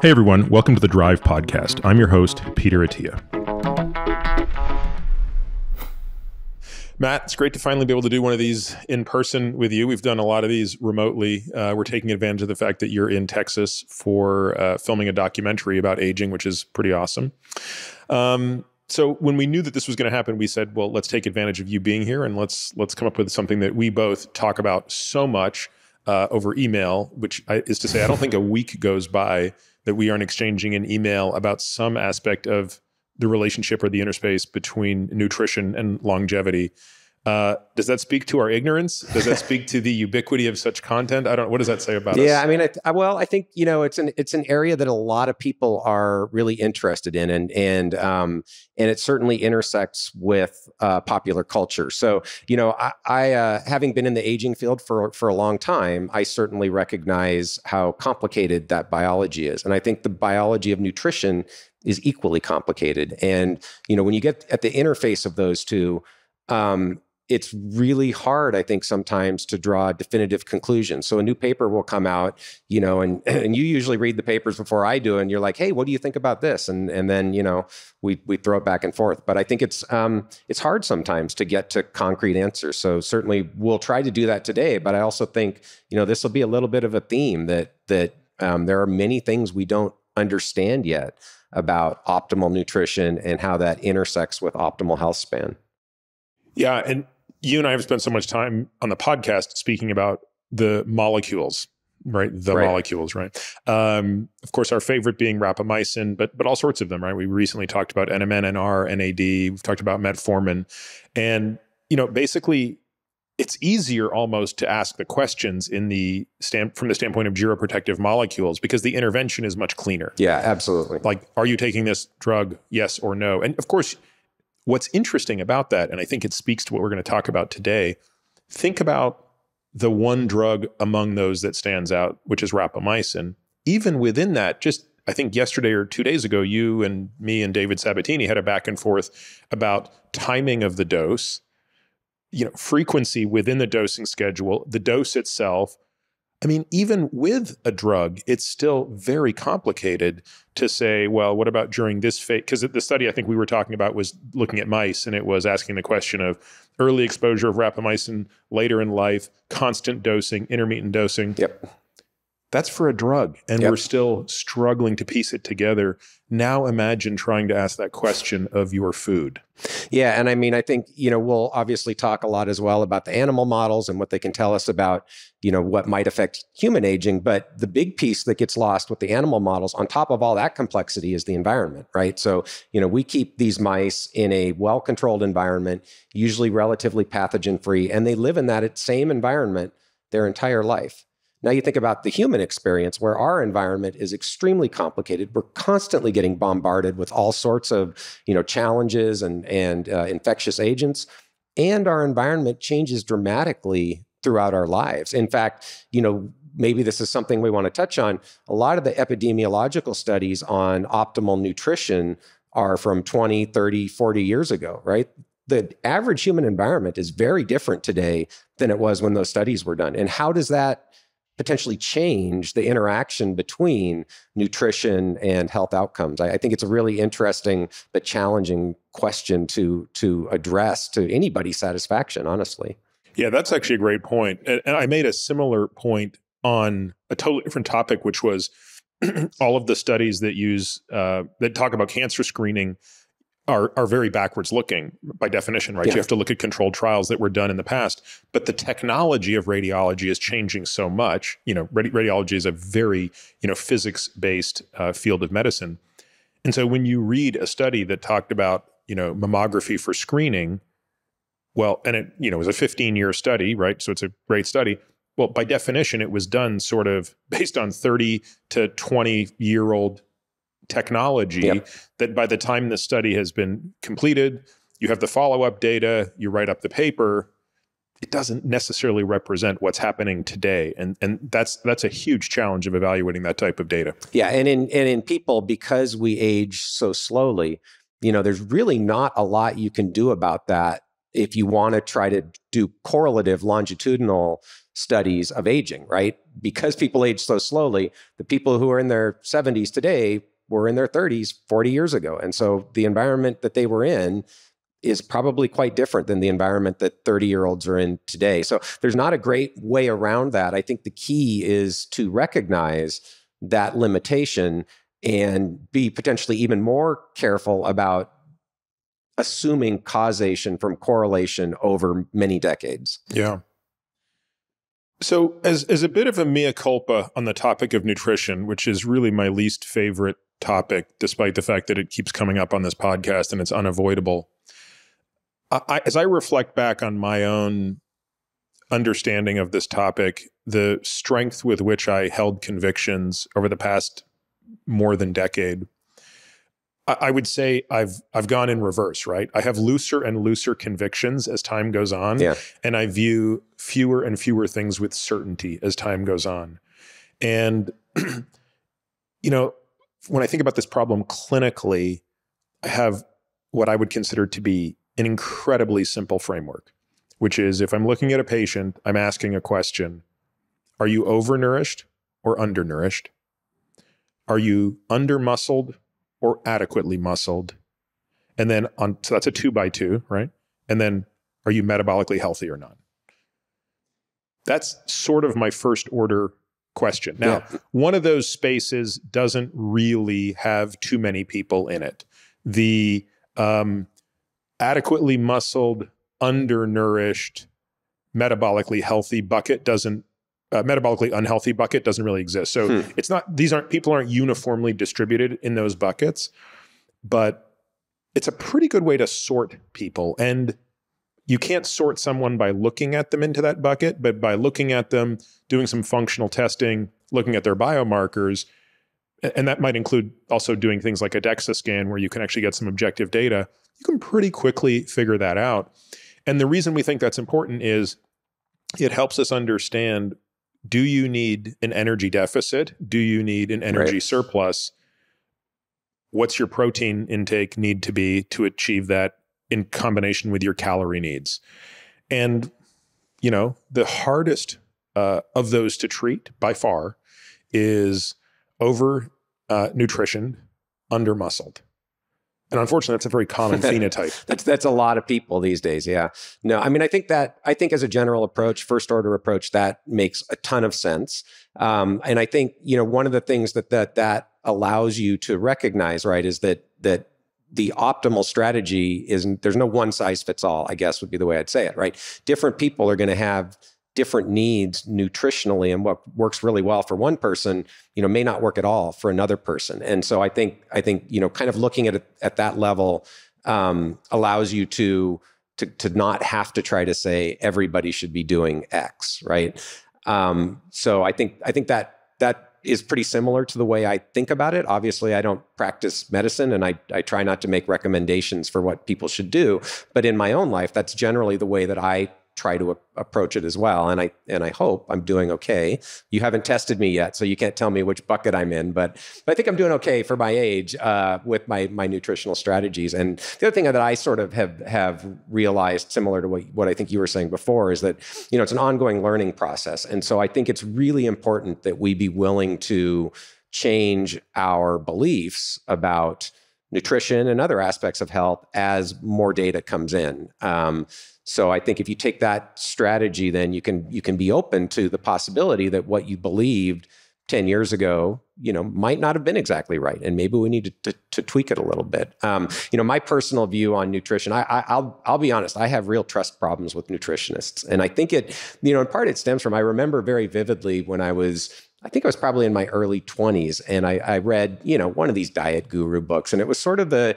Hey everyone, welcome to The Drive podcast. I'm your host, Peter Attia. Matt, it's great to finally be able to do one of these in person with you. We've done a lot of these remotely. We're taking advantage of the fact that you're in Texas for filming a documentary about aging, which is pretty awesome. So when we knew that this was going to happen, we said, well, let's take advantage of you being here and let's come up with something that we both talk about so much over email, which is to say I don't think a week goes by that we aren't exchanging an email about some aspect of the relationship or the interspace between nutrition and longevity. Does that speak to our ignorance? Does that speak to the ubiquity of such content? I don't. What does that say about us? Yeah, I mean, well, I think it's an area that a lot of people are really interested in, and it certainly intersects with popular culture. So, I having been in the aging field for a long time, I certainly recognize how complicated that biology is, and I think the biology of nutrition is equally complicated. And when you get at the interface of those two, it's really hard, I think, sometimes to draw definitive conclusions. So a new paper will come out, and you usually read the papers before I do, and you're like, hey, what do you think about this? And then, we throw it back and forth. But I think it's hard sometimes to get to concrete answers. So certainly we'll try to do that today. But I also think, this will be a little bit of a theme that there are many things we don't understand yet about optimal nutrition and how that intersects with optimal health span. Yeah, and you and I have spent so much time on the podcast speaking about the molecules, right? Molecules, right? Of course, our favorite being rapamycin, but all sorts of them, right? We recently talked about NMN, NR, NAD. We've talked about metformin. And, basically, it's easier almost to ask the questions from the standpoint of geroprotective molecules because the intervention is much cleaner. Yeah, absolutely. Like, are you taking this drug? Yes or no? And, of course, what's interesting about that, and I think it speaks to what we're going to talk about today, think about the one drug among those that stands out, which is rapamycin. Even within that, just I think yesterday or 2 days ago, you and me and David Sabatini had a back and forth about timing of the dose, frequency within the dosing schedule, the dose itself. I mean, even with a drug, it's still very complicated to say, well, what about during this phase? Because the study I think we were talking about was looking at mice, and it was asking the question of early exposure of rapamycin later in life, constant dosing, intermittent dosing. Yep. That's for a drug, and yep, we're still struggling to piece it together. Now imagine trying to ask that question of your food. Yeah, and I mean, I think, we'll obviously talk a lot as well about the animal models and what they can tell us about, what might affect human aging. But the big piece that gets lost with the animal models on top of all that complexity is the environment, right? So, we keep these mice in a well-controlled environment, usually relatively pathogen-free, and they live in that same environment their entire life. Now you think about the human experience where our environment is extremely complicated. We're constantly getting bombarded with all sorts of, challenges and infectious agents, and our environment changes dramatically throughout our lives. In fact, maybe this is something we want to touch on. A lot of the epidemiological studies on optimal nutrition are from 20, 30, 40 years ago, right? The average human environment is very different today than it was when those studies were done. And how does that potentially change the interaction between nutrition and health outcomes? I think it's a really interesting but challenging question to address to anybody's satisfaction, honestly. Yeah, that's actually a great point. And I made a similar point on a totally different topic, which was all of the studies that that talk about cancer screening are very backwards looking by definition, right? Yeah. You have to look at controlled trials that were done in the past, but the technology of radiology is changing so much. Radiology is a very, physics-based field of medicine. And so when you read a study that talked about, mammography for screening, well, and it, was a 15-year study, right? So it's a great study. Well, by definition, it was done sort of based on 30 to 20-year-old technology. Yep. That by the time the study has been completed, you have the follow-up data, you write up the paper, it doesn't necessarily represent what's happening today. And that's a huge challenge of evaluating that type of data. Yeah, and in people, because we age so slowly, there's really not a lot you can do about that if you want to try to do correlative longitudinal studies of aging, right? Because people age so slowly, the people who are in their 70s today were in their 30s 40 years ago. And so the environment that they were in is probably quite different than the environment that 30-year-olds are in today. So there's not a great way around that. I think the key is to recognize that limitation and be potentially even more careful about assuming causation from correlation over many decades. Yeah. So as a bit of a mea culpa on the topic of nutrition, which is really my least favorite topic, despite the fact that it keeps coming up on this podcast and it's unavoidable, as I reflect back on my own understanding of this topic, the strength with which I held convictions over the past more than decade, I would say I've gone in reverse, right? I have looser and looser convictions as time goes on. Yeah. And I view fewer and fewer things with certainty as time goes on. And, you know, when I think about this problem clinically, I have what I would consider to be an incredibly simple framework, which is if I'm looking at a patient, I'm asking a question. Are you overnourished or undernourished? Are you undermuscled or adequately muscled? And then on, so that's a 2x2, right? And then are you metabolically healthy or not? That's sort of my first order question. Now, yeah, one of those spaces doesn't really have too many people in it. The adequately muscled, undernourished, metabolically healthy bucket doesn't, metabolically unhealthy bucket doesn't really exist. So it's not, people aren't uniformly distributed in those buckets, but it's a pretty good way to sort people. And you can't sort someone by looking at them into that bucket, but by looking at them, doing some functional testing, looking at their biomarkers. And that might include also doing things like a DEXA scan where you can actually get some objective data. You can pretty quickly figure that out. And the reason we think that's important is it helps us understand, do you need an energy deficit? Do you need an energy surplus? What's your protein intake need to be to achieve that in combination with your calorie needs? And, you know, the hardest of those to treat by far is over nutritioned, under muscled. And unfortunately, that's a very common phenotype. That's a lot of people these days. Yeah. No, I mean, I think as a general approach, first order approach, that makes a ton of sense. And I think, you know, one of the things that that allows you to recognize, right, is that the optimal strategy isn't, there's no one size fits all, I guess would be the way I'd say it, right? Different people are going to have different needs nutritionally, and what works really well for one person, you know, may not work at all for another person. And so I think, you know, kind of looking at it at that level allows you to not have to try to say everybody should be doing X, right? So I think that is pretty similar to the way I think about it. Obviously, I don't practice medicine, and I try not to make recommendations for what people should do. But in my own life, that's generally the way that I try to approach it as well. And I hope I'm doing okay. You haven't tested me yet, so you can't tell me which bucket I'm in, but I think I'm doing okay for my age with my nutritional strategies. And the other thing that I sort of have realized, similar to what I think you were saying before, is that, you know, it's an ongoing learning process. And so I think it's really important that we be willing to change our beliefs about nutrition and other aspects of health as more data comes in. So I think if you take that strategy, then you can be open to the possibility that what you believed 10 years ago, you know, might not have been exactly right. And maybe we need to tweak it a little bit. You know, my personal view on nutrition, I'll be honest, I have real trust problems with nutritionists. And I think it, you know, in part it stems from, I remember very vividly when I think I was probably in my early 20s, and I read, you know, one of these diet guru books, and it was sort of the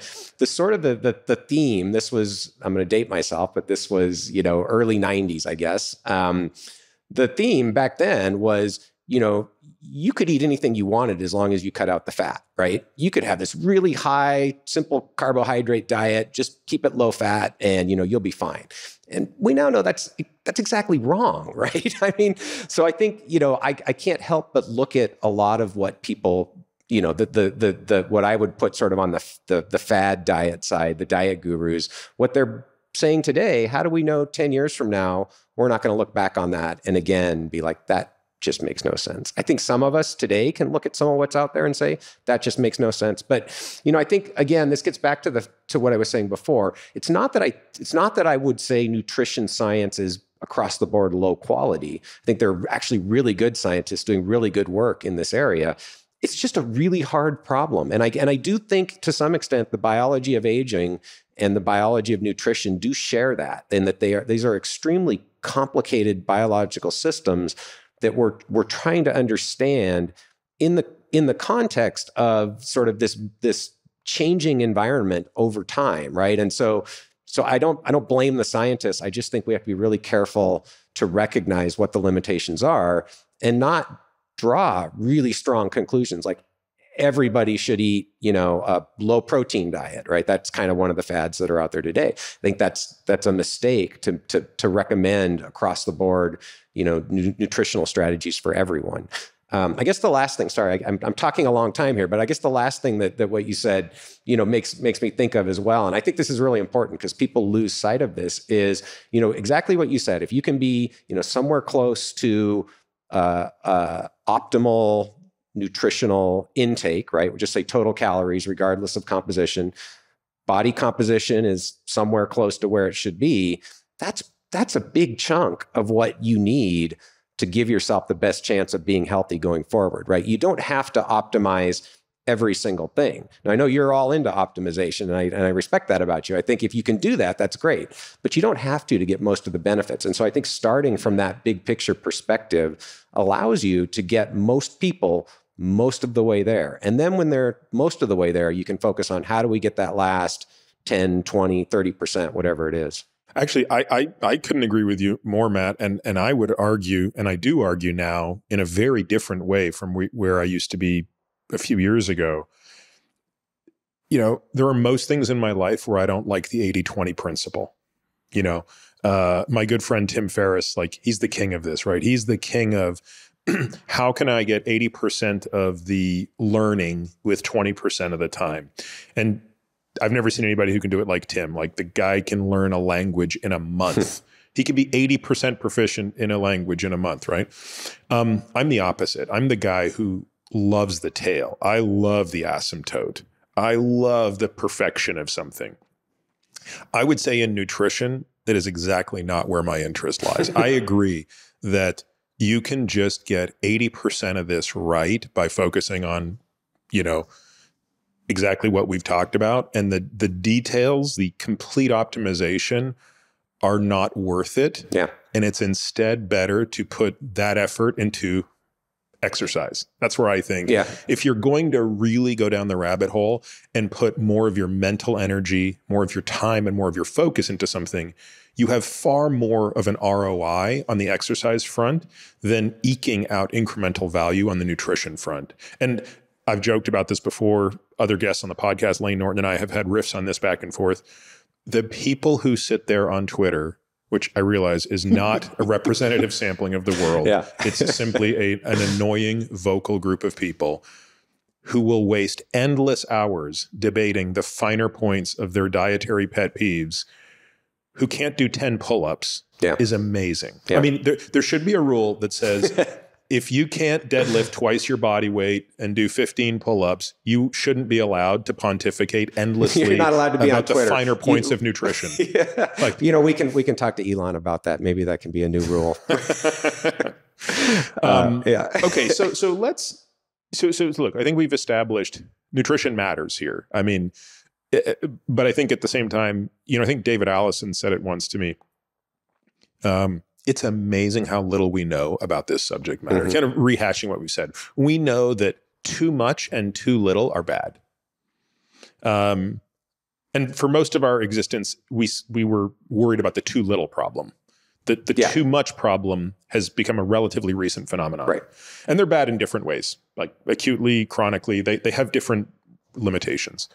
theme. This was, I'm going to date myself, but this was, you know, early 90s, I guess. The theme back then was, you know, you could eat anything you wanted as long as you cut out the fat, right? You could have this really high, simple carbohydrate diet, just keep it low fat, and, you know, you'll be fine. And we now know that's exactly wrong, right? I mean, so I think, you know, I can't help but look at a lot of what people, you know, what I would put sort of on the fad diet side, the diet gurus, what they're saying today, how do we know 10 years from now, we're not going to look back on that and again be like, that just makes no sense? I think some of us today can look at some of what's out there and say, that just makes no sense. But, you know, I think, again, this gets back to what I was saying before. It's not that I would say nutrition science is across the board low quality. I think there are actually really good scientists doing really good work in this area. It's just a really hard problem. And I do think, to some extent, the biology of aging and the biology of nutrition do share that, in that these are extremely complicated biological systems that we're trying to understand in the context of sort of this changing environment over time, right? And so I don't blame the scientists. I just think we have to be really careful to recognize what the limitations are and not draw really strong conclusions like everybody should eat, you know, a low protein diet, right? That's kind of one of the fads that are out there today. I think that's a mistake to recommend across the board, you know, nutritional strategies for everyone. I guess the last thing, sorry, I'm talking a long time here, but I guess the last thing that what you said, you know, makes me think of as well, and I think this is really important because people lose sight of this, is, you know, exactly what you said. If you can be, you know, somewhere close to optimal nutritional intake, right? We'll just say total calories, regardless of composition. Body composition is somewhere close to where it should be. That's a big chunk of what you need to give yourself the best chance of being healthy going forward, right? You don't have to optimize every single thing. Now, I know you're all into optimization, and I respect that about you. I think if you can do that, that's great. But you don't have to get most of the benefits. And so I think starting from that big picture perspective allows you to get most people most of the way there. And then when they're most of the way there, you can focus on how do we get that last 10, 20, 30%, whatever it is. Actually, I couldn't agree with you more, Matt, and I would argue, and I do argue now in a very different way from where I used to be a few years ago. You know, there are most things in my life where I don't like the 80-20 principle. You know, my good friend Tim Ferriss, like, he's the king of this, right? He's the king of how can I get 80% of the learning with 20% of the time? And I've never seen anybody who can do it like Tim. Like, the guy can learn a language in a month. He can be 80% proficient in a language in a month, right? I'm the opposite. I'm the guy who loves the tail. I love the asymptote. I love the perfection of something. I would say in nutrition, that is exactly not where my interest lies. I agree that you can just get 80% of this right by focusing on, you know, exactly what we've talked about, and the details, the complete optimization are not worth it. Yeah. And it's instead better to put that effort into exercise. That's where I think, yeah, if you're going to really go down the rabbit hole and put more of your mental energy, more of your time, and more of your focus into something, you have far more of an ROI on the exercise front than eking out incremental value on the nutrition front. And I've joked about this before. Other guests on the podcast, Lane Norton and I, have had riffs on this back and forth. The people who sit there on Twitter, which I realize is not a representative sampling of the world. Yeah. It's simply an annoying vocal group of people who will waste endless hours debating the finer points of their dietary pet peeves, who can't do 10 pull-ups, yeah, is amazing. Yeah. I mean, there should be a rule that says, if you can't deadlift twice your body weight and do 15 pull-ups, you shouldn't be allowed to pontificate endlessly. You're not allowed to be about on the finer points of nutrition. Yeah. Like, you know, we can talk to Elon about that. Maybe that can be a new rule. Yeah. Okay. So look, I think we've established nutrition matters here. I mean, but I think at the same time, you know, I think David Allison said it once to me. It's amazing how little we know about this subject matter. Mm-hmm. Kind of rehashing what we've said. We know that too much and too little are bad. And for most of our existence, we were worried about the too little problem. The yeah, too much problem has become a relatively recent phenomenon. Right. And they're bad in different ways, like acutely, chronically. They have different limitations.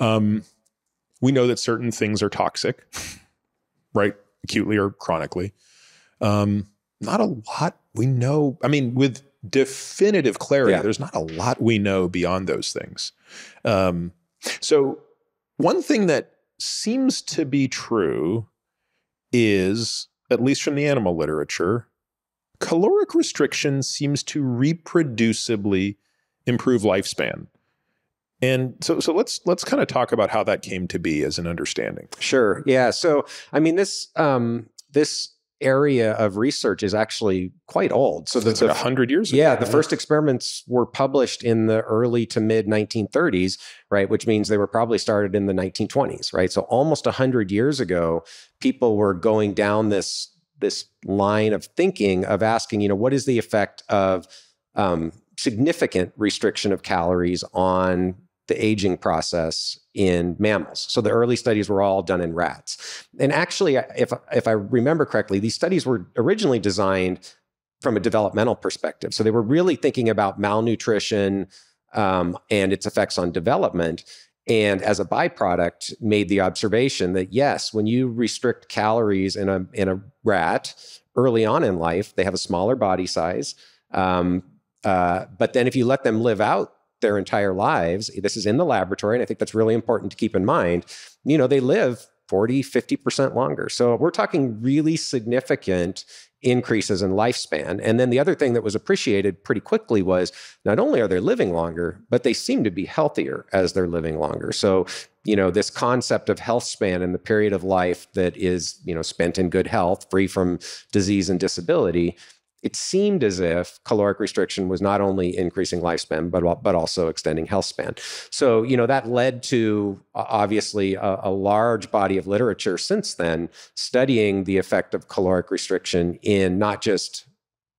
We know that certain things are toxic, right? Acutely or chronically. Not a lot we know. I mean, with definitive clarity, yeah, there's not a lot we know beyond those things. So one thing that seems to be true is, at least from the animal literature, caloric restriction seems to reproducibly improve lifespan. And so let's kind of talk about how that came to be as an understanding. Sure. Yeah. So, I mean, this, this area of research is actually quite old. So that's like 100 years ago. Yeah. The first experiments were published in the early to mid 1930s, right? Which means they were probably started in the 1920s, right? So almost 100 years ago, people were going down this line of thinking of asking, you know, what is the effect of significant restriction of calories on the aging process in mammals. So the early studies were all done in rats. And actually, if I remember correctly, these studies were originally designed from a developmental perspective. So they were really thinking about malnutrition and its effects on development. And as a byproduct, made the observation that yes, when you restrict calories in a rat early on in life, they have a smaller body size. But then if you let them live out their entire lives, this is in the laboratory, and I think that's really important to keep in mind, you know, they live 40, 50% longer. So we're talking really significant increases in lifespan. And then the other thing that was appreciated pretty quickly was not only are they living longer, but they seem to be healthier as they're living longer. So, you know, this concept of health span and the period of life that is, you know, spent in good health, free from disease and disability, it seemed as if caloric restriction was not only increasing lifespan, but also extending health span. So, you know, that led to obviously a large body of literature since then studying the effect of caloric restriction in not just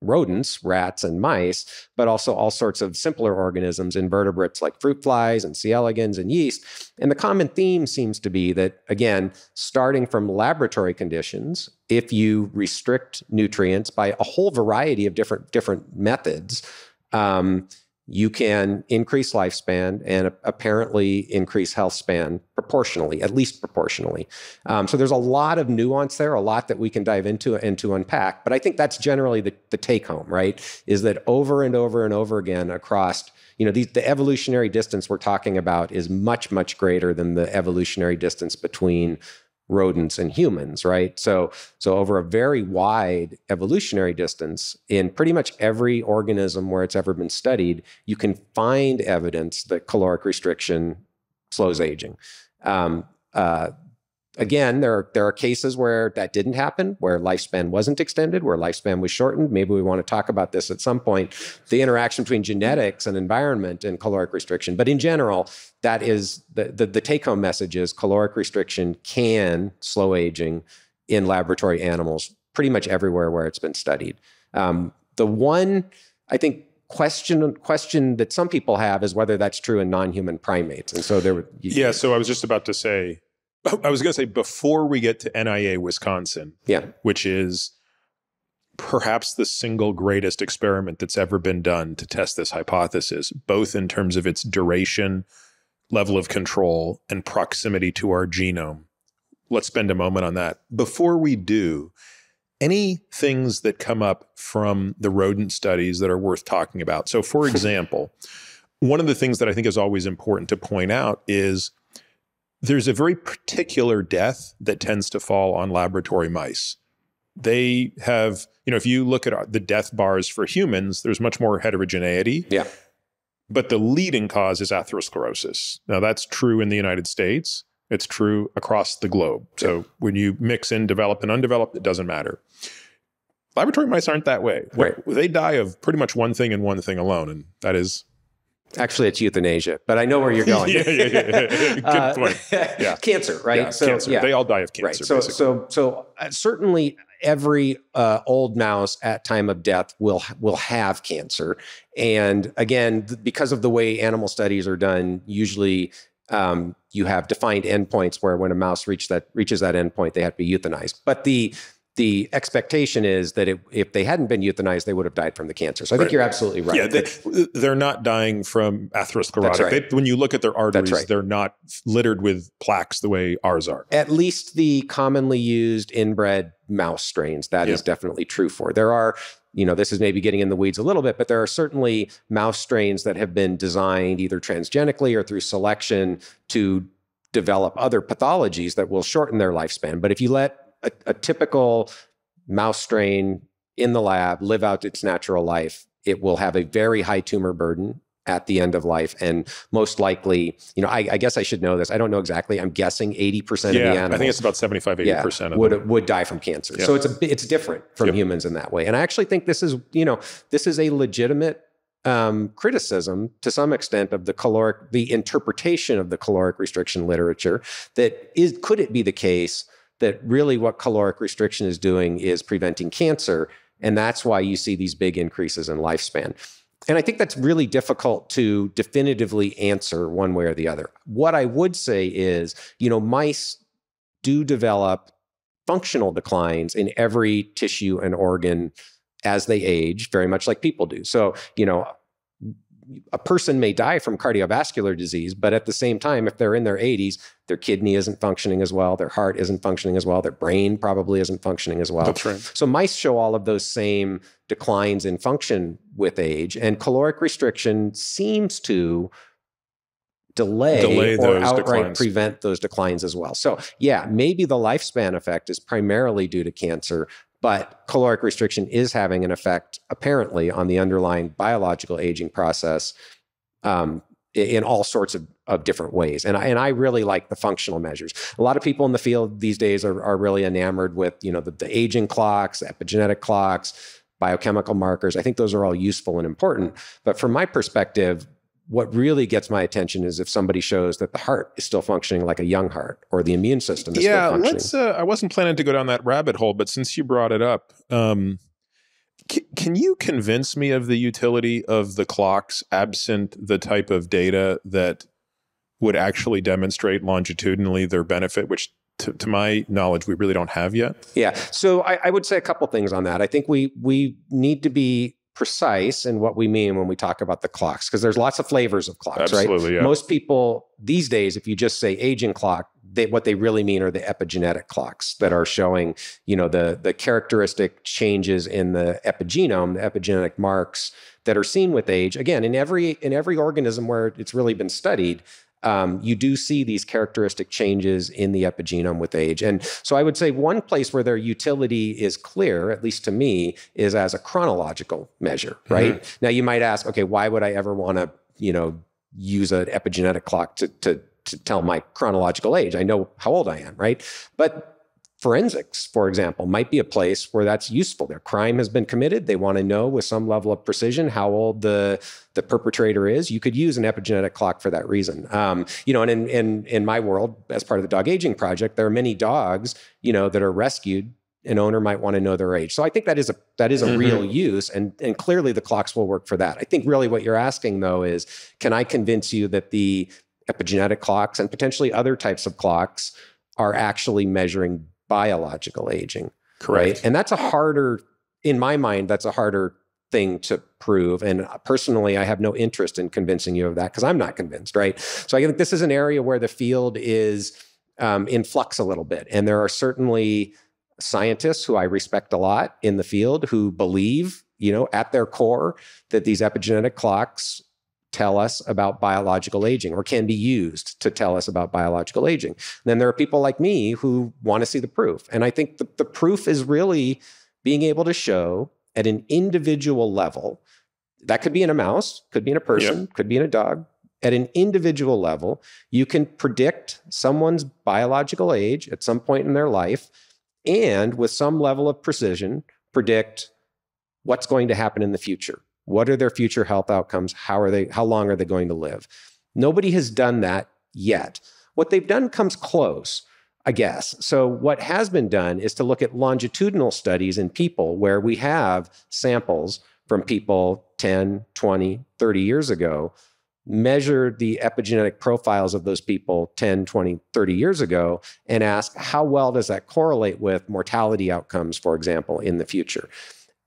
rodents, rats and mice, but also all sorts of simpler organisms, invertebrates like fruit flies and C. elegans and yeast. And the common theme seems to be that, again, starting from laboratory conditions, if you restrict nutrients by a whole variety of different methods, you can increase lifespan and apparently increase health span proportionally, at least proportionally. So there's a lot of nuance there, a lot that we can dive into and to unpack. But I think that's generally the take home, right? Is that over and over and over again across, you know, the evolutionary distance we're talking about is much, much greater than the evolutionary distance between rodents and humans, right? So over a very wide evolutionary distance in pretty much every organism where it's ever been studied, you can find evidence that caloric restriction slows aging. Again, there are cases where that didn't happen, where lifespan wasn't extended, where lifespan was shortened. Maybe we want to talk about this at some point, the interaction between genetics and environment and caloric restriction. But in general, that is the take-home message is caloric restriction can slow aging in laboratory animals pretty much everywhere where it's been studied. The one, I think, question that some people have is whether that's true in non-human primates. And so there were... Yeah, so I was just about to say... I was going to say before we get to NIA Wisconsin, yeah, which is perhaps the single greatest experiment that's ever been done to test this hypothesis, both in terms of its duration, level of control, and proximity to our genome. Let's spend a moment on that. Before we do, any things that come up from the rodent studies that are worth talking about? So for example, one of the things that I think is always important to point out is there's a very particular death that tends to fall on laboratory mice. They have, you know, if you look at the death bars for humans, there's much more heterogeneity. Yeah. But the leading cause is atherosclerosis. Now that's true in the United States. It's true across the globe. So yeah, when you mix in developed and undeveloped, it doesn't matter. Laboratory mice aren't that way. Right. They die of pretty much one thing and one thing alone, and that is... Actually, it's euthanasia, but I know where you're going. Yeah. Good point. Yeah. Cancer, right? Yeah, so, cancer. Yeah. They all die of cancer, right. So certainly every old mouse at time of death will have cancer. And again, because of the way animal studies are done, usually you have defined endpoints where when a mouse reaches that endpoint, they have to be euthanized. But the expectation is that if they hadn't been euthanized, they would have died from the cancer. So I think you're absolutely right. Yeah, they're not dying from atherosclerotic. Right. When you look at their arteries, they're not littered with plaques the way ours are. At least the commonly used inbred mouse strains, that is definitely true for. There are, you know, this is maybe getting in the weeds a little bit, but there are certainly mouse strains that have been designed either transgenically or through selection to develop other pathologies that will shorten their lifespan. But if you let a typical mouse strain in the lab live out its natural life, it will have a very high tumor burden at the end of life. And most likely, you know, I guess I should know this. I don't know exactly. I'm guessing 80% of the animals. I think it's about 75, 80% of would die from cancer. Yeah. So it's different from humans in that way. And I actually think this is, you know, this is a legitimate criticism to some extent of the interpretation of the caloric restriction literature, that is, could it be the case that really what caloric restriction is doing is preventing cancer? And that's why you see these big increases in lifespan. And I think that's really difficult to definitively answer one way or the other. What I would say is, you know, mice do develop functional declines in every tissue and organ as they age, very much like people do. So, you know, a person may die from cardiovascular disease, but at the same time, if they're in their 80s, their kidney isn't functioning as well, their heart isn't functioning as well, their brain probably isn't functioning as well. That's right. So mice show all of those same declines in function with age, and caloric restriction seems to delay or outright prevent those declines as well. So yeah, maybe the lifespan effect is primarily due to cancer, but caloric restriction is having an effect, apparently, on the underlying biological aging process in all sorts of different ways. And I really like the functional measures. A lot of people in the field these days are really enamored with, you know, the aging clocks, epigenetic clocks, biochemical markers. I think those are all useful and important. But from my perspective, what really gets my attention is if somebody shows that the heart is still functioning like a young heart, or the immune system is still functioning. I wasn't planning to go down that rabbit hole, but since you brought it up, can you convince me of the utility of the clocks absent the type of data that would actually demonstrate longitudinally their benefit, which to my knowledge, we really don't have yet? Yeah. So I would say a couple things on that. I think we need to be precise in what we mean when we talk about the clocks, because there's lots of flavors of clocks, right? Yeah. Most people these days, if you just say aging clock, what they really mean are the epigenetic clocks that are showing, you know, the characteristic changes in the epigenome, the epigenetic marks that are seen with age. Again, in every organism where it's really been studied, you do see these characteristic changes in the epigenome with age. And so I would say one place where their utility is clear, at least to me, is as a chronological measure, right? Mm-hmm. Now you might ask, okay, why would I ever want to, you know, use an epigenetic clock to tell my chronological age? I know how old I am, right? But forensics, for example, might be a place where that's useful. Their crime has been committed. They want to know with some level of precision how old the perpetrator is. You could use an epigenetic clock for that reason. You know, and in my world, as part of the Dog Aging Project, there are many dogs, you know, that are rescued. An owner might want to know their age. So I think that is a mm-hmm. real use, and clearly the clocks will work for that. I think really what you're asking though is, can I convince you that the epigenetic clocks and potentially other types of clocks are actually measuring biological aging? Correct. Right? And that's a harder, in my mind, that's a harder thing to prove. And personally, I have no interest in convincing you of that because I'm not convinced, right? So I think this is an area where the field is in flux a little bit. And there are certainly scientists who I respect a lot in the field who believe, you know, at their core that these epigenetic clocks tell us about biological aging, or can be used to tell us about biological aging. And then there are people like me who want to see the proof. And I think the proof is really being able to show at an individual level, that could be in a mouse, could be in a person, could be in a dog. At an individual level, you can predict someone's biological age at some point in their life, and with some level of precision, predict what's going to happen in the future. What are their future health outcomes? How long are they going to live? Nobody has done that yet. What they've done comes close, I guess. So what has been done is to look at longitudinal studies in people where we have samples from people 10, 20, 30 years ago, measure the epigenetic profiles of those people 10, 20, 30 years ago, and ask how well does that correlate with mortality outcomes, for example, in the future?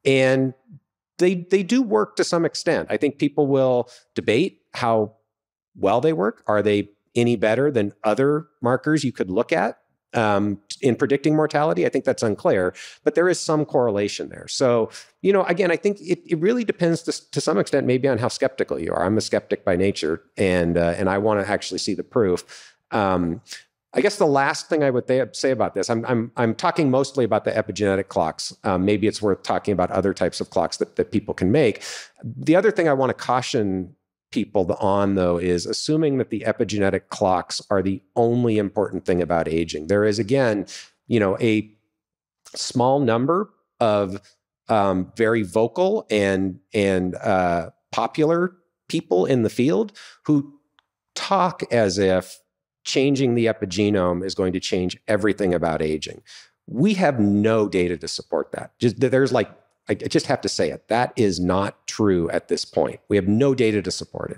And they do work to some extent. I think people will debate how well they work. Are they any better than other markers you could look at in predicting mortality? I think that's unclear, but there is some correlation there. So, you know, again, I think it really depends to some extent maybe on how skeptical you are. I'm a skeptic by nature, and I want to actually see the proof. I guess the last thing I would say about this, I'm talking mostly about the epigenetic clocks. Maybe it's worth talking about other types of clocks that people can make. The other thing I want to caution people on, though, is assuming that the epigenetic clocks are the only important thing about aging. There is, again, you know, a small number of very vocal and popular people in the field who talk as if changing the epigenome is going to change everything about aging. We have no data to support that. I just have to say it. That is not true at this point. We have no data to support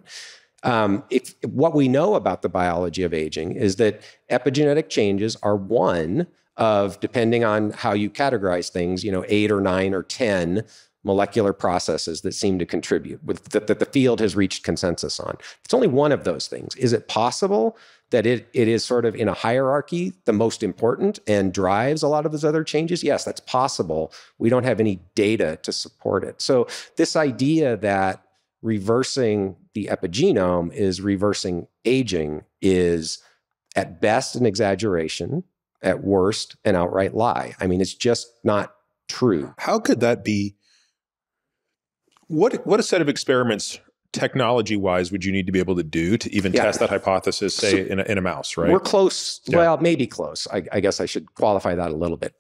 it. What we know about the biology of aging is that epigenetic changes are one of, depending on how you categorize things, you know, 8 or 9 or 10 molecular processes that seem to contribute, that the field has reached consensus on. It's only one of those things. Is it possible that it is sort of in a hierarchy the most important and drives a lot of those other changes? Yes, that's possible. We don't have any data to support it. So this idea that reversing the epigenome is reversing aging is at best an exaggeration, at worst an outright lie. I mean, it's just not true. How could that be? What a set of experiments, technology-wise, would you need to be able to do to even test that hypothesis, say, in a mouse, right? We're close. Yeah. Well, maybe close. I guess I should qualify that a little bit.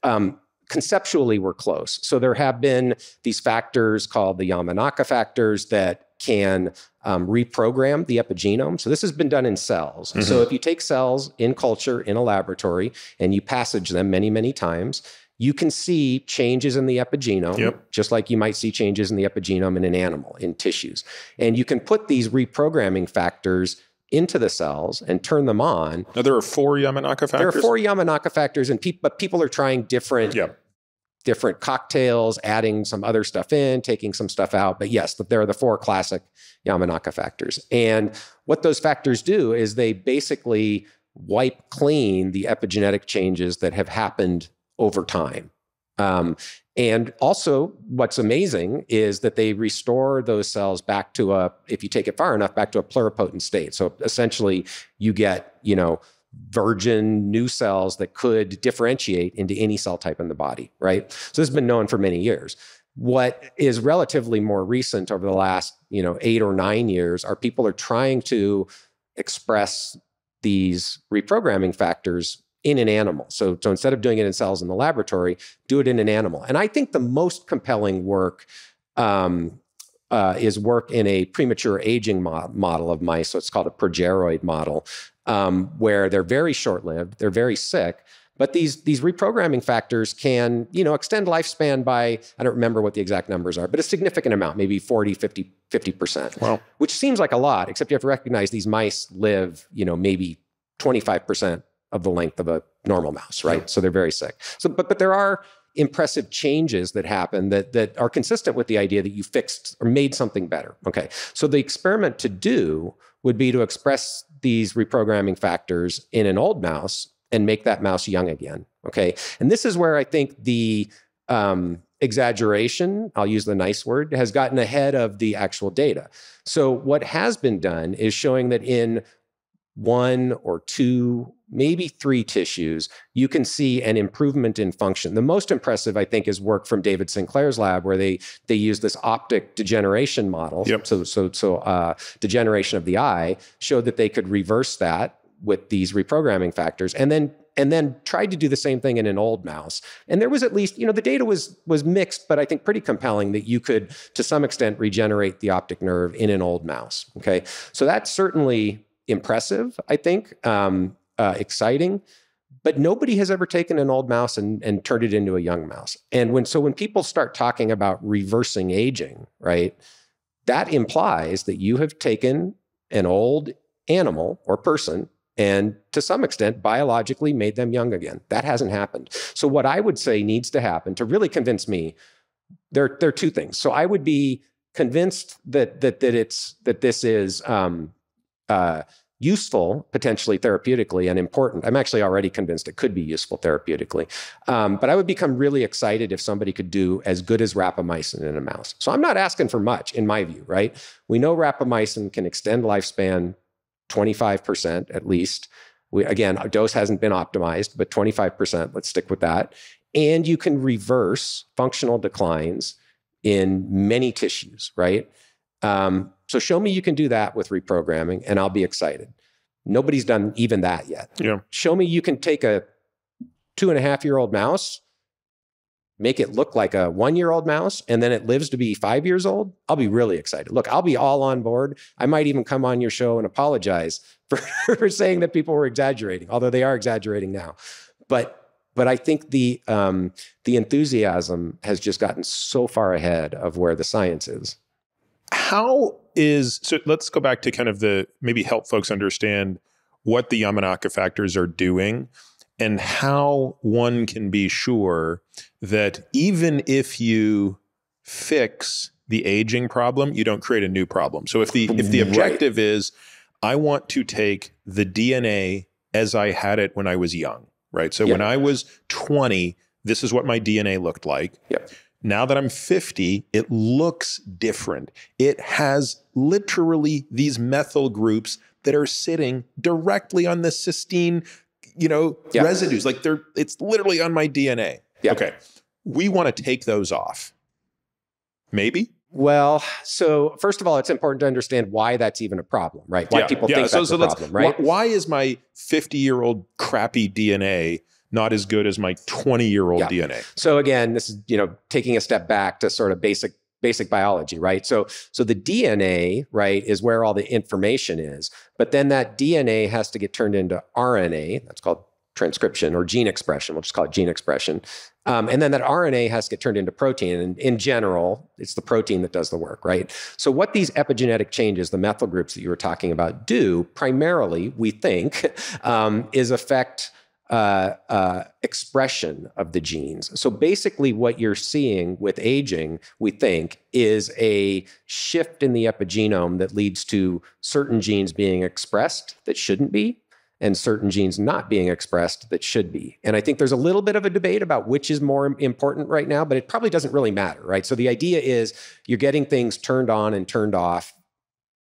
Conceptually, we're close. So there have been these factors called the Yamanaka factors that can reprogram the epigenome. So this has been done in cells. Mm-hmm. So if you take cells in culture in a laboratory and you passage them many, many times, you can see changes in the epigenome, just like you might see changes in the epigenome in an animal, in tissues. And you can put these reprogramming factors into the cells and turn them on. Now, there are 4 Yamanaka factors? There are 4 Yamanaka factors, but people are trying different cocktails, adding some other stuff in, taking some stuff out. But yes, there are the 4 classic Yamanaka factors. And what those factors do is they basically wipe clean the epigenetic changes that have happened over time. And also what's amazing is that they restore those cells back to if you take it far enough, back to a pluripotent state. So essentially you get, you know, virgin new cells that could differentiate into any cell type in the body, right? So this has been known for many years. What is relatively more recent over the last, you know, 8 or 9 years are people are trying to express these reprogramming factors in an animal. So instead of doing it in cells in the laboratory, do it in an animal. And I think the most compelling work is work in a premature aging model of mice. So it's called a progeroid model, where they're very short-lived, they're very sick, but these reprogramming factors can, you know, extend lifespan by, I don't remember what the exact numbers are, but a significant amount, maybe 40, 50%, wow, which seems like a lot, except you have to recognize these mice live, you know, maybe 25% of the length of a normal mouse, right? So they're very sick. So, but there are impressive changes that happen that are consistent with the idea that you fixed or made something better. Okay, so the experiment to do would be to express these reprogramming factors in an old mouse and make that mouse young again, okay? And this is where I think the exaggeration, I'll use the nice word, has gotten ahead of the actual data. So what has been done is showing that in 1 or 2, maybe 3 tissues, you can see an improvement in function. The most impressive, I think, is work from David Sinclair's lab, where they use this optic degeneration model. Yep. So degeneration of the eye showed that they could reverse that with these reprogramming factors, and then tried to do the same thing in an old mouse. And there was at least, you know, the data was mixed, but I think pretty compelling that you could, to some extent, regenerate the optic nerve in an old mouse. Okay, so that's certainly impressive, I think, exciting, but nobody has ever taken an old mouse and turned it into a young mouse. And when people start talking about reversing aging, right, that implies that you have taken an old animal or person and to some extent biologically made them young again. That hasn't happened. So what I would say needs to happen to really convince me, there are 2 things. So I would be convinced that this is useful, potentially therapeutically, and important. I'm actually already convinced it could be useful therapeutically. But I would become really excited if somebody could do as good as rapamycin in a mouse. So I'm not asking for much, in my view, right? We know rapamycin can extend lifespan 25% at least. Again, our dose hasn't been optimized, but 25%, let's stick with that. And you can reverse functional declines in many tissues, right? So show me you can do that with reprogramming and I'll be excited. Nobody's done even that yet. Yeah. Show me you can take a 2.5-year-old mouse, make it look like a 1-year-old mouse, and then it lives to be 5 years old. I'll be really excited. Look, I'll be all on board. I might even come on your show and apologize for saying that people were exaggerating, although they are exaggerating now. But I think the enthusiasm has just gotten so far ahead of where the science is. How is, so let's go back to kind of the, maybe help folks understand what the Yamanaka factors are doing and how one can be sure that even if you fix the aging problem, you don't create a new problem. So if the objective is, I want to take the DNA as I had it when I was young, right? So when I was 20, this is what my DNA looked like. Yep. Now that I'm 50, it looks different. It has literally these methyl groups that are sitting directly on the cysteine, you know, residues. Like it's literally on my DNA. Yeah. Okay. We want to take those off. Maybe. Well, so first of all, it's important to understand why that's even a problem, right? Why people think that's a problem, right? Why is my 50-year-old crappy DNA not as good as my 20-year-old DNA? So again, this is, you know, taking a step back to sort of basic biology, right? So the DNA, right, is where all the information is, but then that DNA has to get turned into RNA. That's called transcription or gene expression. We'll just call it gene expression. And then that RNA has to get turned into protein. And in general, it's the protein that does the work, right? So what these epigenetic changes, the methyl groups that you were talking about, do primarily, we think, is affect expression of the genes. So basically what you're seeing with aging, we think, is a shift in the epigenome that leads to certain genes being expressed that shouldn't be, and certain genes not being expressed that should be. And I think there's a little bit of a debate about which is more important right now, but it probably doesn't really matter, right? So the idea is you're getting things turned on and turned off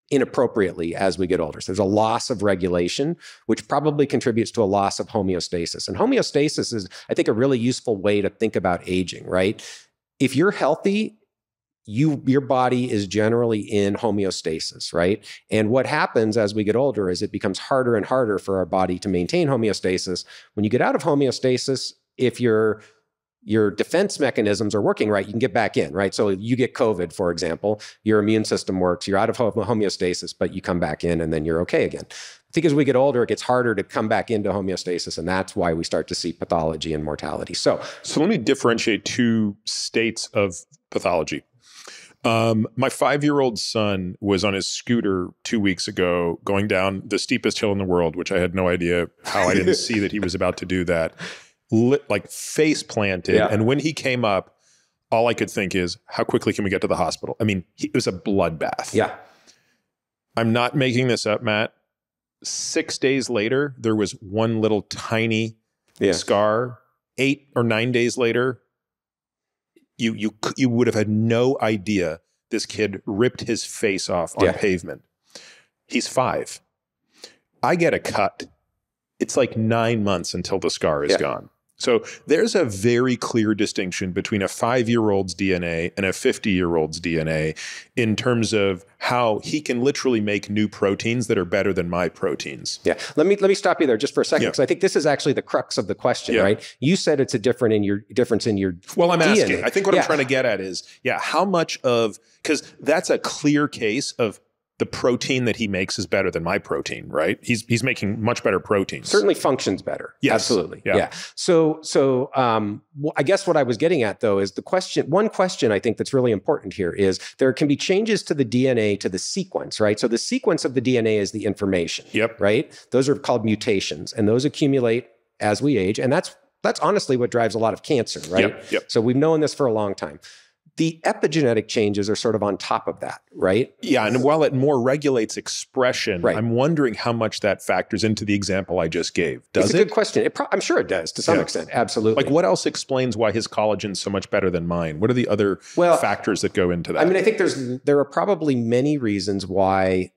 inappropriately as we get older. So there's a loss of regulation, which probably contributes to a loss of homeostasis. And homeostasis is, I think, a really useful way to think about aging, right? If you're healthy, your body is generally in homeostasis, right? And what happens as we get older is it becomes harder and harder for our body to maintain homeostasis. When you get out of homeostasis, if your defense mechanisms are working right, you can get back in, right? So you get COVID, for example, your immune system works, you're out of homeostasis, but you come back in and then you're okay again. I think as we get older, it gets harder to come back into homeostasis, and that's why we start to see pathology and mortality. So let me differentiate two states of pathology. My 5-year-old son was on his scooter 2 weeks ago going down the steepest hill in the world, which I had no idea how I didn't see that he was about to do that, like face planted. Yeah. And when he came up, all I could think is, how quickly can we get to the hospital? I mean, it was a bloodbath. Yeah. I'm not making this up, Matt. 6 days later, there was one little tiny scar. 8 or 9 days later, you would have had no idea this kid ripped his face off on pavement. He's 5. I get a cut. It's like 9 months until the scar is gone. So there's a very clear distinction between a 5-year-old's DNA and a 50-year-old's DNA in terms of how he can literally make new proteins that are better than my proteins. Yeah. Let me stop you there just for a second, because I think this is actually the crux of the question, right? You said it's a difference in your DNA. Well, I'm asking. I think what I'm trying to get at is, how much of, because that's a clear case of the protein that he makes is better than my protein, right? He's making much better proteins. Certainly functions better. Yes. Absolutely. Yeah. So I guess what I was getting at though is the question, one question I think that's really important here is there can be changes to the DNA to the sequence, right? So the sequence of the DNA is the information, right? Those are called mutations, and those accumulate as we age. And that's honestly what drives a lot of cancer, right? Yep. So we've known this for a long time. The epigenetic changes are sort of on top of that, right? Yeah, and while it more regulates expression, I'm wondering how much that factors into the example I just gave. Does it? It's a good question. I'm sure it does to some extent, absolutely. Like what else explains why his collagen's so much better than mine? What are the other factors that go into that? I mean, I think there are probably many reasons why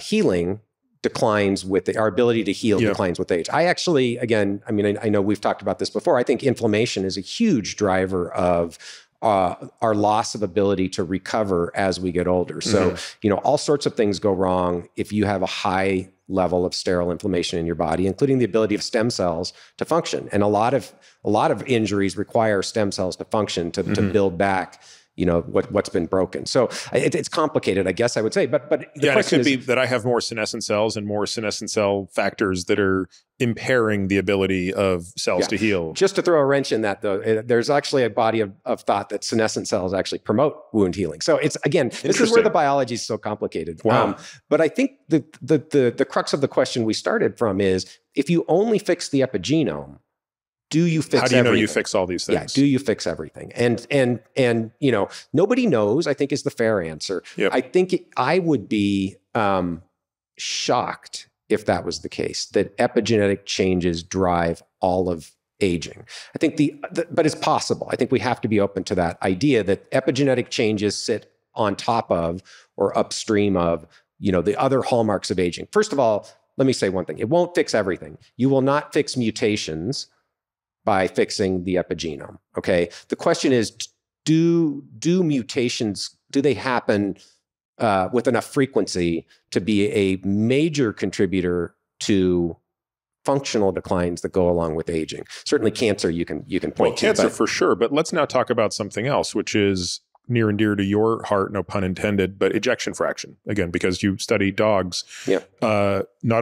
healing declines with the, our ability to heal declines with age. I actually, again, I mean, I know we've talked about this before. I think inflammation is a huge driver of our loss of ability to recover as we get older. So, you know, all sorts of things go wrong if you have a high level of sterile inflammation in your body, including the ability of stem cells to function. And a lot of injuries require stem cells to function to build back, you know, what's been broken. So it's complicated, I guess I would say, but the question is, it could be that I have more senescent cells and more senescent cell factors that are impairing the ability of cells to heal. Just to throw a wrench in that, though, there's actually a body of thought that senescent cells actually promote wound healing. So it's, again, this is where the biology is so complicated. Wow. But I think the crux of the question we started from is, if you only fix the epigenome, do you fix everything? How do you know you fix all these things? Yeah, do you fix everything? And you know, nobody knows, I think, is the fair answer. Yep. I think I would be shocked if that was the case, that epigenetic changes drive all of aging. I think but it's possible. I think we have to be open to that idea that epigenetic changes sit on top of or upstream of, you know, the other hallmarks of aging. First of all, let me say one thing. It won't fix everything. You will not fix mutations by fixing the epigenome, okay? The question is, do mutations, do they happen with enough frequency to be a major contributor to functional declines that go along with aging? Certainly cancer you can point to. Well, cancer for sure, but let's now talk about something else, which is near and dear to your heart, no pun intended, but ejection fraction. Again, because you study dogs, not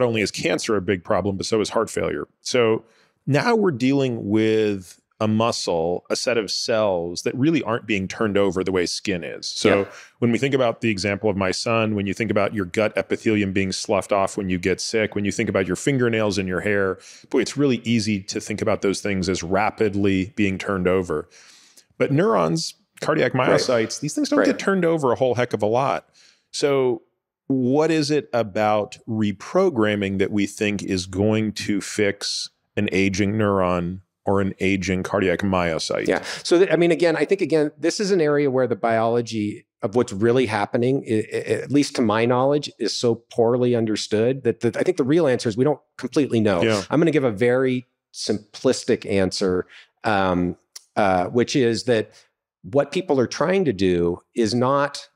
only is cancer a big problem, but so is heart failure. So now we're dealing with a muscle, a set of cells that really aren't being turned over the way skin is. So when we think about the example of my son, when you think about your gut epithelium being sloughed off when you get sick, when you think about your fingernails and your hair, boy, it's really easy to think about those things as rapidly being turned over. But neurons, cardiac myocytes, these things don't get turned over a whole heck of a lot. So what is it about reprogramming that we think is going to fix an aging neuron or an aging cardiac myocyte? Yeah, so I mean, again, I think, again, this is an area where the biology of what's really happening, at least to my knowledge, is so poorly understood that I think the real answer is we don't completely know. Yeah. I'm gonna give a very simplistic answer, which is that what people are trying to do is not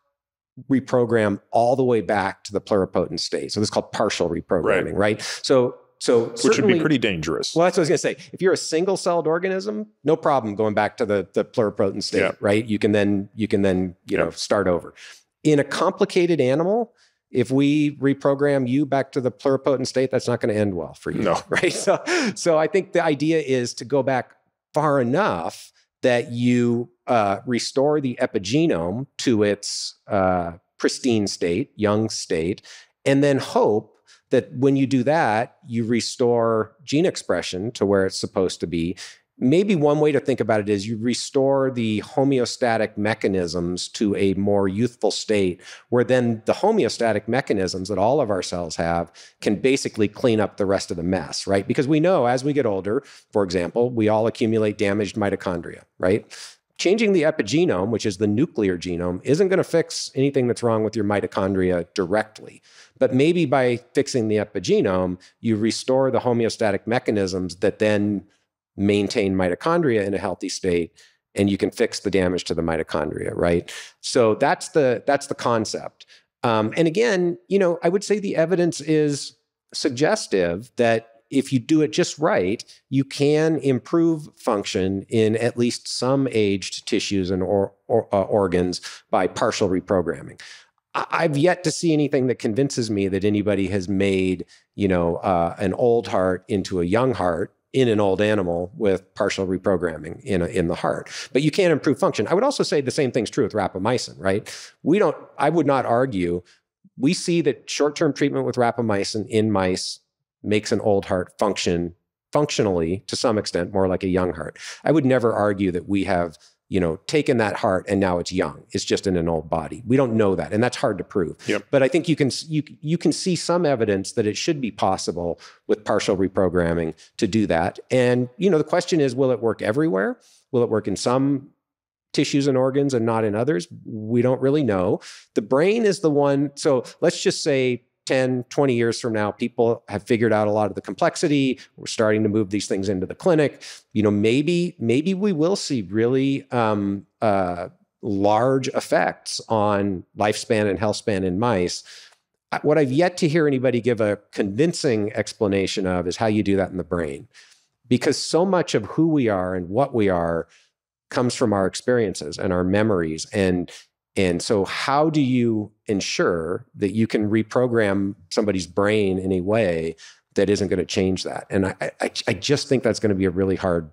reprogram all the way back to the pluripotent state. So this is called partial reprogramming, right? Which would be pretty dangerous. Well, that's what I was going to say. If you're a single-celled organism, no problem going back to the pluripotent state, right? You can then you know start over. In a complicated animal, if we reprogram you back to the pluripotent state, that's not going to end well for you, right? So I think the idea is to go back far enough that you restore the epigenome to its pristine state, young state, and then hope that when you do that, you restore gene expression to where it's supposed to be. Maybe one way to think about it is you restore the homeostatic mechanisms to a more youthful state, where then the homeostatic mechanisms that all of our cells have can basically clean up the rest of the mess, right? Because we know as we get older, for example, we all accumulate damaged mitochondria, right? Changing the epigenome, which is the nuclear genome, isn't going to fix anything that's wrong with your mitochondria directly. But maybe by fixing the epigenome, you restore the homeostatic mechanisms that then maintain mitochondria in a healthy state, and you can fix the damage to the mitochondria, right? So that's the concept. And again, you know, I would say the evidence is suggestive that if you do it just right, you can improve function in at least some aged tissues and organs by partial reprogramming. I've yet to see anything that convinces me that anybody has made, you know, an old heart into a young heart in an old animal with partial reprogramming in the heart. But you can improve function. I would also say the same thing's true with rapamycin, right? I would not argue. We see that short-term treatment with rapamycin in mice makes an old heart functionally, to some extent, more like a young heart. I would never argue that we have, you know, taken that heart and now it's young. It's just in an old body. We don't know that, and that's hard to prove. Yep. But I think you can see some evidence that it should be possible with partial reprogramming to do that. And, you know, the question is, will it work everywhere? Will it work in some tissues and organs and not in others? We don't really know. The brain is the one, so let's just say 10, 20 years from now, people have figured out a lot of the complexity. We're starting to move these things into the clinic. You know, maybe we will see really large effects on lifespan and health span in mice. What I've yet to hear anybody give a convincing explanation of is how you do that in the brain, because so much of who we are and what we are comes from our experiences and our memories. And so how do you ensure that you can reprogram somebody's brain in a way that isn't going to change that? And I just think that's going to be a really hard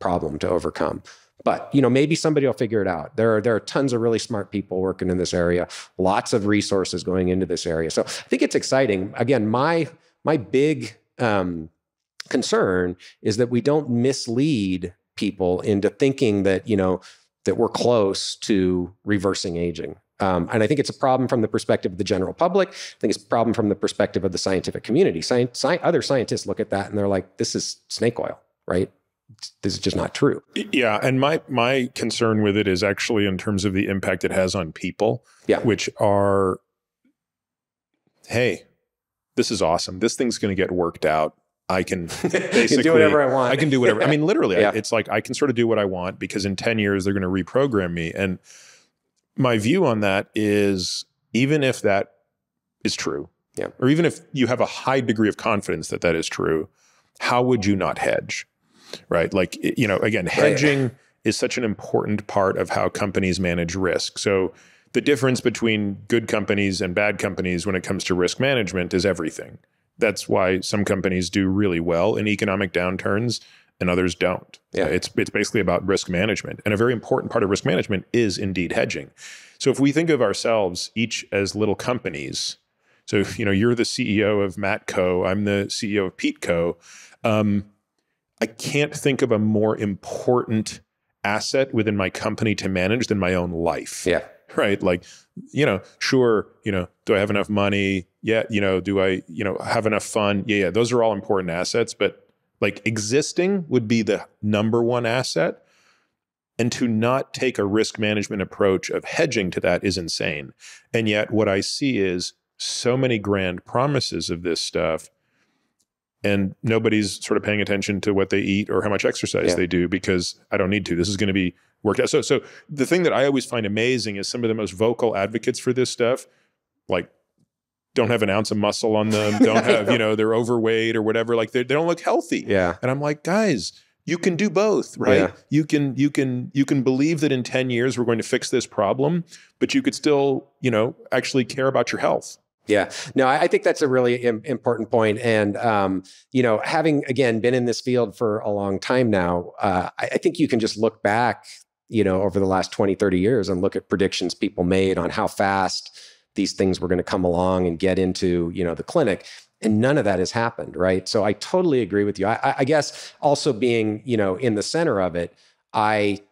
problem to overcome. But, you know, maybe somebody will figure it out. There are tons of really smart people working in this area, lots of resources going into this area. So I think it's exciting. Again, my big concern is that we don't mislead people into thinking that, you know, that we're close to reversing aging. And I think it's a problem from the perspective of the general public. I think it's a problem from the perspective of the scientific community. Other scientists look at that and they're like, this is snake oil, right? This is just not true. Yeah. And my concern with it is actually in terms of the impact it has on people, yeah, which are, hey, this is awesome. This thing's going to get worked out. I can basically do whatever I want. I can do whatever. I mean, literally, yeah. It's like I can sort of do what I want because in 10 years, they're going to reprogram me. And my view on that is even if that is true, yeah, or even if you have a high degree of confidence that that is true, how would you not hedge? Right? Like, you know, again, hedging is such an important part of how companies manage risk. So the difference between good companies and bad companies when it comes to risk management is everything. That's why some companies do really well in economic downturns and others don't. Yeah. It's basically about risk management. And a very important part of risk management is indeed hedging. So if we think of ourselves each as little companies, so, you know, you're the CEO of Matt Co., I'm the CEO of Pete Co., I can't think of a more important asset within my company to manage than my own life. Yeah. Right. Like, you know, sure, you know, do I have enough money? Yeah. You know, do I, you know, have enough fun? Yeah. Yeah. Those are all important assets, but like existing would be the #1 asset. And to not take a risk management approach of hedging to that is insane. And yet what I see is so many grand promises of this stuff, and nobody's sort of paying attention to what they eat or how much exercise yeah. they do, because I don't need to. This is going to be worked out. So the thing that I always find amazing is some of the most vocal advocates for this stuff, like don't have an ounce of muscle on them, don't have, you know, they're overweight or whatever. Like they don't look healthy. Yeah. And I'm like, guys, you can do both, right? Yeah. You can believe that in 10 years we're going to fix this problem, but you could still, you know, actually care about your health. Yeah. No, I think that's a really important point. And, you know, having, again, been in this field for a long time now, I think you can just look back, you know, over the last 20, 30 years and look at predictions people made on how fast these things were going to come along and get into, you know, the clinic. And none of that has happened, right? So I totally agree with you. I guess also being, you know, in the center of it, I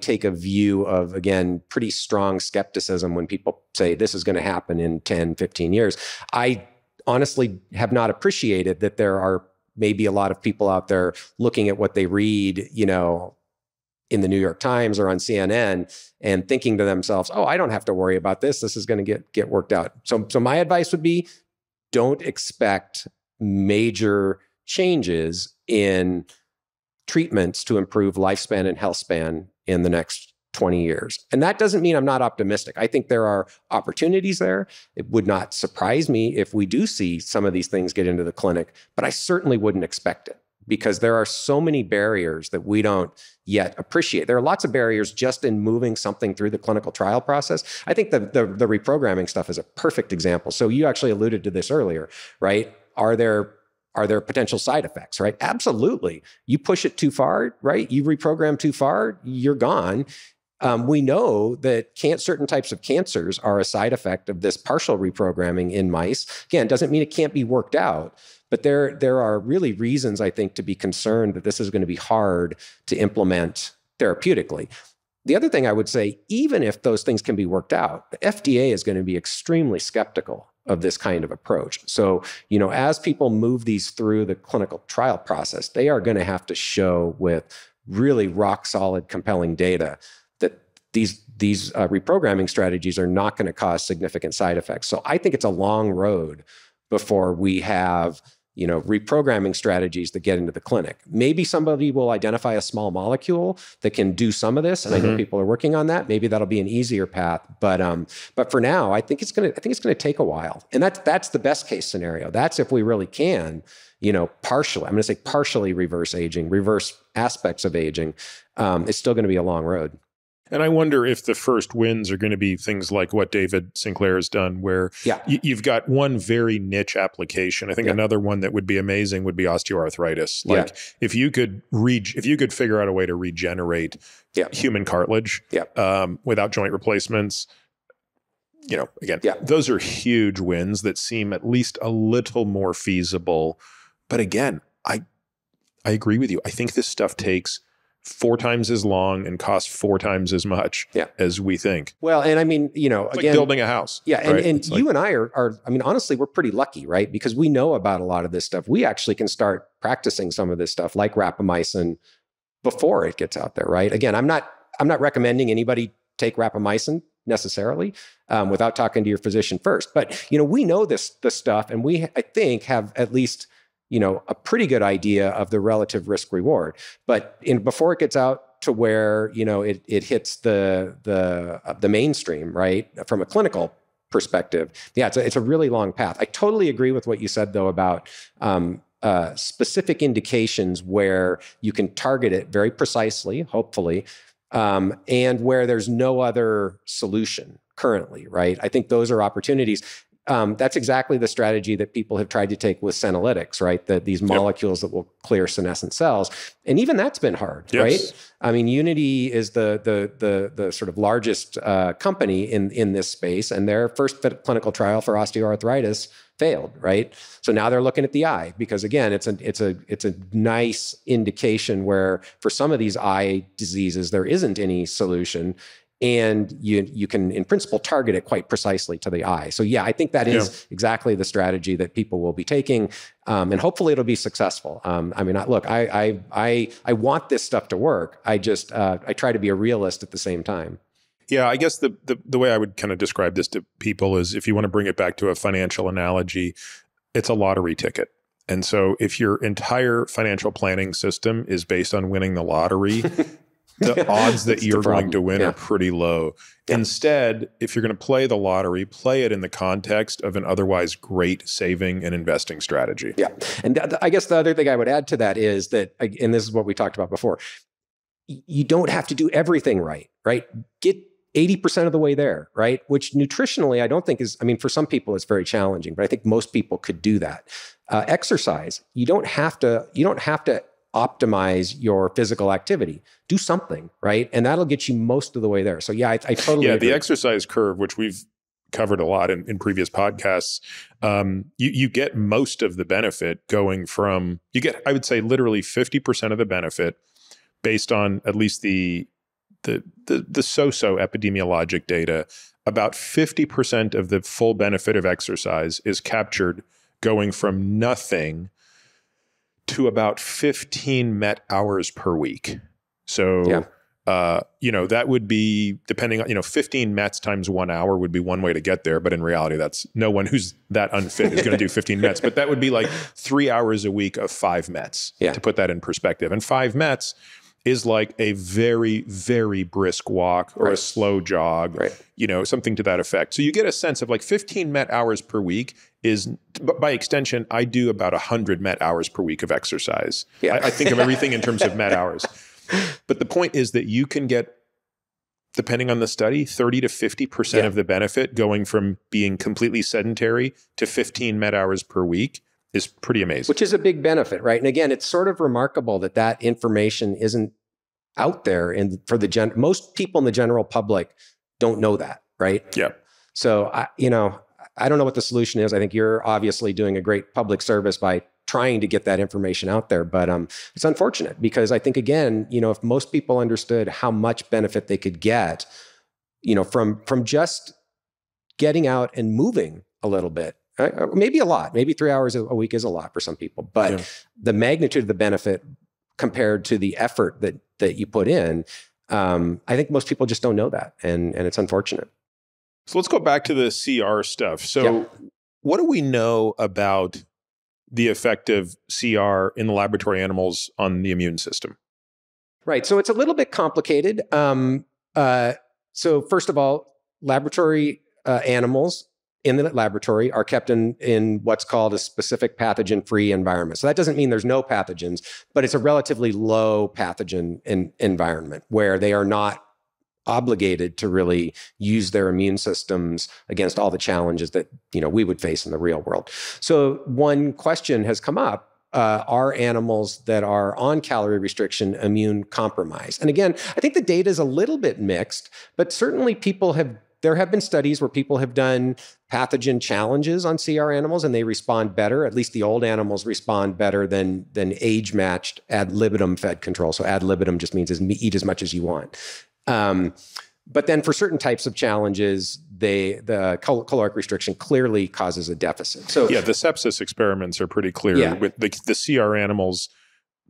take a view of, again, pretty strong skepticism when people say this is going to happen in 10, 15 years. I honestly have not appreciated that there are maybe a lot of people out there looking at what they read, you know, in the New York Times or on CNN and thinking to themselves, oh, I don't have to worry about this. This is going to get worked out. So my advice would be don't expect major changes in treatments to improve lifespan and health span in the next 20 years. And that doesn't mean I'm not optimistic. I think there are opportunities there. It would not surprise me if we do see some of these things get into the clinic, but I certainly wouldn't expect it because there are so many barriers that we don't yet appreciate. There are lots of barriers just in moving something through the clinical trial process. I think the reprogramming stuff is a perfect example. So you actually alluded to this earlier, right? Are there potential side effects, right? Absolutely. You push it too far, right? You reprogram too far, you're gone. We know that certain types of cancers are a side effect of this partial reprogramming in mice. Again, doesn't mean it can't be worked out, but there are really reasons, I think, to be concerned that this is going to be hard to implement therapeutically. The other thing I would say, even if those things can be worked out, the FDA is going to be extremely skeptical of this kind of approach. So, you know, as people move these through the clinical trial process, they are going to have to show with really rock solid, compelling data that these reprogramming strategies are not going to cause significant side effects. So I think it's a long road before we have, you know, reprogramming strategies that get into the clinic. Maybe somebody will identify a small molecule that can do some of this, and I know people are working on that. Maybe that'll be an easier path. But for now, I think it's gonna take a while. And that's the best case scenario. That's if we really can, you know, partially. I'm gonna say partially reverse aging, reverse aspects of aging. It's still gonna be a long road. And I wonder if the first wins are going to be things like what David Sinclair has done, where you've got one very niche application. I think another one that would be amazing would be osteoarthritis. Like if you could figure out a way to regenerate human cartilage without joint replacements, you know, again, those are huge wins that seem at least a little more feasible. But again, I agree with you. I think this stuff takes 4 times as long and cost 4 times as much as we think. Well, and I mean, you know, it's again, like building a house. Yeah. And, right? And you like, and I are, I mean, honestly, we're pretty lucky, right? Because we know about a lot of this stuff. We actually can start practicing some of this stuff like rapamycin before it gets out there, right? Again, I'm not recommending anybody take rapamycin necessarily without talking to your physician first. But, you know, we know this stuff, and we, I think, have at least, you know, a pretty good idea of the relative risk reward. But before it gets out to where, you know, it hits the mainstream, right? From a clinical perspective. Yeah, it's a really long path. I totally agree with what you said though about specific indications where you can target it very precisely, hopefully, and where there's no other solution currently, right? I think those are opportunities. That's exactly the strategy that people have tried to take with senolytics, right? These molecules that will clear senescent cells. And even that's been hard, right? I mean, Unity is the sort of largest company in this space, and their first clinical trial for osteoarthritis failed, right? So now they're looking at the eye, because again, it's a nice indication where for some of these eye diseases, there isn't any solution. And you can, in principle, target it quite precisely to the eye. So yeah, I think that is exactly the strategy that people will be taking. And hopefully it'll be successful. I mean, look, I want this stuff to work. I just, I try to be a realist at the same time. Yeah, I guess the way I would kind of describe this to people is, if you want to bring it back to a financial analogy, it's a lottery ticket. And so if your entire financial planning system is based on winning the lottery, the odds that you're going to win are pretty low. Yeah. Instead, if you're going to play the lottery, play it in the context of an otherwise great saving and investing strategy. Yeah. And I guess the other thing I would add to that is that, and this is what we talked about before, you don't have to do everything right, right? Get 80% of the way there, right? Which nutritionally, I don't think is, I mean, for some people it's very challenging, but I think most people could do that. Exercise, you don't have to optimize your physical activity. Do something, right? And that'll get you most of the way there. So yeah, I totally agree. The exercise curve, which we've covered a lot in previous podcasts, you get most of the benefit going from, you get, I would say, literally 50% of the benefit based on at least the so-so epidemiologic data. About 50% of the full benefit of exercise is captured going from nothing to about 15 MET hours per week. So, you know, that would be, depending on, you know, 15 METs times 1 hour would be one way to get there. But in reality, that's no one who's that unfit is going to do 15 METs. But that would be like 3 hours a week of 5 METs, to put that in perspective. And 5 METs is like a very, very brisk walk or a slow jog, you know, something to that effect. So you get a sense of like 15 MET hours per week is, by extension, I do about 100 MET hours per week of exercise. Yeah. I think of everything in terms of MET hours. But the point is that you can get, depending on the study, 30 to 50% of the benefit going from being completely sedentary to 15 MET hours per week is pretty amazing. Which is a big benefit, right? And again, it's sort of remarkable that that information isn't out there, and for the most people in the general public don't know that, right? Yeah. So, you know, I don't know what the solution is. I think you're obviously doing a great public service by trying to get that information out there, but it's unfortunate, because I think, again, you know, if most people understood how much benefit they could get, you know, from just getting out and moving a little bit, maybe a lot, maybe 3 hours a week is a lot for some people, but the magnitude of the benefit compared to the effort that you put in, I think most people just don't know that, and it's unfortunate. So let's go back to the CR stuff. So what do we know about the effect of CR in the laboratory animals on the immune system? Right. So it's a little bit complicated. So first of all, laboratory animals in the laboratory are kept in what's called a specific pathogen-free environment. So that doesn't mean there's no pathogens, but it's a relatively low pathogen environment where they are not obligated to really use their immune systems against all the challenges that, you know, we would face in the real world. So one question has come up. Are animals that are on calorie restriction immune compromised? And again, I think the data is a little bit mixed, but certainly people have, there have been studies where people have done pathogen challenges on CR animals and they respond better. At least the old animals respond better than age-matched ad libitum fed control. So ad libitum just means eat as much as you want. But then for certain types of challenges, the caloric restriction clearly causes a deficit. So yeah, the sepsis experiments are pretty clear with the CR animals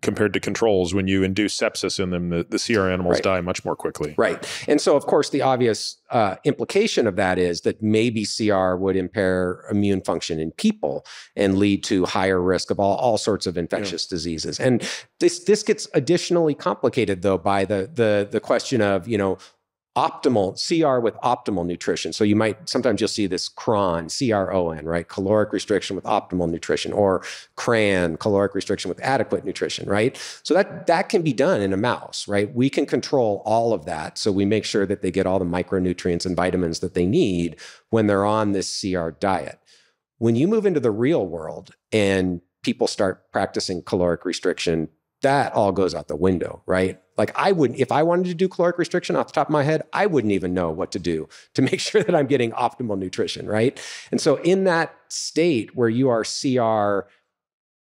compared to controls. When you induce sepsis in them, the CR animals die much more quickly. Right. And so, of course, the obvious implication of that is that maybe CR would impair immune function in people and lead to higher risk of all sorts of infectious diseases. And this gets additionally complicated, though, by the question of, you know, optimal CR with optimal nutrition. So you might, sometimes you'll see this CRON, C-R-O-N, right? Caloric restriction with optimal nutrition, or CRAN, caloric restriction with adequate nutrition, right? So that can be done in a mouse, right? We can control all of that. So we make sure that they get all the micronutrients and vitamins that they need when they're on this CR diet. When you move into the real world and people start practicing caloric restriction, that all goes out the window, right? Like I wouldn't, if I wanted to do caloric restriction off the top of my head, I wouldn't even know what to do to make sure that I'm getting optimal nutrition, right? And so in that state where you are CR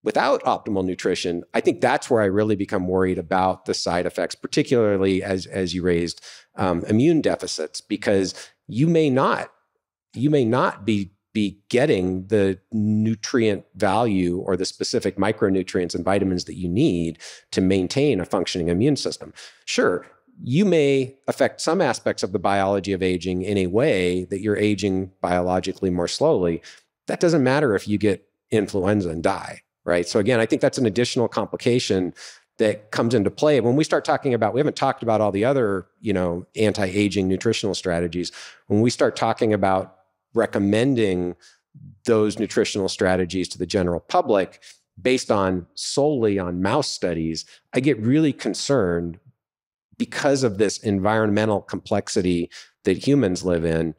without optimal nutrition, I think that's where I really become worried about the side effects, particularly as you raised immune deficits, because you may not be getting the nutrient value or the specific micronutrients and vitamins that you need to maintain a functioning immune system. Sure, you may affect some aspects of the biology of aging in a way that you're aging biologically more slowly. That doesn't matter if you get influenza and die, right? So again, I think that's an additional complication that comes into play. When we start talking about, we haven't talked about all the other, you know, anti-aging nutritional strategies. When we start talking about recommending those nutritional strategies to the general public based on solely on mouse studies, I get really concerned because of this environmental complexity that humans live in.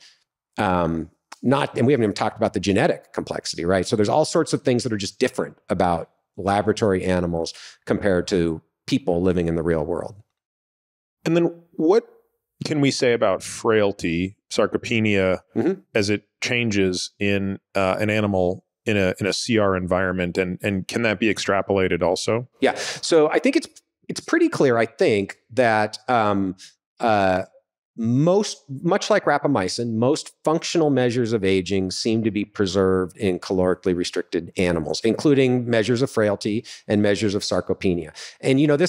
And we haven't even talked about the genetic complexity, right? So there's all sorts of things that are just different about laboratory animals compared to people living in the real world. And then what can we say about frailty, sarcopenia, as it changes in an animal in a CR environment, and can that be extrapolated also? Yeah, so I think it's pretty clear. I think that much like rapamycin, most functional measures of aging seem to be preserved in calorically restricted animals, including measures of frailty and measures of sarcopenia. And, you know, the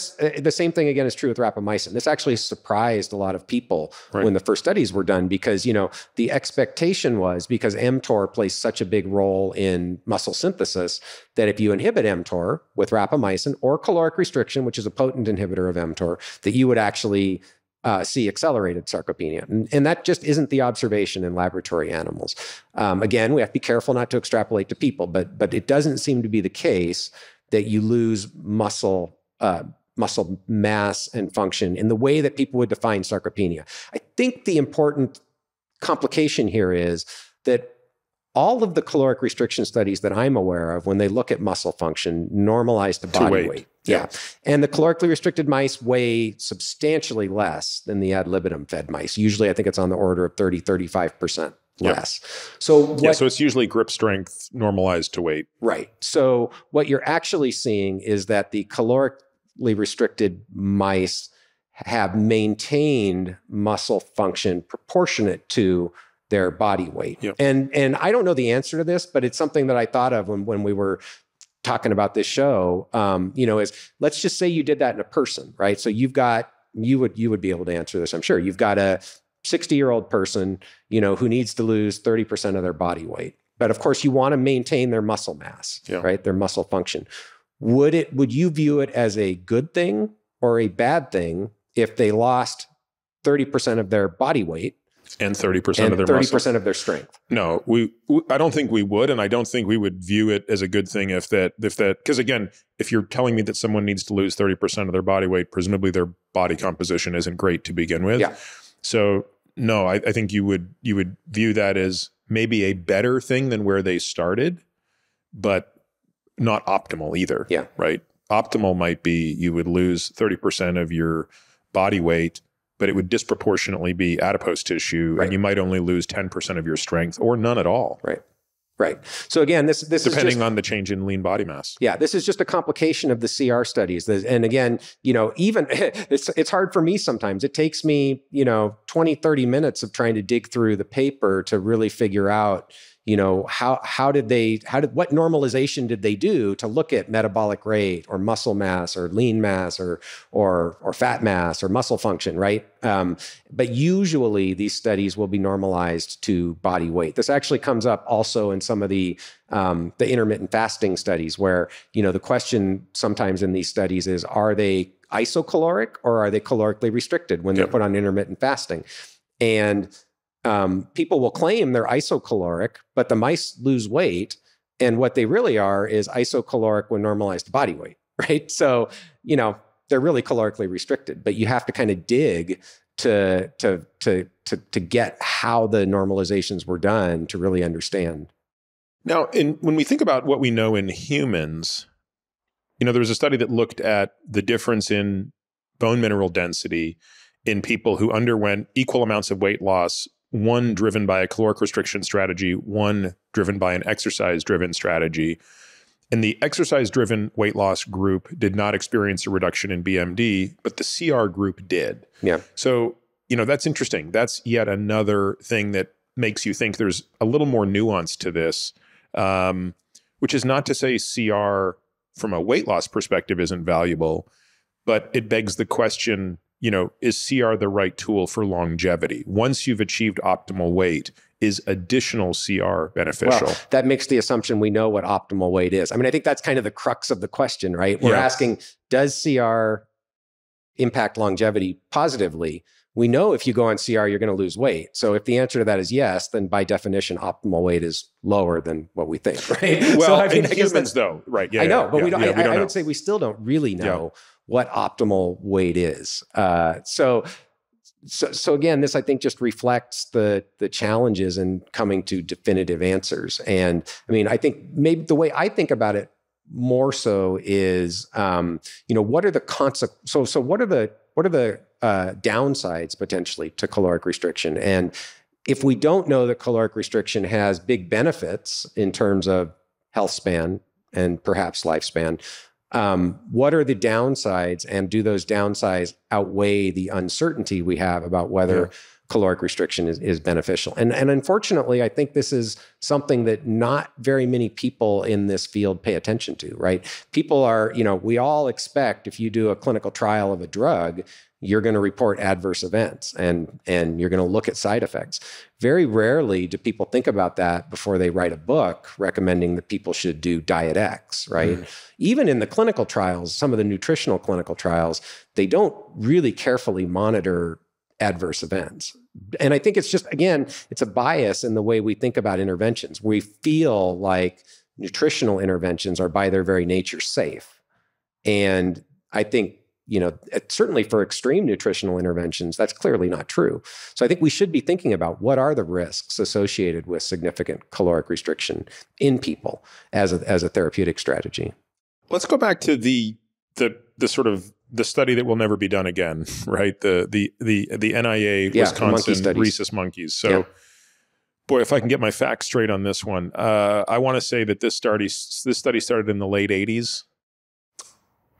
same thing again is true with rapamycin. This actually surprised a lot of people when the first studies were done, because, you know, the expectation was, because mTOR plays such a big role in muscle synthesis, that if you inhibit mTOR with rapamycin or caloric restriction, which is a potent inhibitor of mTOR, that you would actually see accelerated sarcopenia. And that just isn't the observation in laboratory animals. Again, we have to be careful not to extrapolate to people, but it doesn't seem to be the case that you lose muscle mass and function in the way that people would define sarcopenia. I think the important complication here is that all of the caloric restriction studies that I'm aware of, when they look at muscle function, normalize to body weight. Yeah. And the calorically restricted mice weigh substantially less than the ad libitum fed mice. Usually, I think it's on the order of 30, 35% less. So it's usually grip strength normalized to weight. Right. So what you're actually seeing is that the calorically restricted mice have maintained muscle function proportionate to their body weight. And I don't know the answer to this, but it's something that I thought of when we were talking about this show, you know, is let's just say you did that in a person, right? So you've got you would be able to answer this, I'm sure. You've got a 60-year-old person, who needs to lose 30% of their body weight. But of course, you want to maintain their muscle mass, right? Their muscle function. Would you view it as a good thing or a bad thing if they lost 30% of their body weight and 30% of their 30% of their strength? No, I don't think we would, and I don't think we would view it as a good thing if that, because again, if you're telling me that someone needs to lose 30% of their body weight, presumably their body composition isn't great to begin with. Yeah. So no, I think you would view that as maybe a better thing than where they started, but not optimal either. Yeah. Right. Optimal might be you would lose 30% of your body weight, but it would disproportionately be adipose tissue, right, and you might only lose 10% of your strength or none at all. Right, right. So again, this depending is just, on the change in lean body mass. Yeah, this is just a complication of the CR studies. And again, even it's hard for me sometimes. It takes me, 20, 30 minutes of trying to dig through the paper to really figure out, what normalization did they do to look at metabolic rate or muscle mass or lean mass or fat mass or muscle function, right? But usually these studies will be normalized to body weight. This actually comes up also in some of the intermittent fasting studies where, the question sometimes in these studies is, are they isocaloric or are they calorically restricted when they're put on intermittent fasting? And people will claim they're isocaloric, but the mice lose weight. And what they really are is isocaloric when normalized to body weight, right? So, they're really calorically restricted, but you have to kind of dig to get how the normalizations were done to really understand. Now, when we think about what we know in humans, there was a study that looked at the difference in bone mineral density in people who underwent equal amounts of weight loss, one driven by a caloric restriction strategy, one driven by an exercise-driven strategy. And the exercise-driven weight loss group did not experience a reduction in BMD, but the CR group did. Yeah. So, that's interesting. That's yet another thing that makes you think there's a little more nuance to this, which is not to say CR from a weight loss perspective isn't valuable, but it begs the question, is CR the right tool for longevity? Once you've achieved optimal weight, is additional CR beneficial? Well, that makes the assumption we know what optimal weight is. I mean, I think that's kind of the crux of the question, right? We're asking, does CR impact longevity positively? We know if you go on CR, you're going to lose weight. So if the answer to that is yes, then by definition, optimal weight is lower than what we think, right? Well, so, I mean, in humans though, right? Yeah, I know, but we don't know. I would say we still don't really know what optimal weight is. So again, this I think just reflects the challenges in coming to definitive answers. And I mean, I think maybe the way I think about it more so is, what are the consequences? So what are the downsides potentially to caloric restriction? And if we don't know that caloric restriction has big benefits in terms of health span and perhaps lifespan, what are the downsides, and do those downsides outweigh the uncertainty we have about whether caloric restriction is beneficial? And unfortunately, I think this is something that not very many people in this field pay attention to, right? People are, we all expect if you do a clinical trial of a drug, you're going to report adverse events and you're going to look at side effects. Very rarely do people think about that before they write a book recommending that people should do diet X, right? Even in the clinical trials, some of the nutritional clinical trials, they don't really carefully monitor adverse events. And I think it's just, again, it's a bias in the way we think about interventions. We feel like nutritional interventions are by their very nature safe. And I think, certainly for extreme nutritional interventions, that's clearly not true. So I think we should be thinking about what are the risks associated with significant caloric restriction in people as a therapeutic strategy. Let's go back to the sort of the study that will never be done again, right? The NIA, Wisconsin rhesus monkeys. So boy, if I can get my facts straight on this one, I want to say that this study started in the late 80s.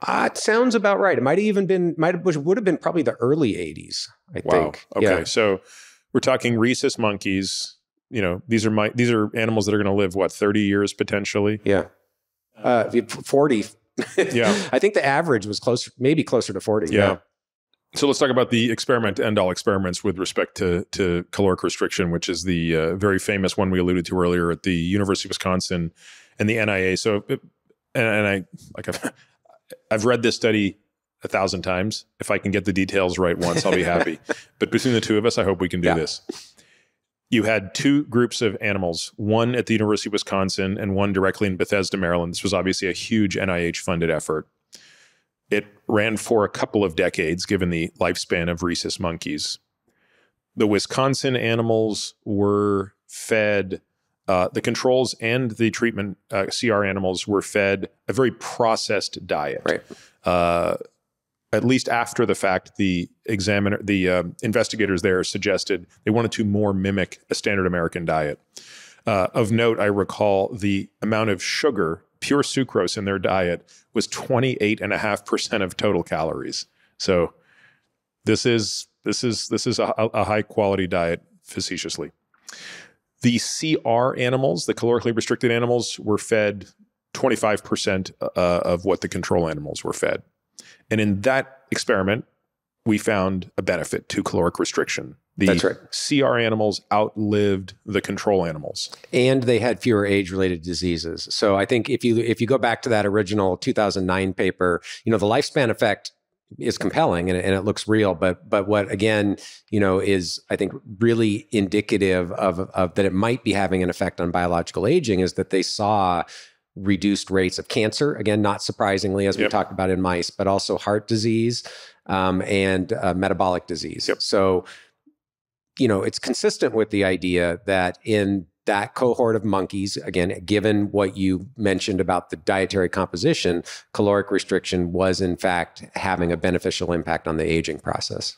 It sounds about right. It might have even been, would have been probably the early 80s, I think. Okay. Yeah. So we're talking rhesus monkeys. These are animals that are going to live, what, 30 years potentially? Yeah. 40. Yeah. I think the average was maybe closer to 40. Yeah. So let's talk about the experiment to end all experiments with respect to caloric restriction, which is the very famous one we alluded to earlier at the University of Wisconsin and the NIA. So, and I, like I've read this study 1,000 times. If I can get the details right once, I'll be happy. But between the two of us, I hope we can do this. You had two groups of animals, one at the University of Wisconsin and one directly in Bethesda, Maryland. This was obviously a huge NIH-funded effort. It ran for a couple of decades, given the lifespan of rhesus monkeys. The Wisconsin animals were fed, the controls and the treatment CR animals were fed a very processed diet. Right. At least after the fact, the investigators there suggested they wanted to more mimic a standard American diet. Of note, I recall the amount of sugar, pure sucrose in their diet was 28.5% of total calories. So this is a high quality diet, facetiously. The CR animals, the calorically restricted animals, were fed 25% of what the control animals were fed. And in that experiment, we found a benefit to caloric restriction. The That's right. CR animals outlived the control animals. And they had fewer age-related diseases. So I think if you go back to that original 2009 paper, you know, the lifespan effect is compelling and it looks real, but what again, you know, is I think really indicative of that it might be having an effect on biological aging is that they saw reduced rates of cancer, again, not surprisingly, as we talked about in mice, but also heart disease and metabolic disease. Yep. So, you know, it's consistent with the idea that in that cohort of monkeys, again, given what you mentioned about the dietary composition, caloric restriction was in fact having a beneficial impact on the aging process.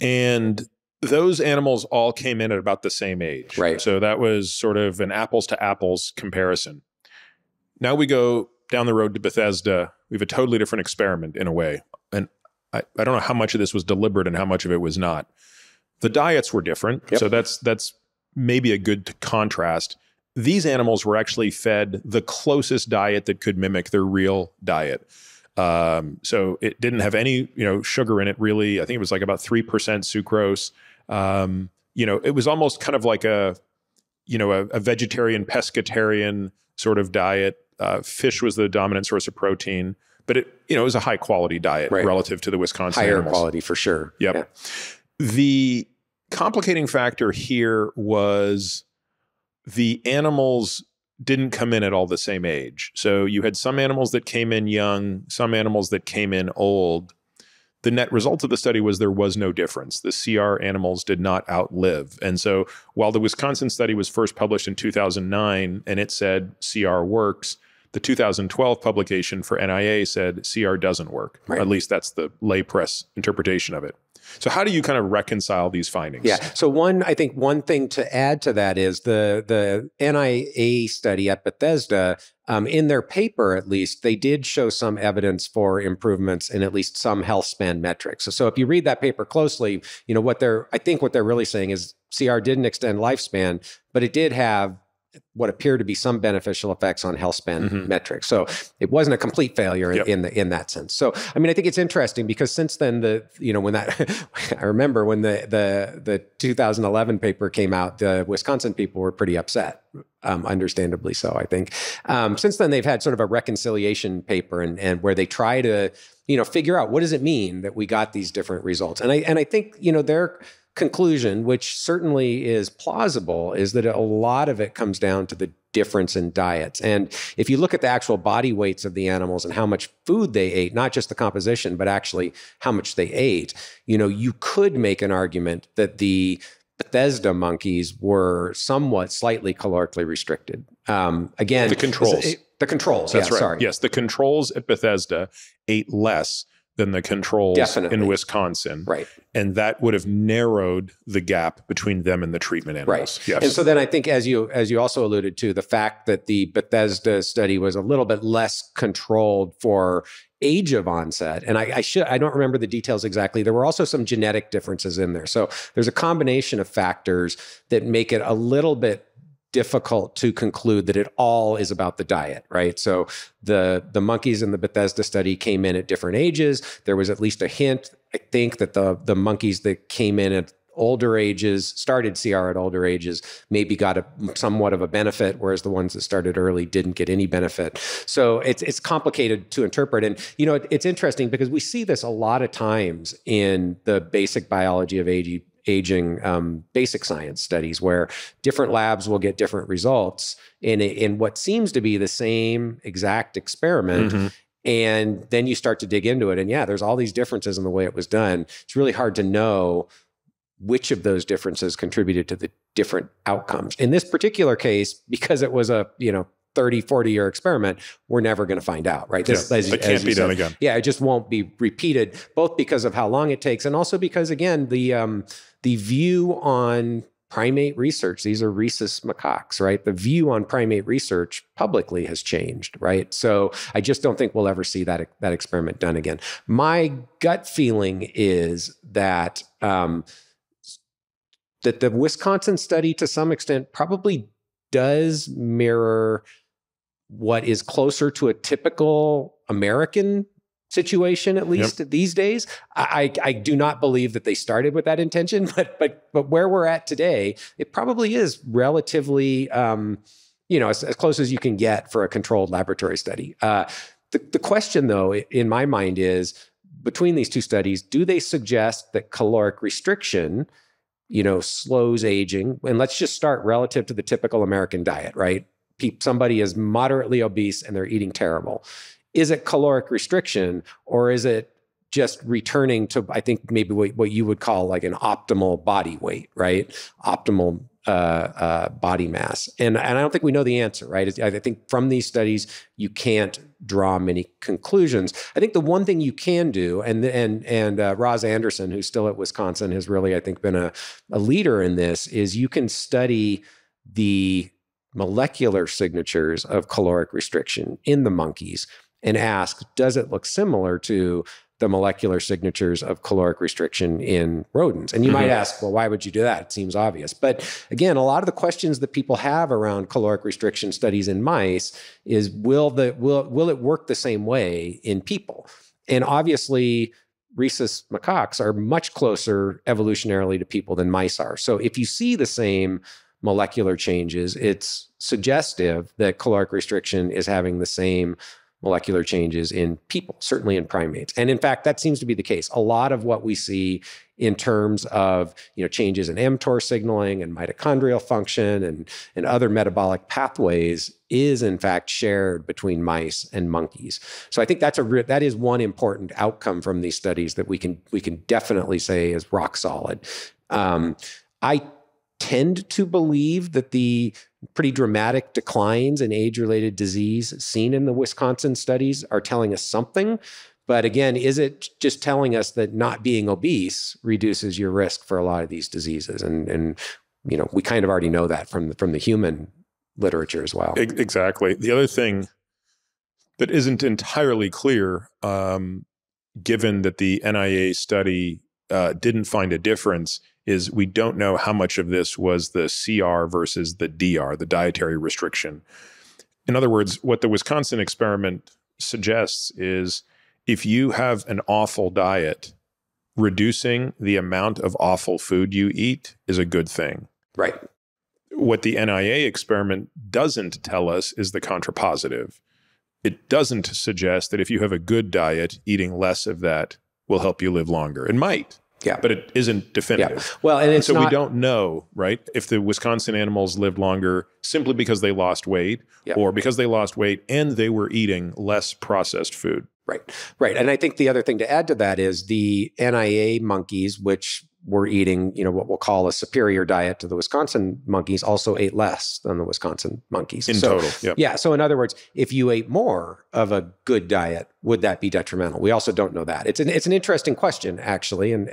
And those animals all came in at about the same age. Right. So that was sort of an apples to apples comparison. Now we go down the road to Bethesda. We have a totally different experiment in a way. And I don't know how much of this was deliberate and how much of it was not. The diets were different. Yep. So that's maybe a good contrast. These animals were actually fed the closest diet that could mimic their real diet. So it didn't have any, you know, sugar in it really. I think it was like about 3% sucrose. You know, it was almost kind of like a, you know, a vegetarian, pescatarian sort of diet. Fish was the dominant source of protein, but it, you know, it was a high quality diet relative to the Wisconsin animals. Higher quality for sure. Yep. Yeah. The complicating factor here was the animals didn't come in at all the same age. So you had some animals that came in young, some animals that came in old. The net result of the study was there was no difference. The CR animals did not outlive. And so while the Wisconsin study was first published in 2009 and it said CR works, the 2012 publication for NIA said CR doesn't work. Right. At least that's the lay press interpretation of it. So how do you kind of reconcile these findings? Yeah. So I think one thing to add to that is the NIA study at Bethesda, in their paper at least, they did show some evidence for improvements in at least some health span metrics. So if you read that paper closely, you know, I think what they're really saying is CR didn't extend lifespan, but it did have what appear to be some beneficial effects on health span metrics. So it wasn't a complete failure in that sense. So, I mean, I think it's interesting because since then I remember when the 2011 paper came out, the Wisconsin people were pretty upset. Understandably so, I think. Since then, they've had sort of a reconciliation paper and where they try to, you know, figure out what does it mean that we got these different results. And I think, you know, their conclusion, which certainly is plausible, is that a lot of it comes down to the difference in diets. And if you look at the actual body weights of the animals and how much food they ate, not just the composition, but actually how much they ate, you know, you could make an argument that the Bethesda monkeys were somewhat slightly calorically restricted. Again, the controls. The controls. That's right. Sorry. Yes, the controls at Bethesda ate less than the controls in Wisconsin. Right. And that would have narrowed the gap between them and the treatment animals. Right. Yes. And so then I think as you also alluded to, the fact that the Bethesda study was a little bit less controlled for age of onset. And I don't remember the details exactly. There were also some genetic differences in there. So there's a combination of factors that make it a little bit difficult to conclude that it all is about the diet, right? So the monkeys in the Bethesda study came in at different ages. There was at least a hint I think that the monkeys that came in at older ages, started CR at older ages, maybe got somewhat of a benefit, whereas the ones that started early didn't get any benefit. So it's complicated to interpret. And, you know, it's interesting because we see this a lot of times in the basic biology of aging, basic science studies, where different labs will get different results in what seems to be the same exact experiment. Mm-hmm. And then you start to dig into it. And yeah, there's all these differences in the way it was done. It's really hard to know which of those differences contributed to the different outcomes. In this particular case, because it was a, you know, 30, 40-year experiment, we're never going to find out, right? This, yeah, it can't be done again. Yeah, it just won't be repeated, both because of how long it takes and also because, again, the view on primate research, these are rhesus macaques, right? The view on primate research publicly has changed, right? So I just don't think we'll ever see that experiment done again. My gut feeling is that that the Wisconsin study, to some extent, probably does mirror what is closer to a typical American situation, at least these days. I do not believe that they started with that intention, but where we're at today, it probably is relatively, you know, as close as you can get for a controlled laboratory study. The question, though, in my mind is, between these two studies, do they suggest that caloric restriction, you know, slows aging? And let's just start relative to the typical American diet, right? Somebody is moderately obese and they're eating terrible. Is it caloric restriction, or is it just returning to, I think, maybe what you would call like an optimal body weight, right? Optimal body mass. And I don't think we know the answer, right? I think from these studies, you can't draw many conclusions. I think the one thing you can do, and Roz Anderson, who's still at Wisconsin, has really, I think, been a leader in this, is you can study the molecular signatures of caloric restriction in the monkeys and ask, does it look similar to the molecular signatures of caloric restriction in rodents? And you might ask, well, why would you do that? It seems obvious. But again, a lot of the questions that people have around caloric restriction studies in mice is, will it work the same way in people? And obviously, rhesus macaques are much closer evolutionarily to people than mice are. So if you see the same molecular changes, it's suggestive that caloric restriction is having the same molecular changes in people, certainly in primates. And in fact, that seems to be the case. A lot of what we see in terms of, you know, changes in mTOR signaling and mitochondrial function and other metabolic pathways is in fact shared between mice and monkeys. So I think that is one important outcome from these studies that we can definitely say is rock solid. I tend to believe that the pretty dramatic declines in age-related disease seen in the Wisconsin studies are telling us something. But again, is it just telling us that not being obese reduces your risk for a lot of these diseases? And you know, we kind of already know that from the human literature as well. Exactly. The other thing that isn't entirely clear, given that the NIA study didn't find a difference, is we don't know how much of this was the CR versus the DR, the dietary restriction. In other words, what the Wisconsin experiment suggests is if you have an offal diet, reducing the amount of offal food you eat is a good thing. Right. What the NIA experiment doesn't tell us is the contrapositive. It doesn't suggest that if you have a good diet, eating less of that will help you live longer. It might. Yeah. But it isn't definitive. Yeah. Well, and so we don't know, right, if the Wisconsin animals lived longer simply because they lost weight or because they lost weight and they were eating less processed food. Right. Right. And I think the other thing to add to that is the NIA monkeys, which were eating, you know, what we'll call a superior diet to the Wisconsin monkeys, also ate less than the Wisconsin monkeys. In total. Yep. Yeah. So in other words, if you ate more of a good diet, would that be detrimental? We also don't know that. It's an interesting question, actually. And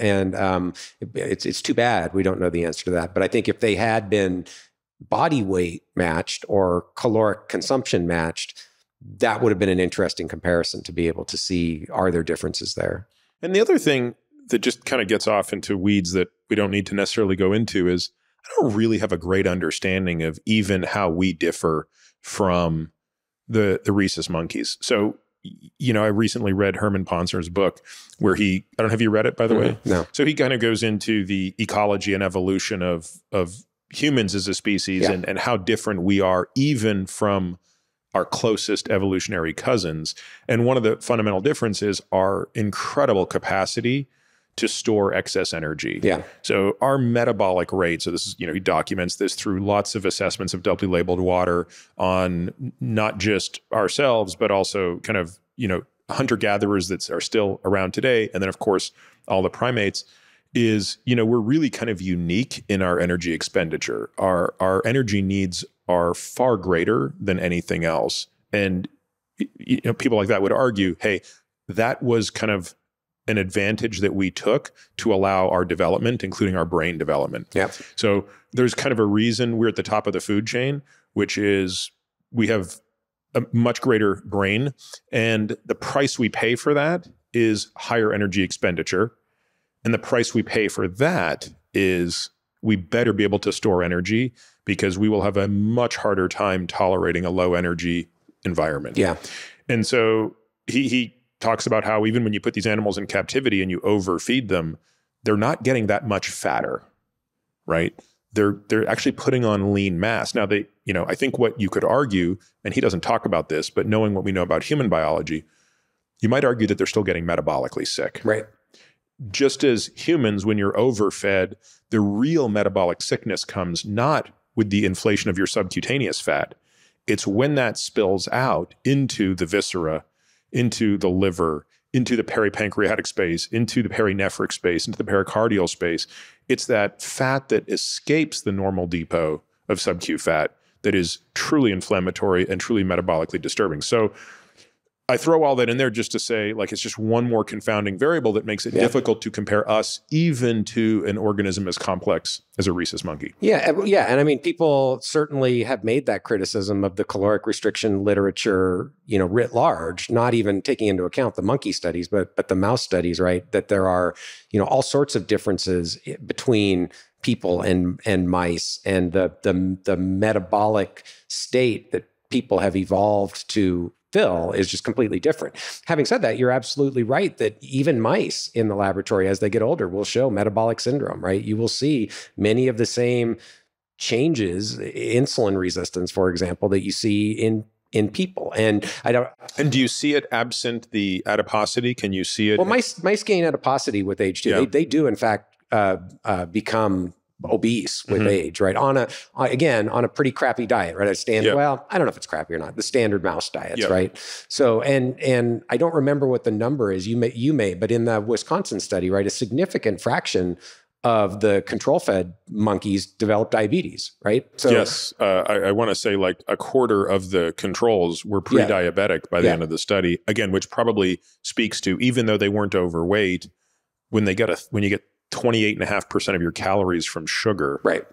it's too bad we don't know the answer to that. But I think if they had been body weight matched or caloric consumption matched, that would have been an interesting comparison to be able to see, are there differences there? And the other thing that just kind of gets off into weeds that we don't need to necessarily go into is I don't really have a great understanding of even how we differ from the rhesus monkeys. So you know, I recently read Herman Ponser's book where he, I don't know, have you read it, by the way? No. So he kind of goes into the ecology and evolution of humans as a species, yeah, and how different we are even from our closest evolutionary cousins. And one of the fundamental differences are incredible capacity to store excess energy. Yeah. So our metabolic rate, so this is, you know, he documents this through lots of assessments of doubly labeled water on not just ourselves, but also kind of, you know, hunter-gatherers that are still around today. And then of course, all the primates is, you know, we're really kind of unique in our energy expenditure. Our energy needs are far greater than anything else. And, you know, people like that would argue, hey, that was kind of an advantage that we took to allow our development, including our brain development. Yeah. So there's kind of a reason we're at the top of the food chain, which is we have a much greater brain, and the price we pay for that is higher energy expenditure. And the price we pay for that is we better be able to store energy, because we will have a much harder time tolerating a low energy environment. Yeah. And so he talks about how even when you put these animals in captivity and you overfeed them, they're not getting that much fatter, right? They're actually putting on lean mass. Now they, you know, I think what you could argue, and he doesn't talk about this, but knowing what we know about human biology, you might argue that they're still getting metabolically sick. Right. Just as humans, when you're overfed, the real metabolic sickness comes not with the inflation of your subcutaneous fat. It's when that spills out into the viscera, into the liver, into the peripancreatic space, into the perinephric space, into the pericardial space. It's that fat that escapes the normal depot of sub-Q fat that is truly inflammatory and truly metabolically disturbing. So I throw all that in there just to say, like, it's just one more confounding variable that makes it difficult to compare us even to an organism as complex as a rhesus monkey. Yeah, yeah. And I mean, people certainly have made that criticism of the caloric restriction literature, you know, writ large, not even taking into account the monkey studies, but the mouse studies, right? That there are, you know, all sorts of differences between people and mice, and the metabolic state that people have evolved to fill is just completely different. Having said that, you're absolutely right that even mice in the laboratory as they get older will show metabolic syndrome, right? You will see many of the same changes, insulin resistance, for example, that you see in people. And I don't. And do you see it absent the adiposity? Can you see it? Well, mice gain adiposity with age too. Yeah. They do, in fact, become obese with age, right? Again, on a pretty crappy diet, right? Well, I don't know if it's crappy or not, the standard mouse diets, right? So, and I don't remember what the number is, you may, but in the Wisconsin study, right, a significant fraction of the control fed monkeys developed diabetes, right? So yes, I want to say like a quarter of the controls were pre-diabetic by the end of the study, again, which probably speaks to, even though they weren't overweight, when you get 28.5% of your calories from sugar, right,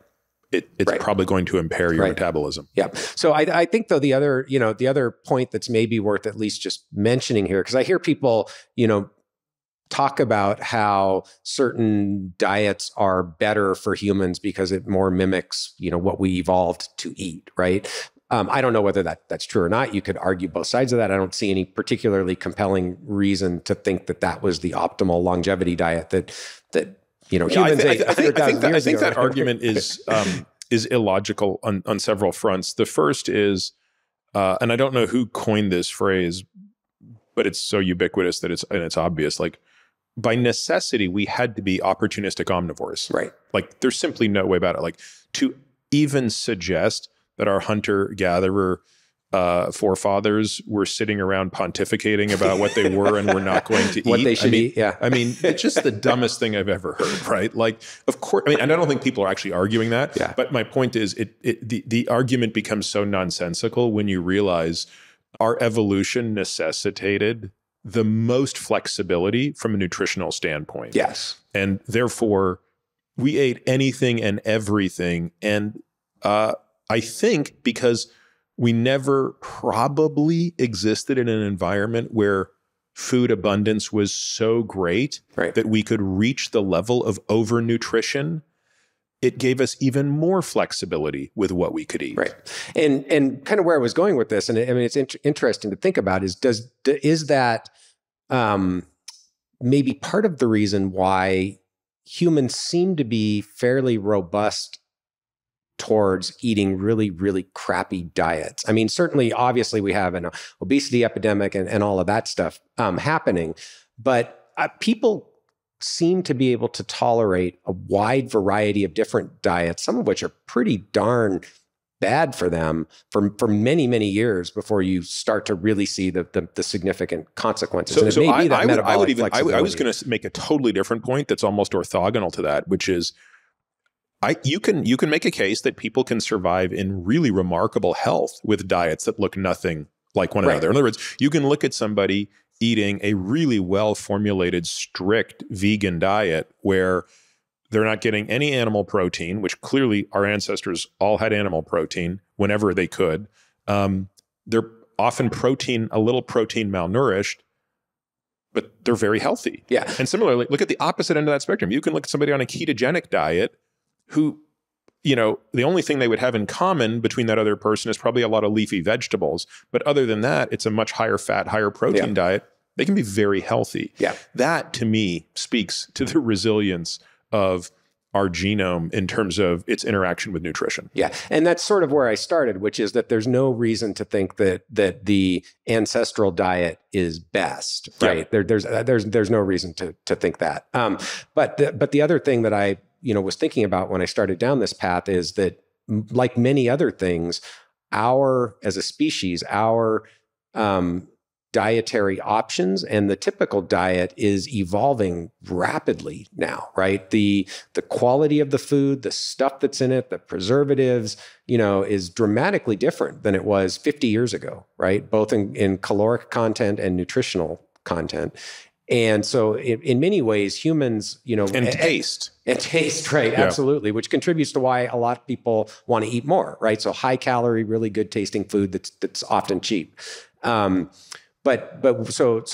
It's probably going to impair your metabolism. Yeah. So I think though the other point that's maybe worth at least just mentioning here, because I hear people, you know, talk about how certain diets are better for humans because it more mimics, you know, what we evolved to eat, right? I don't know whether that's true or not. You could argue both sides of that. I don't see any particularly compelling reason to think that was the optimal longevity diet that you know, humans ate. I think that argument is illogical on several fronts. The first is, and I don't know who coined this phrase, but it's so ubiquitous that it's obvious. Like, by necessity, we had to be opportunistic omnivores. Right. Like, there's simply no way about it. Like, to even suggest that our hunter-gatherer forefathers were sitting around pontificating about what they were and were not going to eat. What they should eat, yeah. I mean, it's just the dumbest thing I've ever heard, right? Like, of course, I mean, and I don't think people are actually arguing that, but my point is the argument becomes so nonsensical when you realize our evolution necessitated the most flexibility from a nutritional standpoint. Yes. And therefore, we ate anything and everything, and I think because we never probably existed in an environment where food abundance was so great that we could reach the level of overnutrition it gave us even more flexibility with what we could eat. Right. And kind of where I was going with this, and I mean, it's interesting to think about, is that maybe part of the reason why humans seem to be fairly robust towards eating really, really crappy diets. I mean, certainly, obviously, we have an obesity epidemic and all of that stuff happening, but people seem to be able to tolerate a wide variety of different diets, some of which are pretty darn bad for them for many, many years before you start to really see the significant consequences. So, and I was going to make a totally different point that's almost orthogonal to that, which is you can make a case that people can survive in really remarkable health with diets that look nothing like one another. In other words, you can look at somebody eating a really well-formulated, strict vegan diet where they're not getting any animal protein, which clearly our ancestors all had animal protein whenever they could. They're often a little protein malnourished, but they're very healthy. Yeah. And similarly, look at the opposite end of that spectrum. You can look at somebody on a ketogenic diet who, you know, the only thing they would have in common between that other person is probably a lot of leafy vegetables. But other than that, it's a much higher fat, higher protein diet. They can be very healthy. Yeah. That to me speaks to the resilience of our genome in terms of its interaction with nutrition. Yeah. And that's sort of where I started, which is that there's no reason to think that the ancestral diet is best, right? Yeah. There's no reason to think that. But the other thing that I, you know, was thinking about when I started down this path is that, like many other things, as a species, our dietary options and the typical diet is evolving rapidly now, right? The quality of the food, the stuff that's in it, the preservatives, you know, is dramatically different than it was 50 years ago, right? Both in caloric content and nutritional content. And so in many ways, humans, you know, and taste, right? Yeah. Absolutely. Which contributes to why a lot of people want to eat more, right? So high calorie, really good tasting food that's often cheap. But so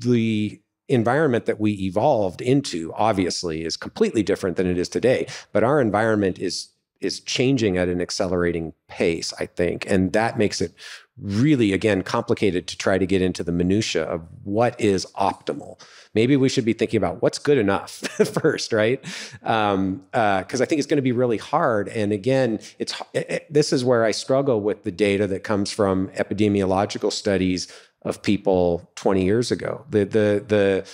the environment that we evolved into obviously is completely different than it is today, but our environment is changing at an accelerating pace, I think. And that makes it really, again, complicated to try to get into the minutia of what is optimal. Maybe we should be thinking about what's good enough first, right? Because I think it's going to be really hard. And again, this is where I struggle with the data that comes from epidemiological studies of people 20 years ago. The